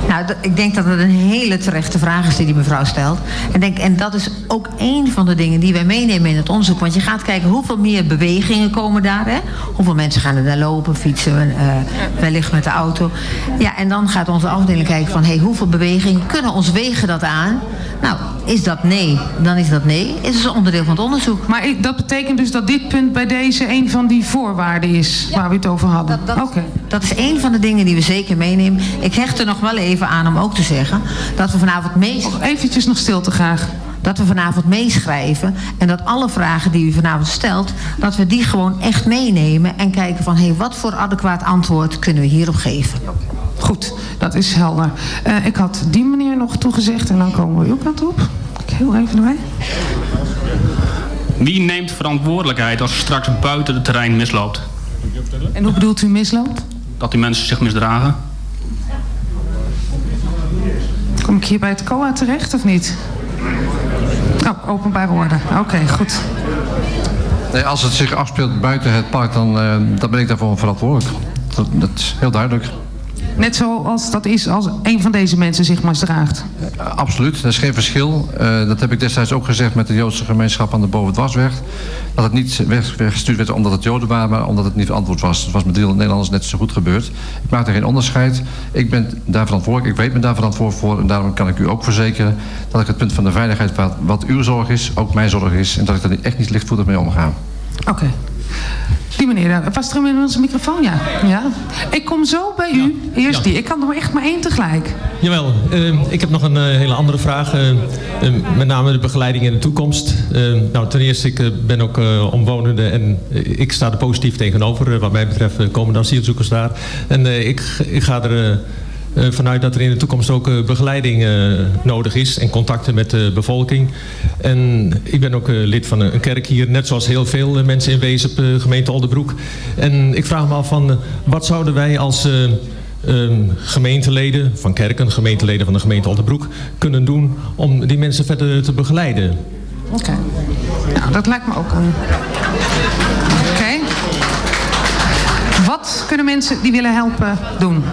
Nou, ik denk dat het een hele terechte vraag is die die mevrouw stelt. En, denk, en dat is ook één van de dingen die wij meenemen in het onderzoek. Want je gaat kijken hoeveel meer bewegingen komen daar. Hè? Hoeveel mensen gaan er daar lopen, fietsen, uh, wellicht met de auto. Ja, en dan gaat onze afdeling kijken van hey, hoeveel bewegingen kunnen ons wegen dat aan? Nou, is dat nee? Dan is dat nee. Is dus een onderdeel van het onderzoek. Maar dat betekent dus dat dit punt bij deze een van die voorwaarden is ja, waar we het over hadden. Dat, dat, okay. dat is één van de dingen die we zeker meenemen. Ik hecht er nog wel even aan om ook te zeggen dat we vanavond mee... Oh, eventjes nog stilte graag. Dat we vanavond meeschrijven en dat alle vragen die u vanavond stelt, dat we die gewoon echt meenemen en kijken van hé, hey, wat voor adequaat antwoord kunnen we hierop geven. Goed, dat is helder. Uh, ik had die meneer nog toegezegd en dan komen we uw kant op. Ik heel even erbij. Wie neemt verantwoordelijkheid als er straks buiten het terrein misloopt? En hoe bedoelt u misloopt? Dat die mensen zich misdragen. Kom ik hier bij het C O A terecht of niet? Oh, openbaar worden. Oké, okay, goed. Nee, als het zich afspeelt buiten het park, dan, uh, dan ben ik daarvoor verantwoordelijk. Dat, dat is heel duidelijk. Net zoals dat is als een van deze mensen zich misdraagt? Ja, absoluut, dat is geen verschil. Uh, dat heb ik destijds ook gezegd met de Joodse gemeenschap aan de Bovendwasweg. Dat het niet weggestuurd werd omdat het Joden waren, maar omdat het niet verantwoord was. Het was met driehonderd Nederlanders net zo goed gebeurd. Ik maak er geen onderscheid. Ik ben daar verantwoordelijk, ik weet me daar verantwoordelijk voor. En daarom kan ik u ook verzekeren dat ik het punt van de veiligheid, wat, wat uw zorg is, ook mijn zorg is. En dat ik daar echt niet lichtvoetig mee omga. Oké. Okay. Die meneer, was er inmiddels een microfoon? Ja. ja. Ik kom zo bij u. Ja. Eerst ja. die. Ik kan er echt maar één tegelijk. Jawel. Uh, ik heb nog een uh, hele andere vraag. Uh, uh, met name de begeleiding in de toekomst. Uh, nou, ten eerste, ik uh, ben ook uh, omwonende en uh, ik sta er positief tegenover. Uh, wat mij betreft uh, komen dan asielzoekers daar. En uh, ik, ik ga er... Uh, Uh, vanuit dat er in de toekomst ook uh, begeleiding uh, nodig is en contacten met de bevolking. En ik ben ook uh, lid van een kerk hier, net zoals heel veel uh, mensen in Wezep, uh, gemeente Oldebroek. En ik vraag me af van uh, wat zouden wij als uh, uh, gemeenteleden van kerken, gemeenteleden van de gemeente Oldebroek kunnen doen om die mensen verder te begeleiden? Oké, okay. Nou, dat lijkt me ook aan. Oké. Okay. Wat kunnen mensen die willen helpen doen?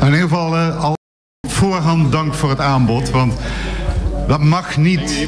In ieder geval uh, al voorhand dank voor het aanbod, want dat mag niet...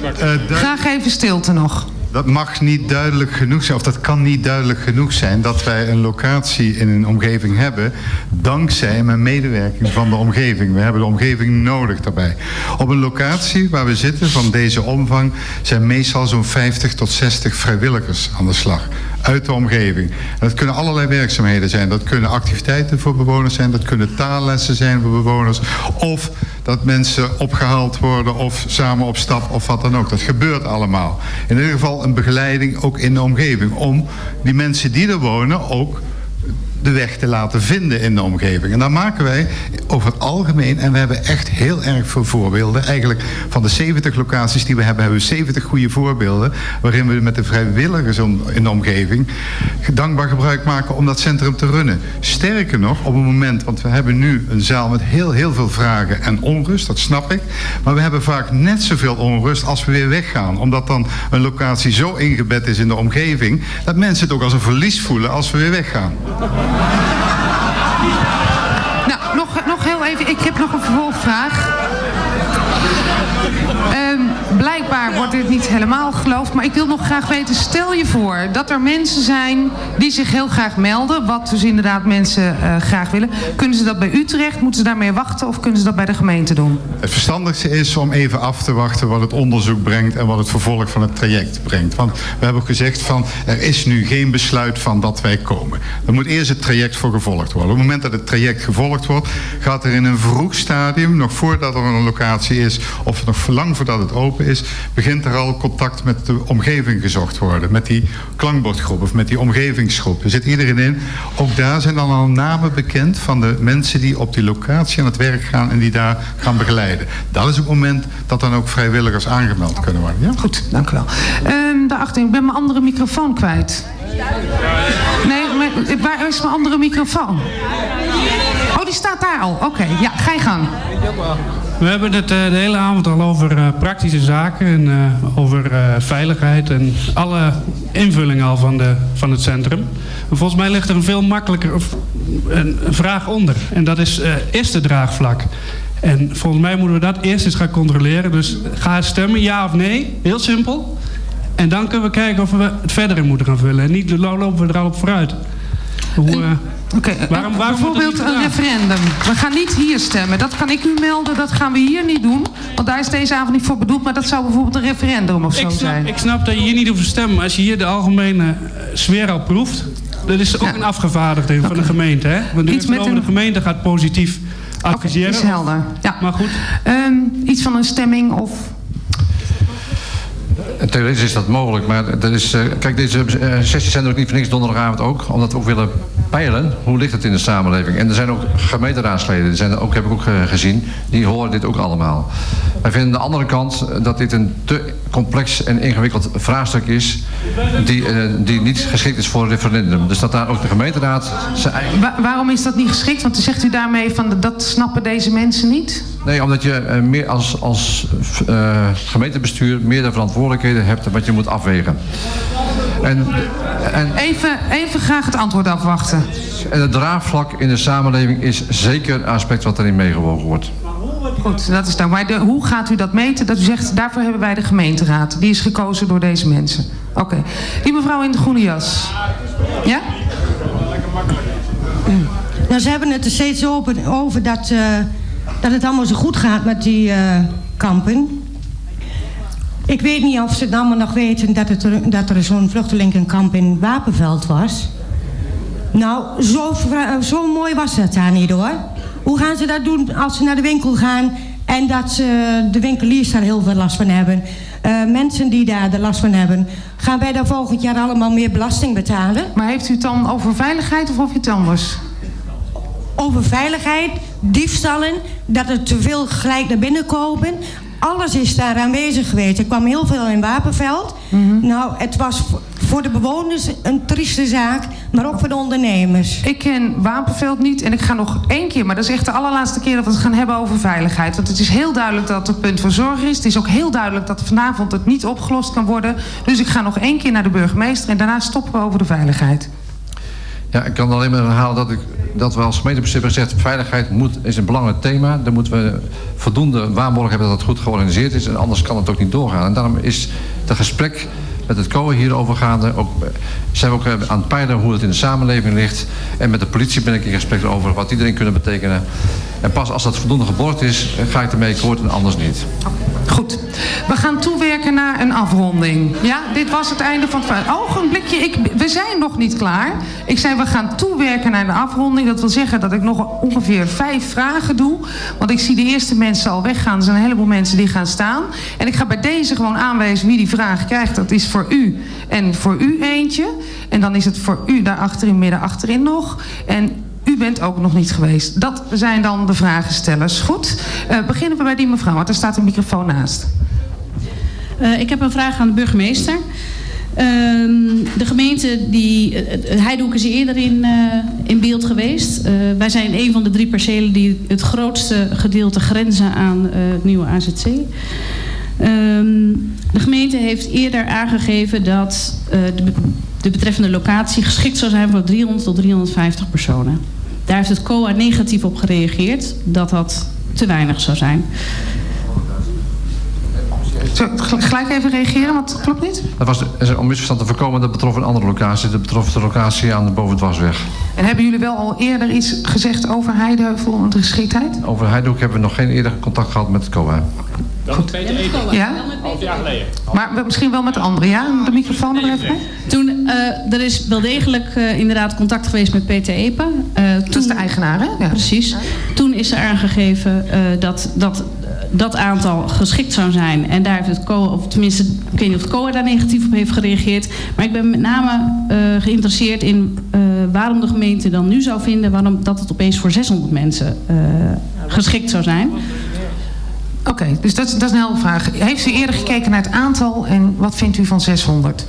Uh, Graag even stilte nog. Dat mag niet duidelijk genoeg zijn, of dat kan niet duidelijk genoeg zijn, dat wij een locatie in een omgeving hebben, dankzij mijn medewerking van de omgeving. We hebben de omgeving nodig daarbij. Op een locatie waar we zitten, van deze omvang, zijn meestal zo'n vijftig tot zestig vrijwilligers aan de slag. Uit de omgeving. En dat kunnen allerlei werkzaamheden zijn. Dat kunnen activiteiten voor bewoners zijn. Dat kunnen taallessen zijn voor bewoners. Of dat mensen opgehaald worden of samen op stap of wat dan ook. Dat gebeurt allemaal. In ieder geval een begeleiding ook in de omgeving. Om die mensen die er wonen ook de weg te laten vinden in de omgeving. En daar maken wij over het algemeen, en we hebben echt heel erg veel voorbeelden. Eigenlijk van de zeventig locaties die we hebben, hebben we zeventig goede voorbeelden, waarin we met de vrijwilligers in de omgeving dankbaar gebruik maken om dat centrum te runnen. Sterker nog, op het moment, want we hebben nu een zaal met heel, heel veel vragen en onrust, dat snap ik. Maar we hebben vaak net zoveel onrust als we weer weggaan. Omdat dan een locatie zo ingebed is in de omgeving, dat mensen het ook als een verlies voelen als we weer weggaan. Nou, nog, nog heel even, ik heb nog een vervolgvraag. Um, blijkbaar wordt dit niet helemaal geloofd, maar ik wil nog graag weten, stel je voor dat er mensen zijn die zich heel graag melden, wat dus inderdaad mensen uh, graag willen. Kunnen ze dat bij u terecht? Moeten ze daarmee wachten of kunnen ze dat bij de gemeente doen? Het verstandigste is om even af te wachten wat het onderzoek brengt en wat het vervolg van het traject brengt. Want we hebben ook gezegd van, er is nu geen besluit van dat wij komen. Er moet eerst het traject voor gevolgd worden. Op het moment dat het traject gevolgd wordt, gaat er in een vroeg stadium, nog voordat er een locatie is of nog lang voordat het open is, begint er al contact met de omgeving gezocht worden. Met die klankbordgroep of met die omgevingsgroep. Er zit iedereen in. Ook daar zijn dan al namen bekend van de mensen die op die locatie aan het werk gaan en die daar gaan begeleiden. Dat is het moment dat dan ook vrijwilligers aangemeld kunnen worden. Ja? Goed, dank u wel. Um, daarachter, ik ben mijn andere microfoon kwijt. Nee, maar, waar is mijn andere microfoon? Oh, die staat daar al. Oké, okay, ja, ga je gang. We hebben het de hele avond al over praktische zaken en over veiligheid en alle invullingen al van, de, van het centrum. Volgens mij ligt er een veel makkelijker vraag onder en dat is, is de draagvlak? En volgens mij moeten we dat eerst eens gaan controleren. Dus ga stemmen, ja of nee, heel simpel. En dan kunnen we kijken of we het verder in moeten gaan vullen en niet lopen we er al op vooruit. Hoe, uh, okay, waarom, waarom bijvoorbeeld een referendum. We gaan niet hier stemmen. Dat kan ik u melden. Dat gaan we hier niet doen. Want daar is deze avond niet voor bedoeld. Maar dat zou bijvoorbeeld een referendum of zo ik snap, zijn. Ik snap dat je hier niet hoeft te stemmen. Maar als je hier de algemene sfeer al proeft. Dat is ook ja. een afgevaardigde okay. van de gemeente. Hè? Want nu geloof een... de gemeente gaat positief adviseren. Okay, is helder. Ja. Maar goed. Um, iets van een stemming of... Theoretisch is dat mogelijk, maar dat is, uh, kijk, deze uh, sessies zijn er ook niet voor niks donderdagavond ook, omdat we ook willen peilen hoe ligt het in de samenleving. En er zijn ook gemeenteraadsleden, die zijn er ook, heb ik ook uh, gezien, die horen dit ook allemaal. Wij vinden aan de andere kant dat dit een te complex en ingewikkeld vraagstuk is, die, uh, die niet geschikt is voor een referendum. Dus dat daar ook de gemeenteraad zijn eigen... Wa- waarom is dat niet geschikt? Want zegt u daarmee van dat snappen deze mensen niet? Nee, omdat je uh, meer als, als uh, gemeentebestuur meerdere verantwoordelijkheden hebt wat je moet afwegen. En, en, even, even graag het antwoord afwachten. En het draagvlak in de samenleving is zeker een aspect wat erin meegewogen wordt. Goed, dat is dan. Maar de, hoe gaat u dat meten? Dat u zegt, daarvoor hebben wij de gemeenteraad. Die is gekozen door deze mensen. Oké. Okay. Die mevrouw in de groene jas. Ja? Lekker makkelijk. Nou, ze hebben het er steeds over dat... Uh, dat het allemaal zo goed gaat met die uh, kampen. Ik weet niet of ze het allemaal nog weten dat, het er, dat er zo'n vluchtelingenkamp in Wapenveld was. Nou, zo, zo mooi was dat daar niet hoor. Hoe gaan ze dat doen als ze naar de winkel gaan en dat ze, de winkeliers daar heel veel last van hebben? Uh, mensen die daar de last van hebben, gaan wij daar volgend jaar allemaal meer belasting betalen? Maar heeft u het dan over veiligheid of over iets anders? Over veiligheid, diefstallen, dat er te veel gelijk naar binnen komen. Alles is daar aanwezig geweest. Er kwam heel veel in Wapenveld. Mm-hmm. Nou, het was voor de bewoners een trieste zaak, maar ook voor de ondernemers. Ik ken Wapenveld niet en ik ga nog één keer, maar dat is echt de allerlaatste keer dat we het gaan hebben over veiligheid. Want het is heel duidelijk dat het een punt van zorg is. Het is ook heel duidelijk dat vanavond het niet opgelost kan worden. Dus ik ga nog één keer naar de burgemeester en daarna stoppen we over de veiligheid. Ja, ik kan alleen maar herhalen dat, ik, dat we als gemeentebestuur hebben gezegd... veiligheid moet, is een belangrijk thema. Daar moeten we voldoende waarborgen hebben dat het goed georganiseerd is. En anders kan het ook niet doorgaan. En daarom is het gesprek met het C O A hierover gaande. Ook, zijn we ook aan het peilen hoe het in de samenleving ligt. En met de politie ben ik in gesprek over wat iedereen kunnen betekenen. En pas als dat voldoende geborgd is, ga ik ermee akkoord en anders niet. Goed. We gaan toewerken naar een afronding. Ja, dit was het einde van het... Ogenblikje, ik, we zijn nog niet klaar. Ik zei, we gaan toewerken naar de afronding. Dat wil zeggen dat ik nog ongeveer vijf vragen doe. Want ik zie de eerste mensen al weggaan. Er zijn een heleboel mensen die gaan staan. En ik ga bij deze gewoon aanwijzen wie die vraag krijgt. Dat is voor u en voor u eentje. En dan is het voor u daar achterin, midden achterin nog. En... u bent ook nog niet geweest. Dat zijn dan de vragenstellers. Goed, uh, beginnen we bij die mevrouw, want er staat een microfoon naast. Uh, ik heb een vraag aan de burgemeester. Uh, de gemeente, die, uh, Heidehoek is eerder in, uh, in beeld geweest. Uh, wij zijn een van de drie percelen die het grootste gedeelte grenzen aan uh, het nieuwe A Z C. Uh, de gemeente heeft eerder aangegeven dat uh, de, de betreffende locatie geschikt zou zijn voor driehonderd tot driehonderdvijftig personen. Daar heeft het C O A negatief op gereageerd dat dat te weinig zou zijn. Zal ik gelijk even reageren, want dat klopt niet? Dat was de, om misverstand te voorkomen, dat betrof een andere locatie. Dat betrof de locatie aan de Bovendwasweg. En hebben jullie wel al eerder iets gezegd over Heideheuvel en de geschiktheid? Over Heidehoek hebben we nog geen eerder contact gehad met het C O A. Dat goed. Met Peter Epe. Ja? Half jaar geleden. Maar misschien wel met anderen, ja? De microfoon er even bij. Toen, uh, er is wel degelijk uh, inderdaad contact geweest met Peter Epe. Uh, toen, dat is de eigenaar, hè? Ja. Precies. Toen is er aangegeven uh, dat, dat dat aantal geschikt zou zijn. En daar heeft het C O A, of tenminste, ik weet niet of het C O A daar negatief op heeft gereageerd. Maar ik ben met name uh, geïnteresseerd in uh, waarom de gemeente dan nu zou vinden... waarom dat het opeens voor zeshonderd mensen uh, geschikt zou zijn. Oké, okay, dus dat, dat is een helder vraag. Heeft u eerder gekeken naar het aantal en wat vindt u van zeshonderd?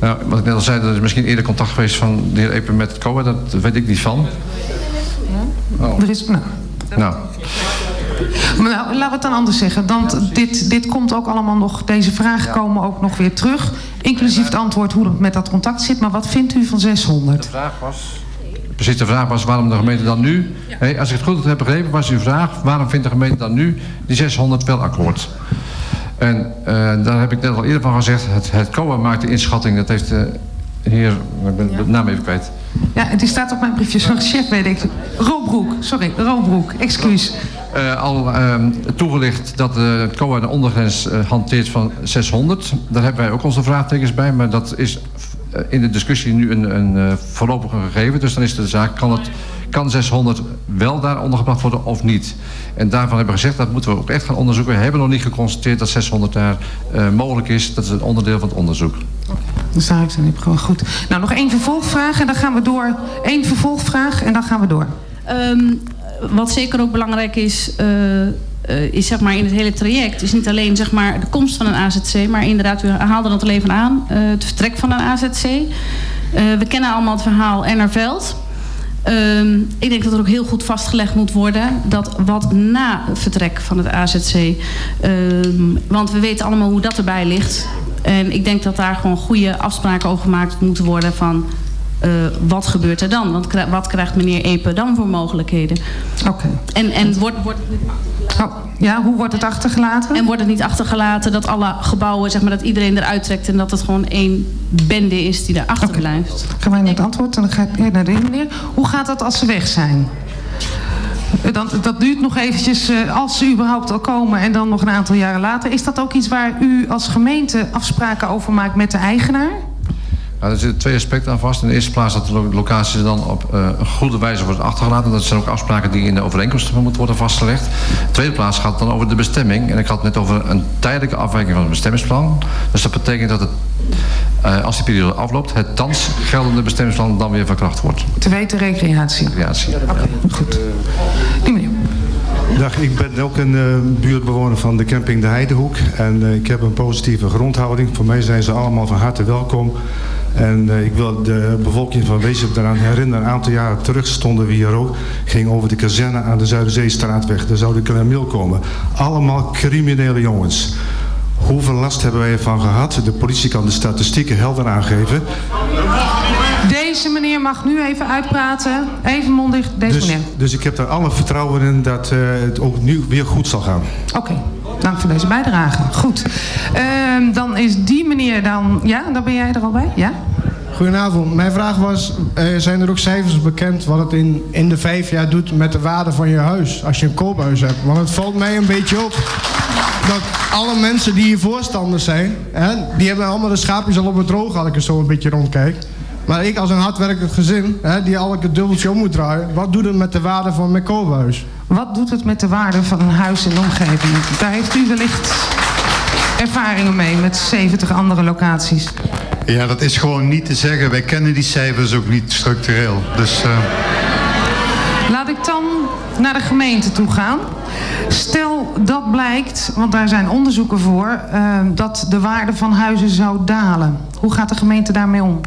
Nou, wat ik net al zei, er is misschien eerder contact geweest van de heer Epe met het C O A. Dat weet ik niet van. Ja? Oh. Er is... Nou... nou. Maar nou, laten we het dan anders zeggen. Want dit, dit komt ook allemaal nog, deze vragen komen ook nog weer terug. Inclusief het antwoord hoe het met dat contact zit. Maar wat vindt u van zeshonderd? De vraag was... Precies, de vraag was waarom de gemeente dan nu... Ja. Hey, als ik het goed heb begrepen, was uw vraag... waarom vindt de gemeente dan nu die zeshonderd wel akkoord? En uh, daar heb ik net al eerder van gezegd... het, het C O A maakt de inschatting, dat heeft de heer... ik ben de naam even kwijt. Ja, die staat op mijn briefje, zo'n chef weet ik. Robroek, sorry, Robroek, excuus. Uh, al uh, toegelicht dat de C O A de ondergrens uh, hanteert van zeshonderd. Daar hebben wij ook onze vraagtekens bij, maar dat is... in de discussie nu een, een uh, voorlopige gegeven. Dus dan is de zaak, kan, het, kan zeshonderd wel daar ondergebracht worden of niet? En daarvan hebben we gezegd, dat moeten we ook echt gaan onderzoeken. We hebben nog niet geconstateerd dat zeshonderd daar uh, mogelijk is. Dat is een onderdeel van het onderzoek. Okay. Dus daar heb ik het gewoon goed. Nou, nog één vervolgvraag en dan gaan we door. Eén vervolgvraag en dan gaan we door. Um, wat zeker ook belangrijk is... Uh... Uh, is zeg maar in het hele traject, is niet alleen zeg maar, de komst van een A Z C... maar inderdaad, u haalde dat al even aan, uh, het vertrek van een A Z C. Uh, we kennen allemaal het verhaal Ennerveld. Uh, ik denk dat er ook heel goed vastgelegd moet worden... dat wat na het vertrek van het A Z C... Uh, want we weten allemaal hoe dat erbij ligt. En ik denk dat daar gewoon goede afspraken over gemaakt moeten worden... van Uh, wat gebeurt er dan? Want wat krijgt meneer Epe dan voor mogelijkheden? Oké. Okay. En, en wordt, wordt... Oh, ja, hoe wordt het achtergelaten? En wordt het niet achtergelaten dat alle gebouwen, zeg maar, dat iedereen eruit trekt... en dat het gewoon één bende is die erachter okay. blijft? Gaan wij naar het antwoord en dan ga ik naar de meneer. Hoe gaat dat als ze weg zijn? Dan, dat duurt nog eventjes, als ze überhaupt al komen en dan nog een aantal jaren later. Is dat ook iets waar u als gemeente afspraken over maakt met de eigenaar? Ja, er zitten twee aspecten aan vast. In de eerste plaats dat de locaties dan op uh, een goede wijze worden achtergelaten. Dat zijn ook afspraken die in de overeenkomsten moeten worden vastgelegd. In de tweede plaats gaat het dan over de bestemming. En ik had het net over een tijdelijke afwijking van het bestemmingsplan. Dus dat betekent dat het, uh, als die periode afloopt, het thans geldende bestemmingsplan dan weer verkracht wordt. Te weten recreatie. Recreatie. Oké, okay, goed. Die meneer. Dag, ik ben ook een uh, buurtbewoner van de camping De Heidehoek. En uh, ik heb een positieve grondhouding. Voor mij zijn ze allemaal van harte welkom. En uh, ik wil de bevolking van Wezep daaraan herinneren. Een aantal jaren terug stonden we hier ook. Ging over de kazerne aan de Zuiderzeestraatweg. Daar zou de kramil komen. Allemaal criminele jongens. Hoeveel last hebben wij ervan gehad? De politie kan de statistieken helder aangeven. Deze meneer mag nu even uitpraten. Even mondig, deze dus, meneer. Dus ik heb daar alle vertrouwen in dat uh, het ook nu weer goed zal gaan. Oké. Okay. Dank voor deze bijdrage. Goed. Uh, dan is die meneer dan... Ja, dan ben jij er al bij. Ja? Goedenavond. Mijn vraag was, uh, zijn er ook cijfers bekend wat het in, in de vijf jaar doet met de waarde van je huis? Als je een koophuis hebt. Want het valt mij een beetje op. dat alle mensen die hier voorstanders zijn, hè, die hebben allemaal de schaapjes al op het droog, als ik er zo een beetje rondkijk. Maar ik als een hardwerkend gezin, hè, die al een dubbeltje om moet draaien, wat doet het met de waarde van mijn koophuis? Wat doet het met de waarde van een huis in de omgeving? Daar heeft u wellicht ervaringen mee met zeventig andere locaties. Ja, dat is gewoon niet te zeggen. Wij kennen die cijfers ook niet structureel. Dus, uh... laat ik dan naar de gemeente toe gaan. Stel dat blijkt, want daar zijn onderzoeken voor, uh, dat de waarde van huizen zou dalen. Hoe gaat de gemeente daarmee om?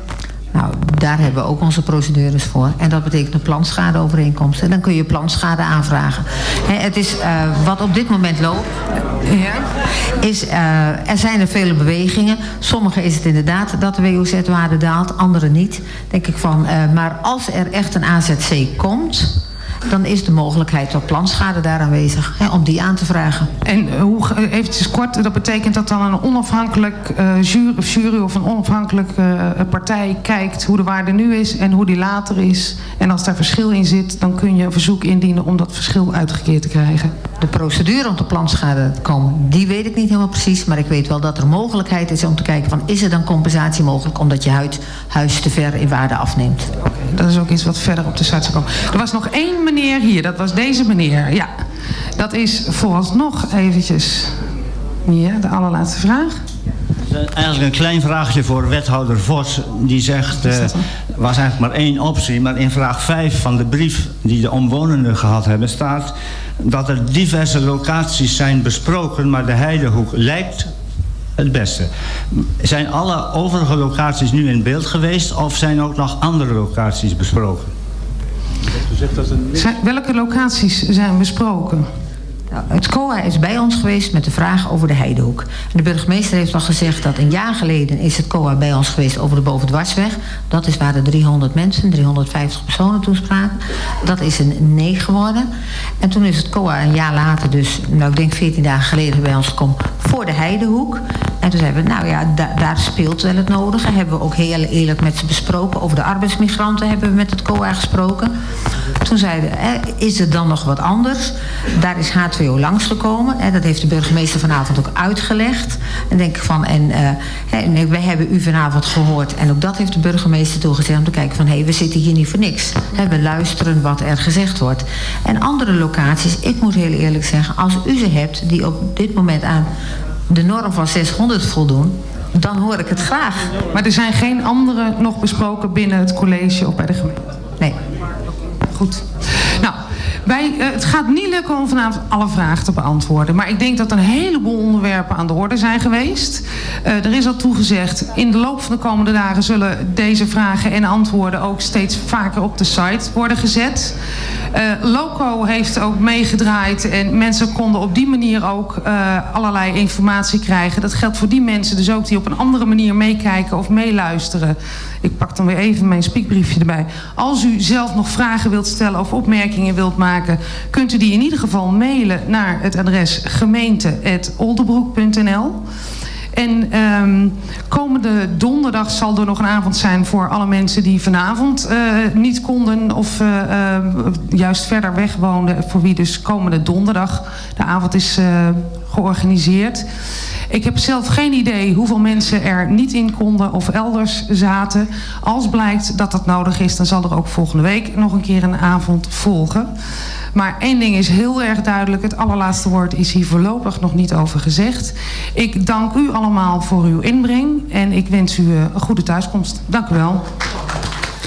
Nou, daar hebben we ook onze procedures voor. En dat betekent een planschadeovereenkomst. En dan kun je planschade aanvragen. He, het is uh, wat op dit moment loopt. Uh, ja. is, uh, er zijn er vele bewegingen. Sommige is het inderdaad dat de W O Z-waarde daalt. Andere niet. Denk ik van, uh, maar als er echt een A Z C komt, dan is de mogelijkheid tot planschade daar aanwezig, hè, om die aan te vragen. En hoe, eventjes kort, dat betekent dat dan een onafhankelijk uh, jury, of jury of een onafhankelijke uh, partij kijkt hoe de waarde nu is en hoe die later is. En als daar verschil in zit, dan kun je een verzoek indienen om dat verschil uitgekeerd te krijgen. De procedure om tot planschade te komen, die weet ik niet helemaal precies. Maar ik weet wel dat er mogelijkheid is om te kijken van, is er dan compensatie mogelijk omdat je huid, huis te ver in waarde afneemt. Oké, okay, dat is ook iets wat verder op de site komt. Er was nog één meneer hier, dat was deze meneer. Ja, dat is vooralsnog eventjes hier de allerlaatste vraag. Eigenlijk een klein vraagje voor wethouder Vos. Die zegt, er uh, was eigenlijk maar één optie. Maar in vraag vijf van de brief die de omwonenden gehad hebben staat dat er diverse locaties zijn besproken, maar de Heidehoek lijkt het beste. Zijn alle overige locaties nu in beeld geweest of zijn ook nog andere locaties besproken? Zijn, welke locaties zijn besproken? Nou, het C O A is bij ons geweest met de vraag over de Heidehoek. De burgemeester heeft al gezegd dat een jaar geleden is het C O A bij ons geweest over de Bovendwasweg. Dat is waar de driehonderd mensen, driehonderdvijftig personen toen spraken. Dat is een nee geworden. En toen is het C O A een jaar later, dus nou, ik denk veertien dagen geleden bij ons gekomen voor de Heidehoek. En toen hebben we, nou ja, da daar speelt wel het nodige. Hebben we ook heel eerlijk met ze besproken. Over de arbeidsmigranten hebben we met het C O A gesproken. Toen zeiden we, is er dan nog wat anders? Daar is H twee O langsgekomen. Dat heeft de burgemeester vanavond ook uitgelegd. En denk ik van, en uh, wij hebben u vanavond gehoord. En ook dat heeft de burgemeester toegezegd om te kijken van, hé, hey, we zitten hier niet voor niks. We luisteren wat er gezegd wordt. En andere locaties, ik moet heel eerlijk zeggen, als u ze hebt die op dit moment aan de norm van zeshonderd voldoen, dan hoor ik het graag. Maar er zijn geen andere nog besproken binnen het college of bij de gemeente? Nee. Goed. Nou, wij, uh, het gaat niet lukken om vanavond alle vragen te beantwoorden. Maar ik denk dat een heleboel onderwerpen aan de orde zijn geweest. Uh, er is al toegezegd, in de loop van de komende dagen zullen deze vragen en antwoorden ook steeds vaker op de site worden gezet. Uh, Loco heeft ook meegedraaid en mensen konden op die manier ook uh, allerlei informatie krijgen. Dat geldt voor die mensen dus ook die op een andere manier meekijken of meeluisteren. Ik pak dan weer even mijn spiekbriefje erbij. Als u zelf nog vragen wilt stellen of opmerkingen wilt maken, kunt u die in ieder geval mailen naar het adres gemeente apenstaartje oldebroek punt n l. En um, komende donderdag zal er nog een avond zijn voor alle mensen die vanavond uh, niet konden of uh, uh, juist verder weg woonden. Voor wie dus komende donderdag de avond is uh, georganiseerd. Ik heb zelf geen idee hoeveel mensen er niet in konden of elders zaten. Als blijkt dat dat nodig is, dan zal er ook volgende week nog een keer een avond volgen. Maar één ding is heel erg duidelijk. Het allerlaatste woord is hier voorlopig nog niet over gezegd. Ik dank u allemaal voor uw inbreng en ik wens u een goede thuiskomst. Dank u wel.